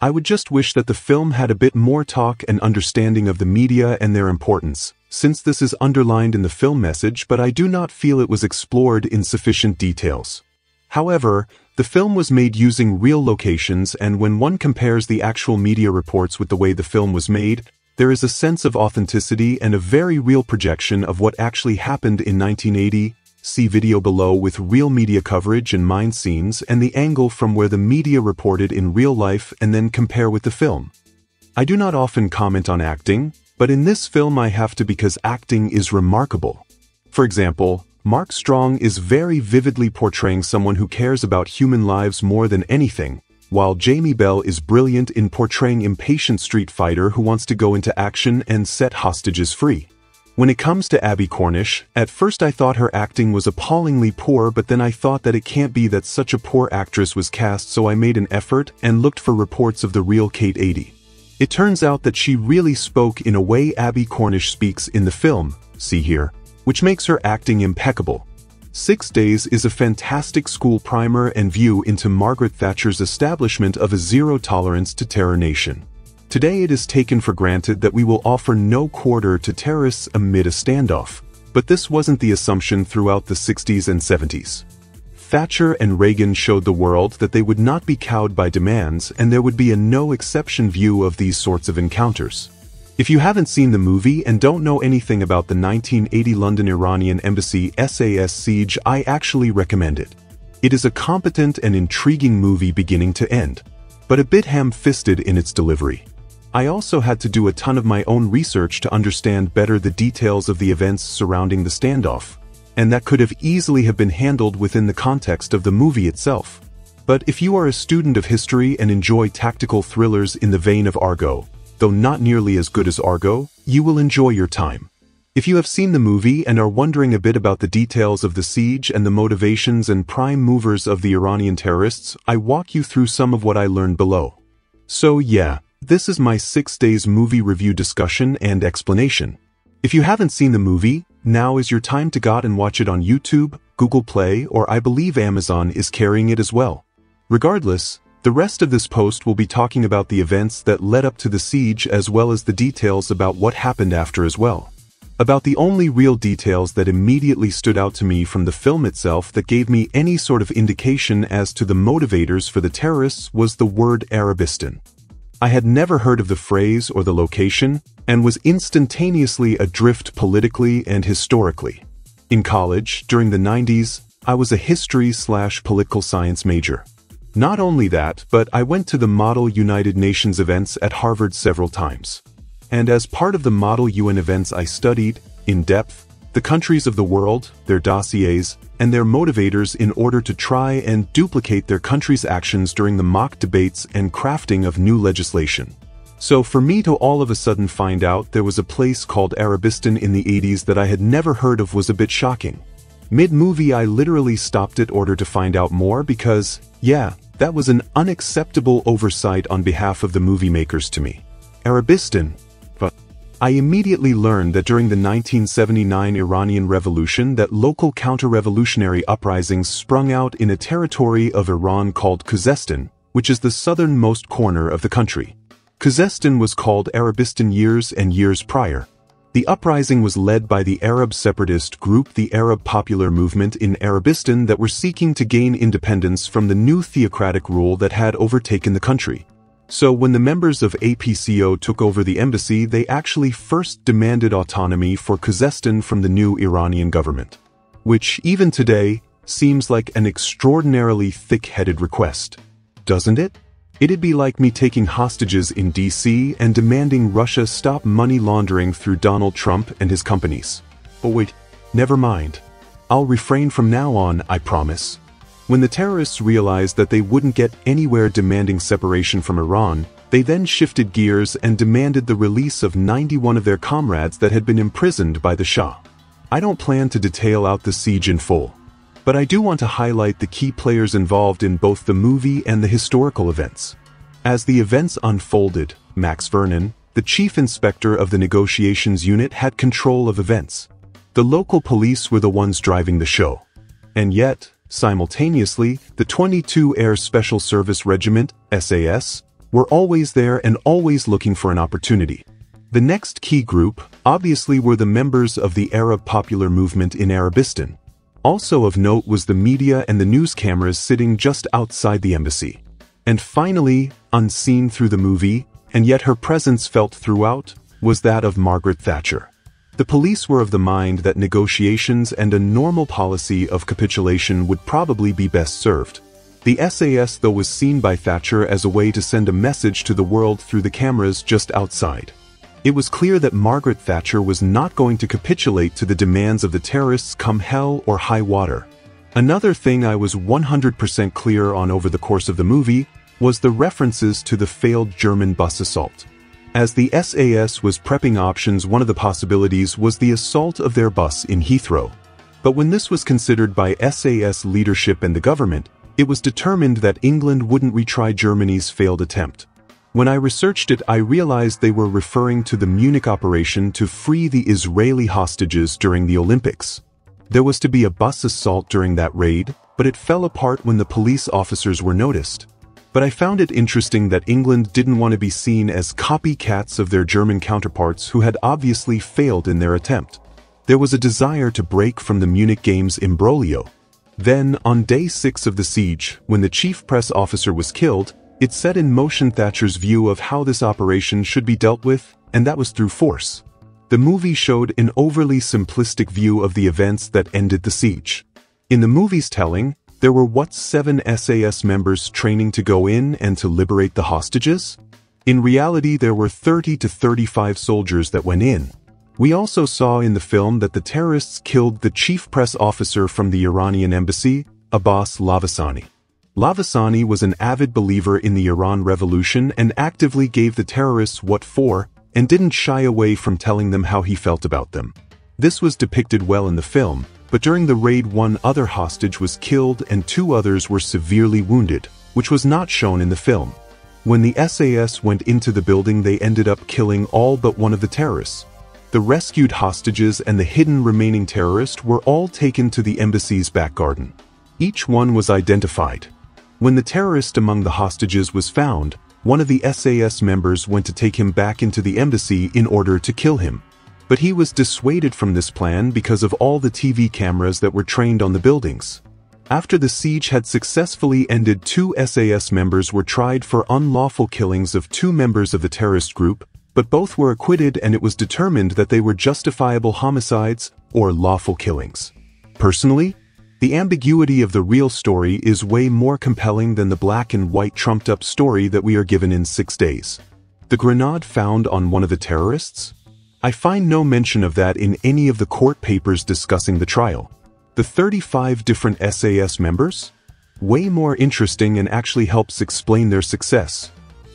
I would just wish that the film had a bit more talk and understanding of the media and their importance, since this is underlined in the film message, but I do not feel it was explored in sufficient details. However, the film was made using real locations, and when one compares the actual media reports with the way the film was made, there is a sense of authenticity and a very real projection of what actually happened in nineteen eighty. See video below with real media coverage and mine scenes and the angle from where the media reported in real life, and then compare with the film. I do not often comment on acting, but in this film I have to, because acting is remarkable. For example, Mark Strong is very vividly portraying someone who cares about human lives more than anything, while Jamie Bell is brilliant in portraying impatient street fighter who wants to go into action and set hostages free. When it comes to Abbie Cornish, at first I thought her acting was appallingly poor, but then I thought that it can't be that such a poor actress was cast, so I made an effort and looked for reports of the real Kate Adie. It turns out that she really spoke in a way Abbie Cornish speaks in the film, see here, which makes her acting impeccable. Six Days is a fantastic school primer and view into Margaret Thatcher's establishment of a zero-tolerance to terror nation. Today it is taken for granted that we will offer no quarter to terrorists amid a standoff, but this wasn't the assumption throughout the sixties and seventies. Thatcher and Reagan showed the world that they would not be cowed by demands, and there would be a no-exception view of these sorts of encounters. If you haven't seen the movie and don't know anything about the nineteen eighty London Iranian Embassy S A S siege, I actually recommend it. It is a competent and intriguing movie beginning to end, but a bit ham-fisted in its delivery. I also had to do a ton of my own research to understand better the details of the events surrounding the standoff, and that could have easily have been handled within the context of the movie itself. But if you are a student of history and enjoy tactical thrillers in the vein of Argo, though not nearly as good as Argo, you will enjoy your time. If you have seen the movie and are wondering a bit about the details of the siege and the motivations and prime movers of the Iranian terrorists, I walk you through some of what I learned below. So yeah, this is my six days movie review discussion and explanation. If you haven't seen the movie, now is your time to go out and watch it on YouTube, Google Play, or I believe Amazon is carrying it as well. Regardless, the rest of this post will be talking about the events that led up to the siege as well as the details about what happened after as well. About the only real details that immediately stood out to me from the film itself that gave me any sort of indication as to the motivators for the terrorists was the word Arabistan. I had never heard of the phrase or the location, and was instantaneously adrift politically and historically. In college, during the nineties, I was a history/political science major. Not only that, but I went to the Model United Nations events at Harvard several times. And as part of the Model U N events I studied, in depth, the countries of the world, their dossiers, and their motivators in order to try and duplicate their countries' actions during the mock debates and crafting of new legislation. So for me to all of a sudden find out there was a place called Arabistan in the eighties that I had never heard of was a bit shocking. Mid-movie I literally stopped in order to find out more because, yeah, that was an unacceptable oversight on behalf of the movie makers to me. Arabistan. But I immediately learned that during the nineteen seventy-nine Iranian Revolution that local counter-revolutionary uprisings sprung out in a territory of Iran called Khuzestan, which is the southernmost corner of the country. Khuzestan was called Arabistan years and years prior. The uprising was led by the Arab separatist group the Arab Popular Movement in Arabistan that were seeking to gain independence from the new theocratic rule that had overtaken the country. So when the members of A P C O took over the embassy, they actually first demanded autonomy for Khuzestan from the new Iranian government, which even today seems like an extraordinarily thick-headed request, doesn't it? It'd be like me taking hostages in D C and demanding Russia stop money laundering through Donald Trump and his companies. But wait, never mind. I'll refrain from now on, I promise. When the terrorists realized that they wouldn't get anywhere demanding separation from Iran, they then shifted gears and demanded the release of ninety-one of their comrades that had been imprisoned by the Shah. I don't plan to detail out the siege in full, but I do want to highlight the key players involved in both the movie and the historical events. As the events unfolded, Max Vernon, the chief inspector of the negotiations unit, had control of events. The local police were the ones driving the show. And yet, simultaneously, the twenty-two Air Special Service Regiment, S A S, were always there and always looking for an opportunity. The next key group, obviously, were the members of the Arab Popular Movement in Arabistan. Also of note was the media and the news cameras sitting just outside the embassy. And finally, unseen through the movie, and yet her presence felt throughout, was that of Margaret Thatcher. The police were of the mind that negotiations and a normal policy of capitulation would probably be best served. The S A S, though, was seen by Thatcher as a way to send a message to the world through the cameras just outside. It was clear that Margaret Thatcher was not going to capitulate to the demands of the terrorists come hell or high water. Another thing I was one hundred percent clear on over the course of the movie was the references to the failed German bus assault. As the S A S was prepping options, one of the possibilities was the assault of their bus in Heathrow. But when this was considered by S A S leadership and the government, it was determined that England wouldn't retry Germany's failed attempt. When I researched it, I realized they were referring to the Munich operation to free the Israeli hostages during the Olympics. There was to be a bus assault during that raid, but it fell apart when the police officers were noticed. But I found it interesting that England didn't want to be seen as copycats of their German counterparts who had obviously failed in their attempt. There was a desire to break from the Munich Games imbroglio. Then, on day six of the siege, when the chief press officer was killed, it set in motion Thatcher's view of how this operation should be dealt with, and that was through force. The movie showed an overly simplistic view of the events that ended the siege. In the movie's telling, there were what, seven S A S members training to go in and to liberate the hostages? In reality, there were thirty to thirty-five soldiers that went in. We also saw in the film that the terrorists killed the chief press officer from the Iranian embassy, Abbas Lavasani. Lavasani was an avid believer in the Iran Revolution and actively gave the terrorists what for, and didn't shy away from telling them how he felt about them. This was depicted well in the film, but during the raid one other hostage was killed and two others were severely wounded, which was not shown in the film. When the S A S went into the building, they ended up killing all but one of the terrorists. The rescued hostages and the hidden remaining terrorist were all taken to the embassy's back garden. Each one was identified. When the terrorist among the hostages was found, one of the S A S members went to take him back into the embassy in order to kill him. But he was dissuaded from this plan because of all the T V cameras that were trained on the buildings. After the siege had successfully ended, two S A S members were tried for unlawful killings of two members of the terrorist group, but both were acquitted and it was determined that they were justifiable homicides or lawful killings. Personally, the ambiguity of the real story is way more compelling than the black and white trumped-up story that we are given in six days. The grenade found on one of the terrorists? I find no mention of that in any of the court papers discussing the trial. The thirty-five different S A S members? Way more interesting and actually helps explain their success.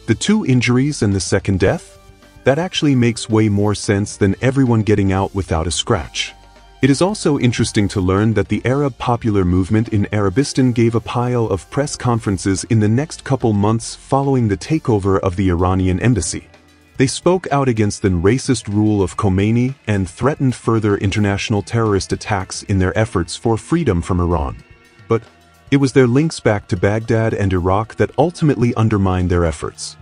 The two injuries and the second death? That actually makes way more sense than everyone getting out without a scratch. It is also interesting to learn that the Arab Popular Movement in Arabistan gave a pile of press conferences in the next couple months following the takeover of the Iranian embassy. They spoke out against the racist rule of Khomeini and threatened further international terrorist attacks in their efforts for freedom from Iran. But it was their links back to Baghdad and Iraq that ultimately undermined their efforts.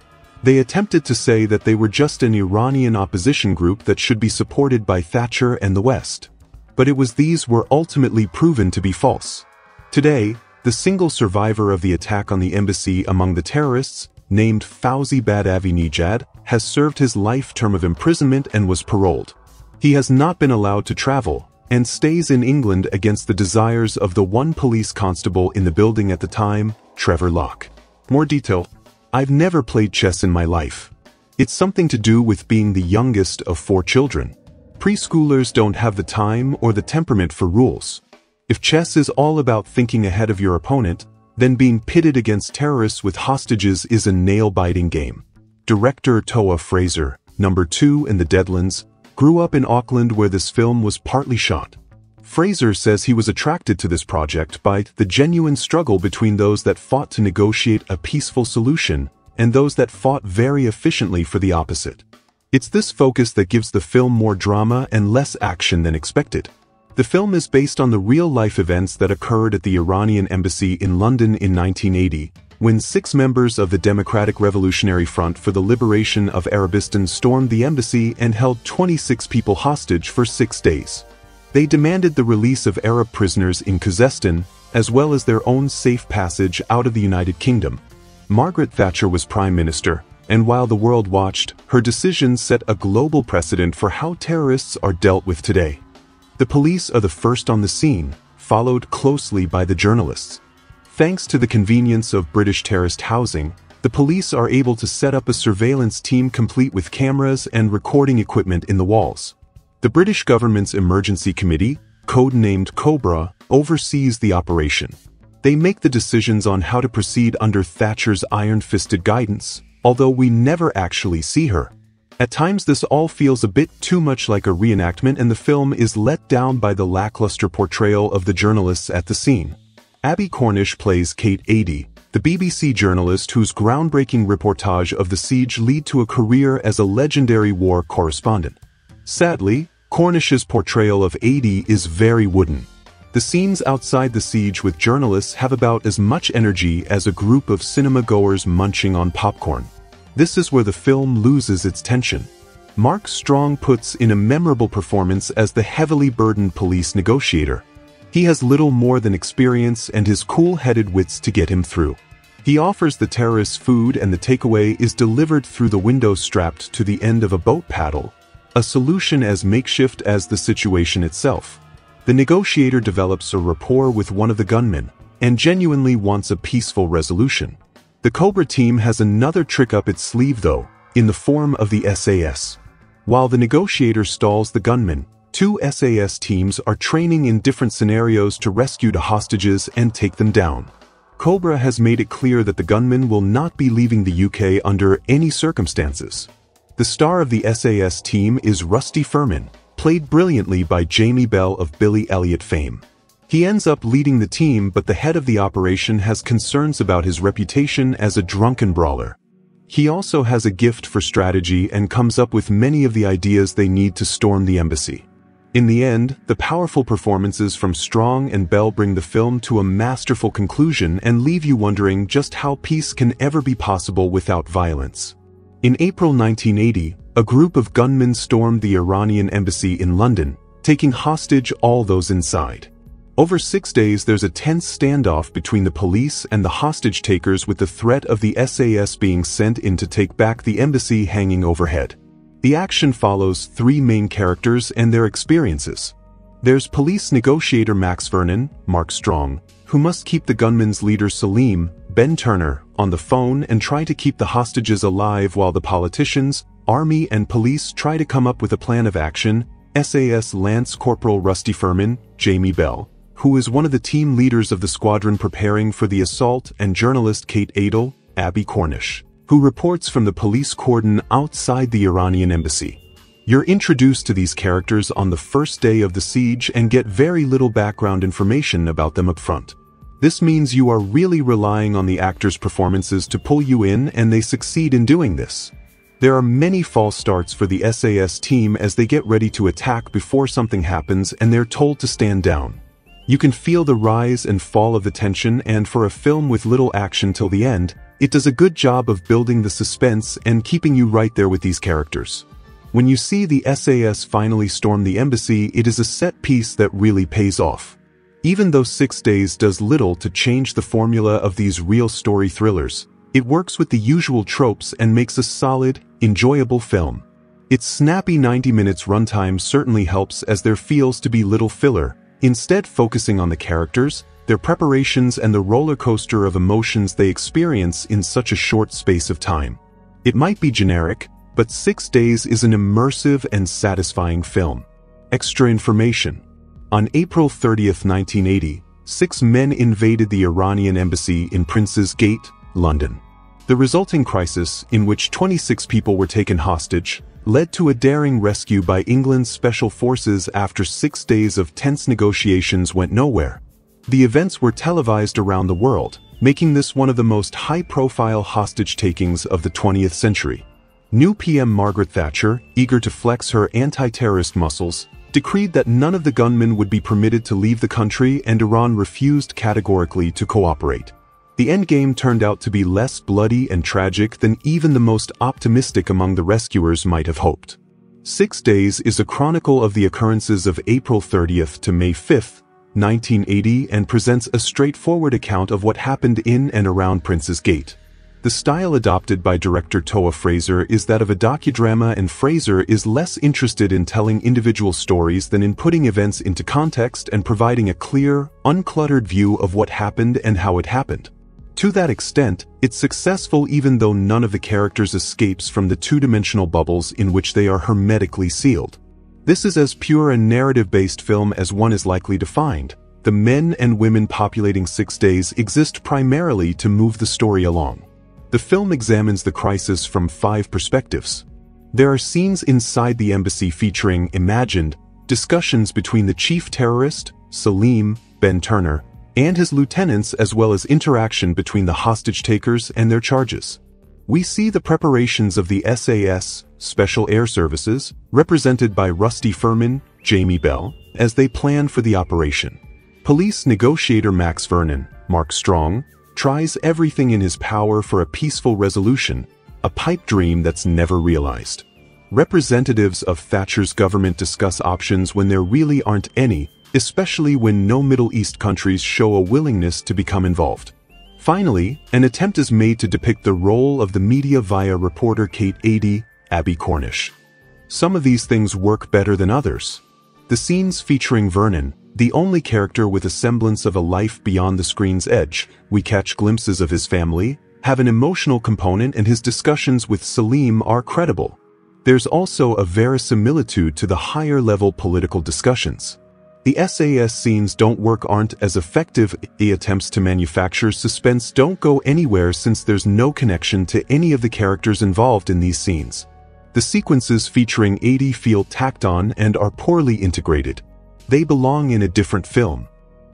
They attempted to say that they were just an Iranian opposition group that should be supported by Thatcher and the West. But it was these were ultimately proven to be false. Today, the single survivor of the attack on the embassy among the terrorists, named Fawzi Badavinejad, has served his life term of imprisonment and was paroled. He has not been allowed to travel, and stays in England against the desires of the one police constable in the building at the time, Trevor Locke. More detail. I've never played chess in my life. It's something to do with being the youngest of four children. Preschoolers don't have the time or the temperament for rules. If chess is all about thinking ahead of your opponent, then being pitted against terrorists with hostages is a nail-biting game. Director Toa Fraser, number two in The Dead Lands, grew up in Auckland where this film was partly shot. Fraser says he was attracted to this project by the genuine struggle between those that fought to negotiate a peaceful solution and those that fought very efficiently for the opposite. It's this focus that gives the film more drama and less action than expected. The film is based on the real-life events that occurred at the Iranian embassy in London in nineteen eighty, when six members of the Democratic Revolutionary Front for the Liberation of Arabistan stormed the embassy and held twenty-six people hostage for six days. They demanded the release of Arab prisoners in Khuzestan, as well as their own safe passage out of the United Kingdom. Margaret Thatcher was Prime Minister, and while the world watched, her decision set a global precedent for how terrorists are dealt with today. The police are the first on the scene, followed closely by the journalists. Thanks to the convenience of British terrorist housing, the police are able to set up a surveillance team complete with cameras and recording equipment in the walls. The British government's emergency committee, codenamed COBRA, oversees the operation. They make the decisions on how to proceed under Thatcher's iron-fisted guidance, although we never actually see her. At times this all feels a bit too much like a reenactment and the film is let down by the lackluster portrayal of the journalists at the scene. Abbie Cornish plays Kate Adie, the B B C journalist whose groundbreaking reportage of the siege led to a career as a legendary war correspondent. Sadly, Cornish's portrayal of Adie is very wooden. The scenes outside the siege with journalists have about as much energy as a group of cinema-goers munching on popcorn. This is where the film loses its tension. Mark Strong puts in a memorable performance as the heavily burdened police negotiator. He has little more than experience and his cool-headed wits to get him through. He offers the terrorists food and the takeaway is delivered through the window strapped to the end of a boat paddle, a solution as makeshift as the situation itself. The negotiator develops a rapport with one of the gunmen and genuinely wants a peaceful resolution. The COBRA team has another trick up its sleeve though, in the form of the S A S. While the negotiator stalls the gunmen, two S A S teams are training in different scenarios to rescue the hostages and take them down. COBRA has made it clear that the gunmen will not be leaving the U K under any circumstances. The star of the S A S team is Rusty Furman, played brilliantly by Jamie Bell of Billy Elliot fame. He ends up leading the team, but the head of the operation has concerns about his reputation as a drunken brawler. He also has a gift for strategy and comes up with many of the ideas they need to storm the embassy. In the end, the powerful performances from Strong and Bell bring the film to a masterful conclusion and leave you wondering just how peace can ever be possible without violence. In April nineteen eighty, a group of gunmen stormed the Iranian embassy in London, taking hostage all those inside. Over six days there's a tense standoff between the police and the hostage takers, with the threat of the S A S being sent in to take back the embassy hanging overhead. The action follows three main characters and their experiences. There's police negotiator Max Vernon, Mark Strong, who must keep the gunmen's leader Salim, Ben Turner, on the phone and try to keep the hostages alive while the politicians, army and police try to come up with a plan of action. S A S Lance Corporal Rusty Furman, Jamie Bell, who is one of the team leaders of the squadron preparing for the assault, and journalist Kate Adie, Abbie Cornish, who reports from the police cordon outside the Iranian embassy. You're introduced to these characters on the first day of the siege and get very little background information about them up front. This means you are really relying on the actors' performances to pull you in, and they succeed in doing this. There are many false starts for the S A S team as they get ready to attack before something happens and they're told to stand down. You can feel the rise and fall of the tension, and for a film with little action till the end, it does a good job of building the suspense and keeping you right there with these characters. When you see the S A S finally storm the embassy, it is a set piece that really pays off. Even though six days does little to change the formula of these real story thrillers, it works with the usual tropes and makes a solid, enjoyable film. Its snappy ninety minutes runtime certainly helps, as there feels to be little filler, instead focusing on the characters, their preparations and the roller coaster of emotions they experience in such a short space of time. It might be generic, but Six Days is an immersive and satisfying film. Extra information. On April thirtieth nineteen eighty, six men invaded the Iranian embassy in Prince's Gate, London. The resulting crisis, in which twenty-six people were taken hostage, led to a daring rescue by England's special forces after six days of tense negotiations went nowhere. The events were televised around the world, making this one of the most high-profile hostage takings of the twentieth century. New P M Margaret Thatcher, eager to flex her anti-terrorist muscles, decreed that none of the gunmen would be permitted to leave the country, and Iran refused categorically to cooperate. The endgame turned out to be less bloody and tragic than even the most optimistic among the rescuers might have hoped. Six Days is a chronicle of the occurrences of April thirtieth to May fifth nineteen eighty and presents a straightforward account of what happened in and around Prince's Gate. The style adopted by director Toa Fraser is that of a docudrama, and Fraser is less interested in telling individual stories than in putting events into context and providing a clear, uncluttered view of what happened and how it happened. To that extent, it's successful, even though none of the characters escapes from the two-dimensional bubbles in which they are hermetically sealed. This is as pure a narrative-based film as one is likely to find. The men and women populating Six Days exist primarily to move the story along. The film examines the crisis from five perspectives. There are scenes inside the embassy featuring imagined discussions between the chief terrorist, Salim, Ben Turner, and his lieutenants, as well as interaction between the hostage takers and their charges. We see the preparations of the S A S, Special Air Services, represented by Rusty Furman, Jamie Bell, as they plan for the operation. Police negotiator Max Vernon, Mark Strong, tries everything in his power for a peaceful resolution, a pipe dream that's never realized. Representatives of Thatcher's government discuss options when there really aren't any, especially when no Middle East countries show a willingness to become involved. Finally, an attempt is made to depict the role of the media via reporter Kate Adie, Abbie Cornish. Some of these things work better than others. The scenes featuring Vernon, the only character with a semblance of a life beyond the screen's edge, we catch glimpses of his family, have an emotional component, and his discussions with Salim are credible. There's also a verisimilitude to the higher-level political discussions. The S A S scenes don't work, aren't as effective. The attempts to manufacture suspense don't go anywhere since there's no connection to any of the characters involved in these scenes. The sequences featuring Adie feel tacked on and are poorly integrated. They belong in a different film.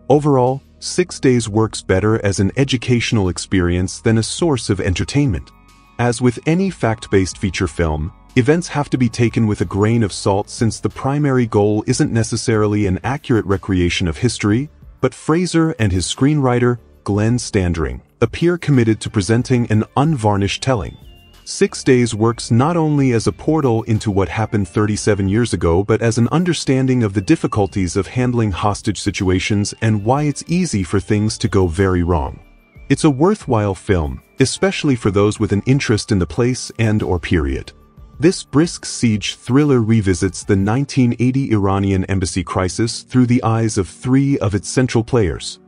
Overall, Six Days works better as an educational experience than a source of entertainment. As with any fact-based feature film, events have to be taken with a grain of salt since the primary goal isn't necessarily an accurate recreation of history, but Fraser and his screenwriter, Glenn Standring, appear committed to presenting an unvarnished telling. Six Days works not only as a portal into what happened thirty-seven years ago, but as an understanding of the difficulties of handling hostage situations and why it's easy for things to go very wrong. It's a worthwhile film, especially for those with an interest in the place and/or period. This brisk siege thriller revisits the nineteen eighty Iranian embassy crisis through the eyes of three of its central players.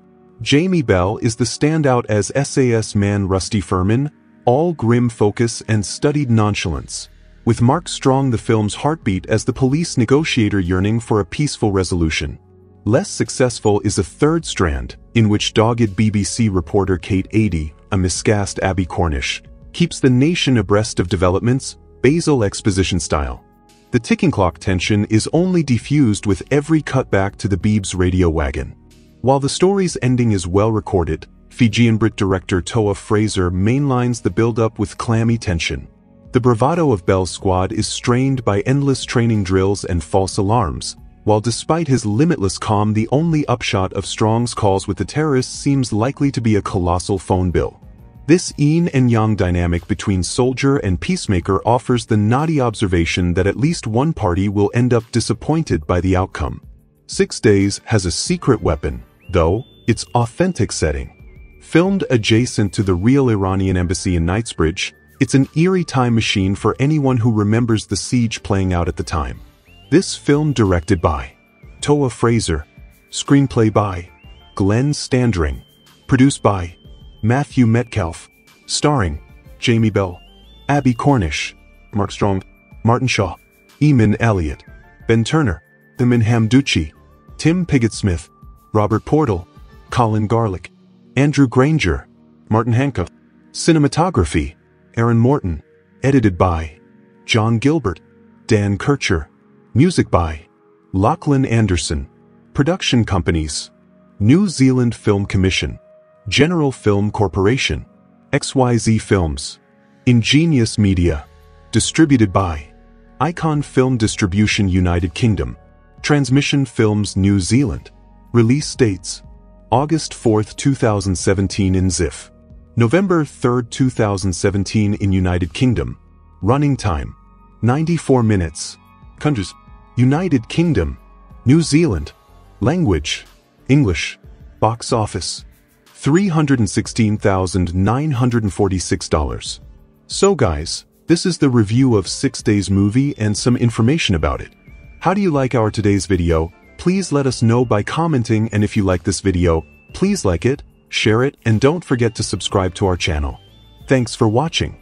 Jamie Bell is the standout as S A S man Rusty Furman, all grim focus and studied nonchalance, with Mark Strong the film's heartbeat as the police negotiator yearning for a peaceful resolution. Less successful is a third strand, in which dogged B B C reporter Kate Adie, a miscast Abbie Cornish, keeps the nation abreast of developments, Basil exposition style. The ticking clock tension is only diffused with every cutback to the Beebs radio wagon. While the story's ending is well recorded, Fijian Brit director Toa Fraser mainlines the build-up with clammy tension. The bravado of Bell's squad is strained by endless training drills and false alarms, while despite his limitless calm, the only upshot of Strong's calls with the terrorists seems likely to be a colossal phone bill. This yin and yang dynamic between soldier and peacemaker offers the naughty observation that at least one party will end up disappointed by the outcome. Six Days has a secret weapon, though, its authentic setting. Filmed adjacent to the real Iranian embassy in Knightsbridge, it's an eerie time machine for anyone who remembers the siege playing out at the time. This film directed by Toa Fraser, screenplay by Glenn Standring, produced by Matthew Metcalfe, starring Jamie Bell, Abbie Cornish, Mark Strong, Martin Shaw, Eamon Elliott, Ben Turner, Thamin Hamduchi, Tim Pigott-Smith, Robert Portal, Colin Garlick, Andrew Granger, Martin Hancock. Cinematography, Aaron Morton, edited by John Gilbert, Dan Kircher, music by Lachlan Anderson. Production companies: New Zealand Film Commission, General Film Corporation, X Y Z Films, Ingenious Media. Distributed by Icon Film Distribution United Kingdom, Transmission Films New Zealand. Release dates: August fourth two thousand seventeen in Z I F, November third two thousand seventeen in United Kingdom. Running time: ninety-four minutes. Countries: United Kingdom, New Zealand. Language: English. Box office: three hundred sixteen thousand nine hundred forty-six dollars. So guys, this is the review of Six Days movie and some information about it. How do you like our today's video? Please let us know by commenting, and if you like this video, please like it, share it, and don't forget to subscribe to our channel. Thanks for watching.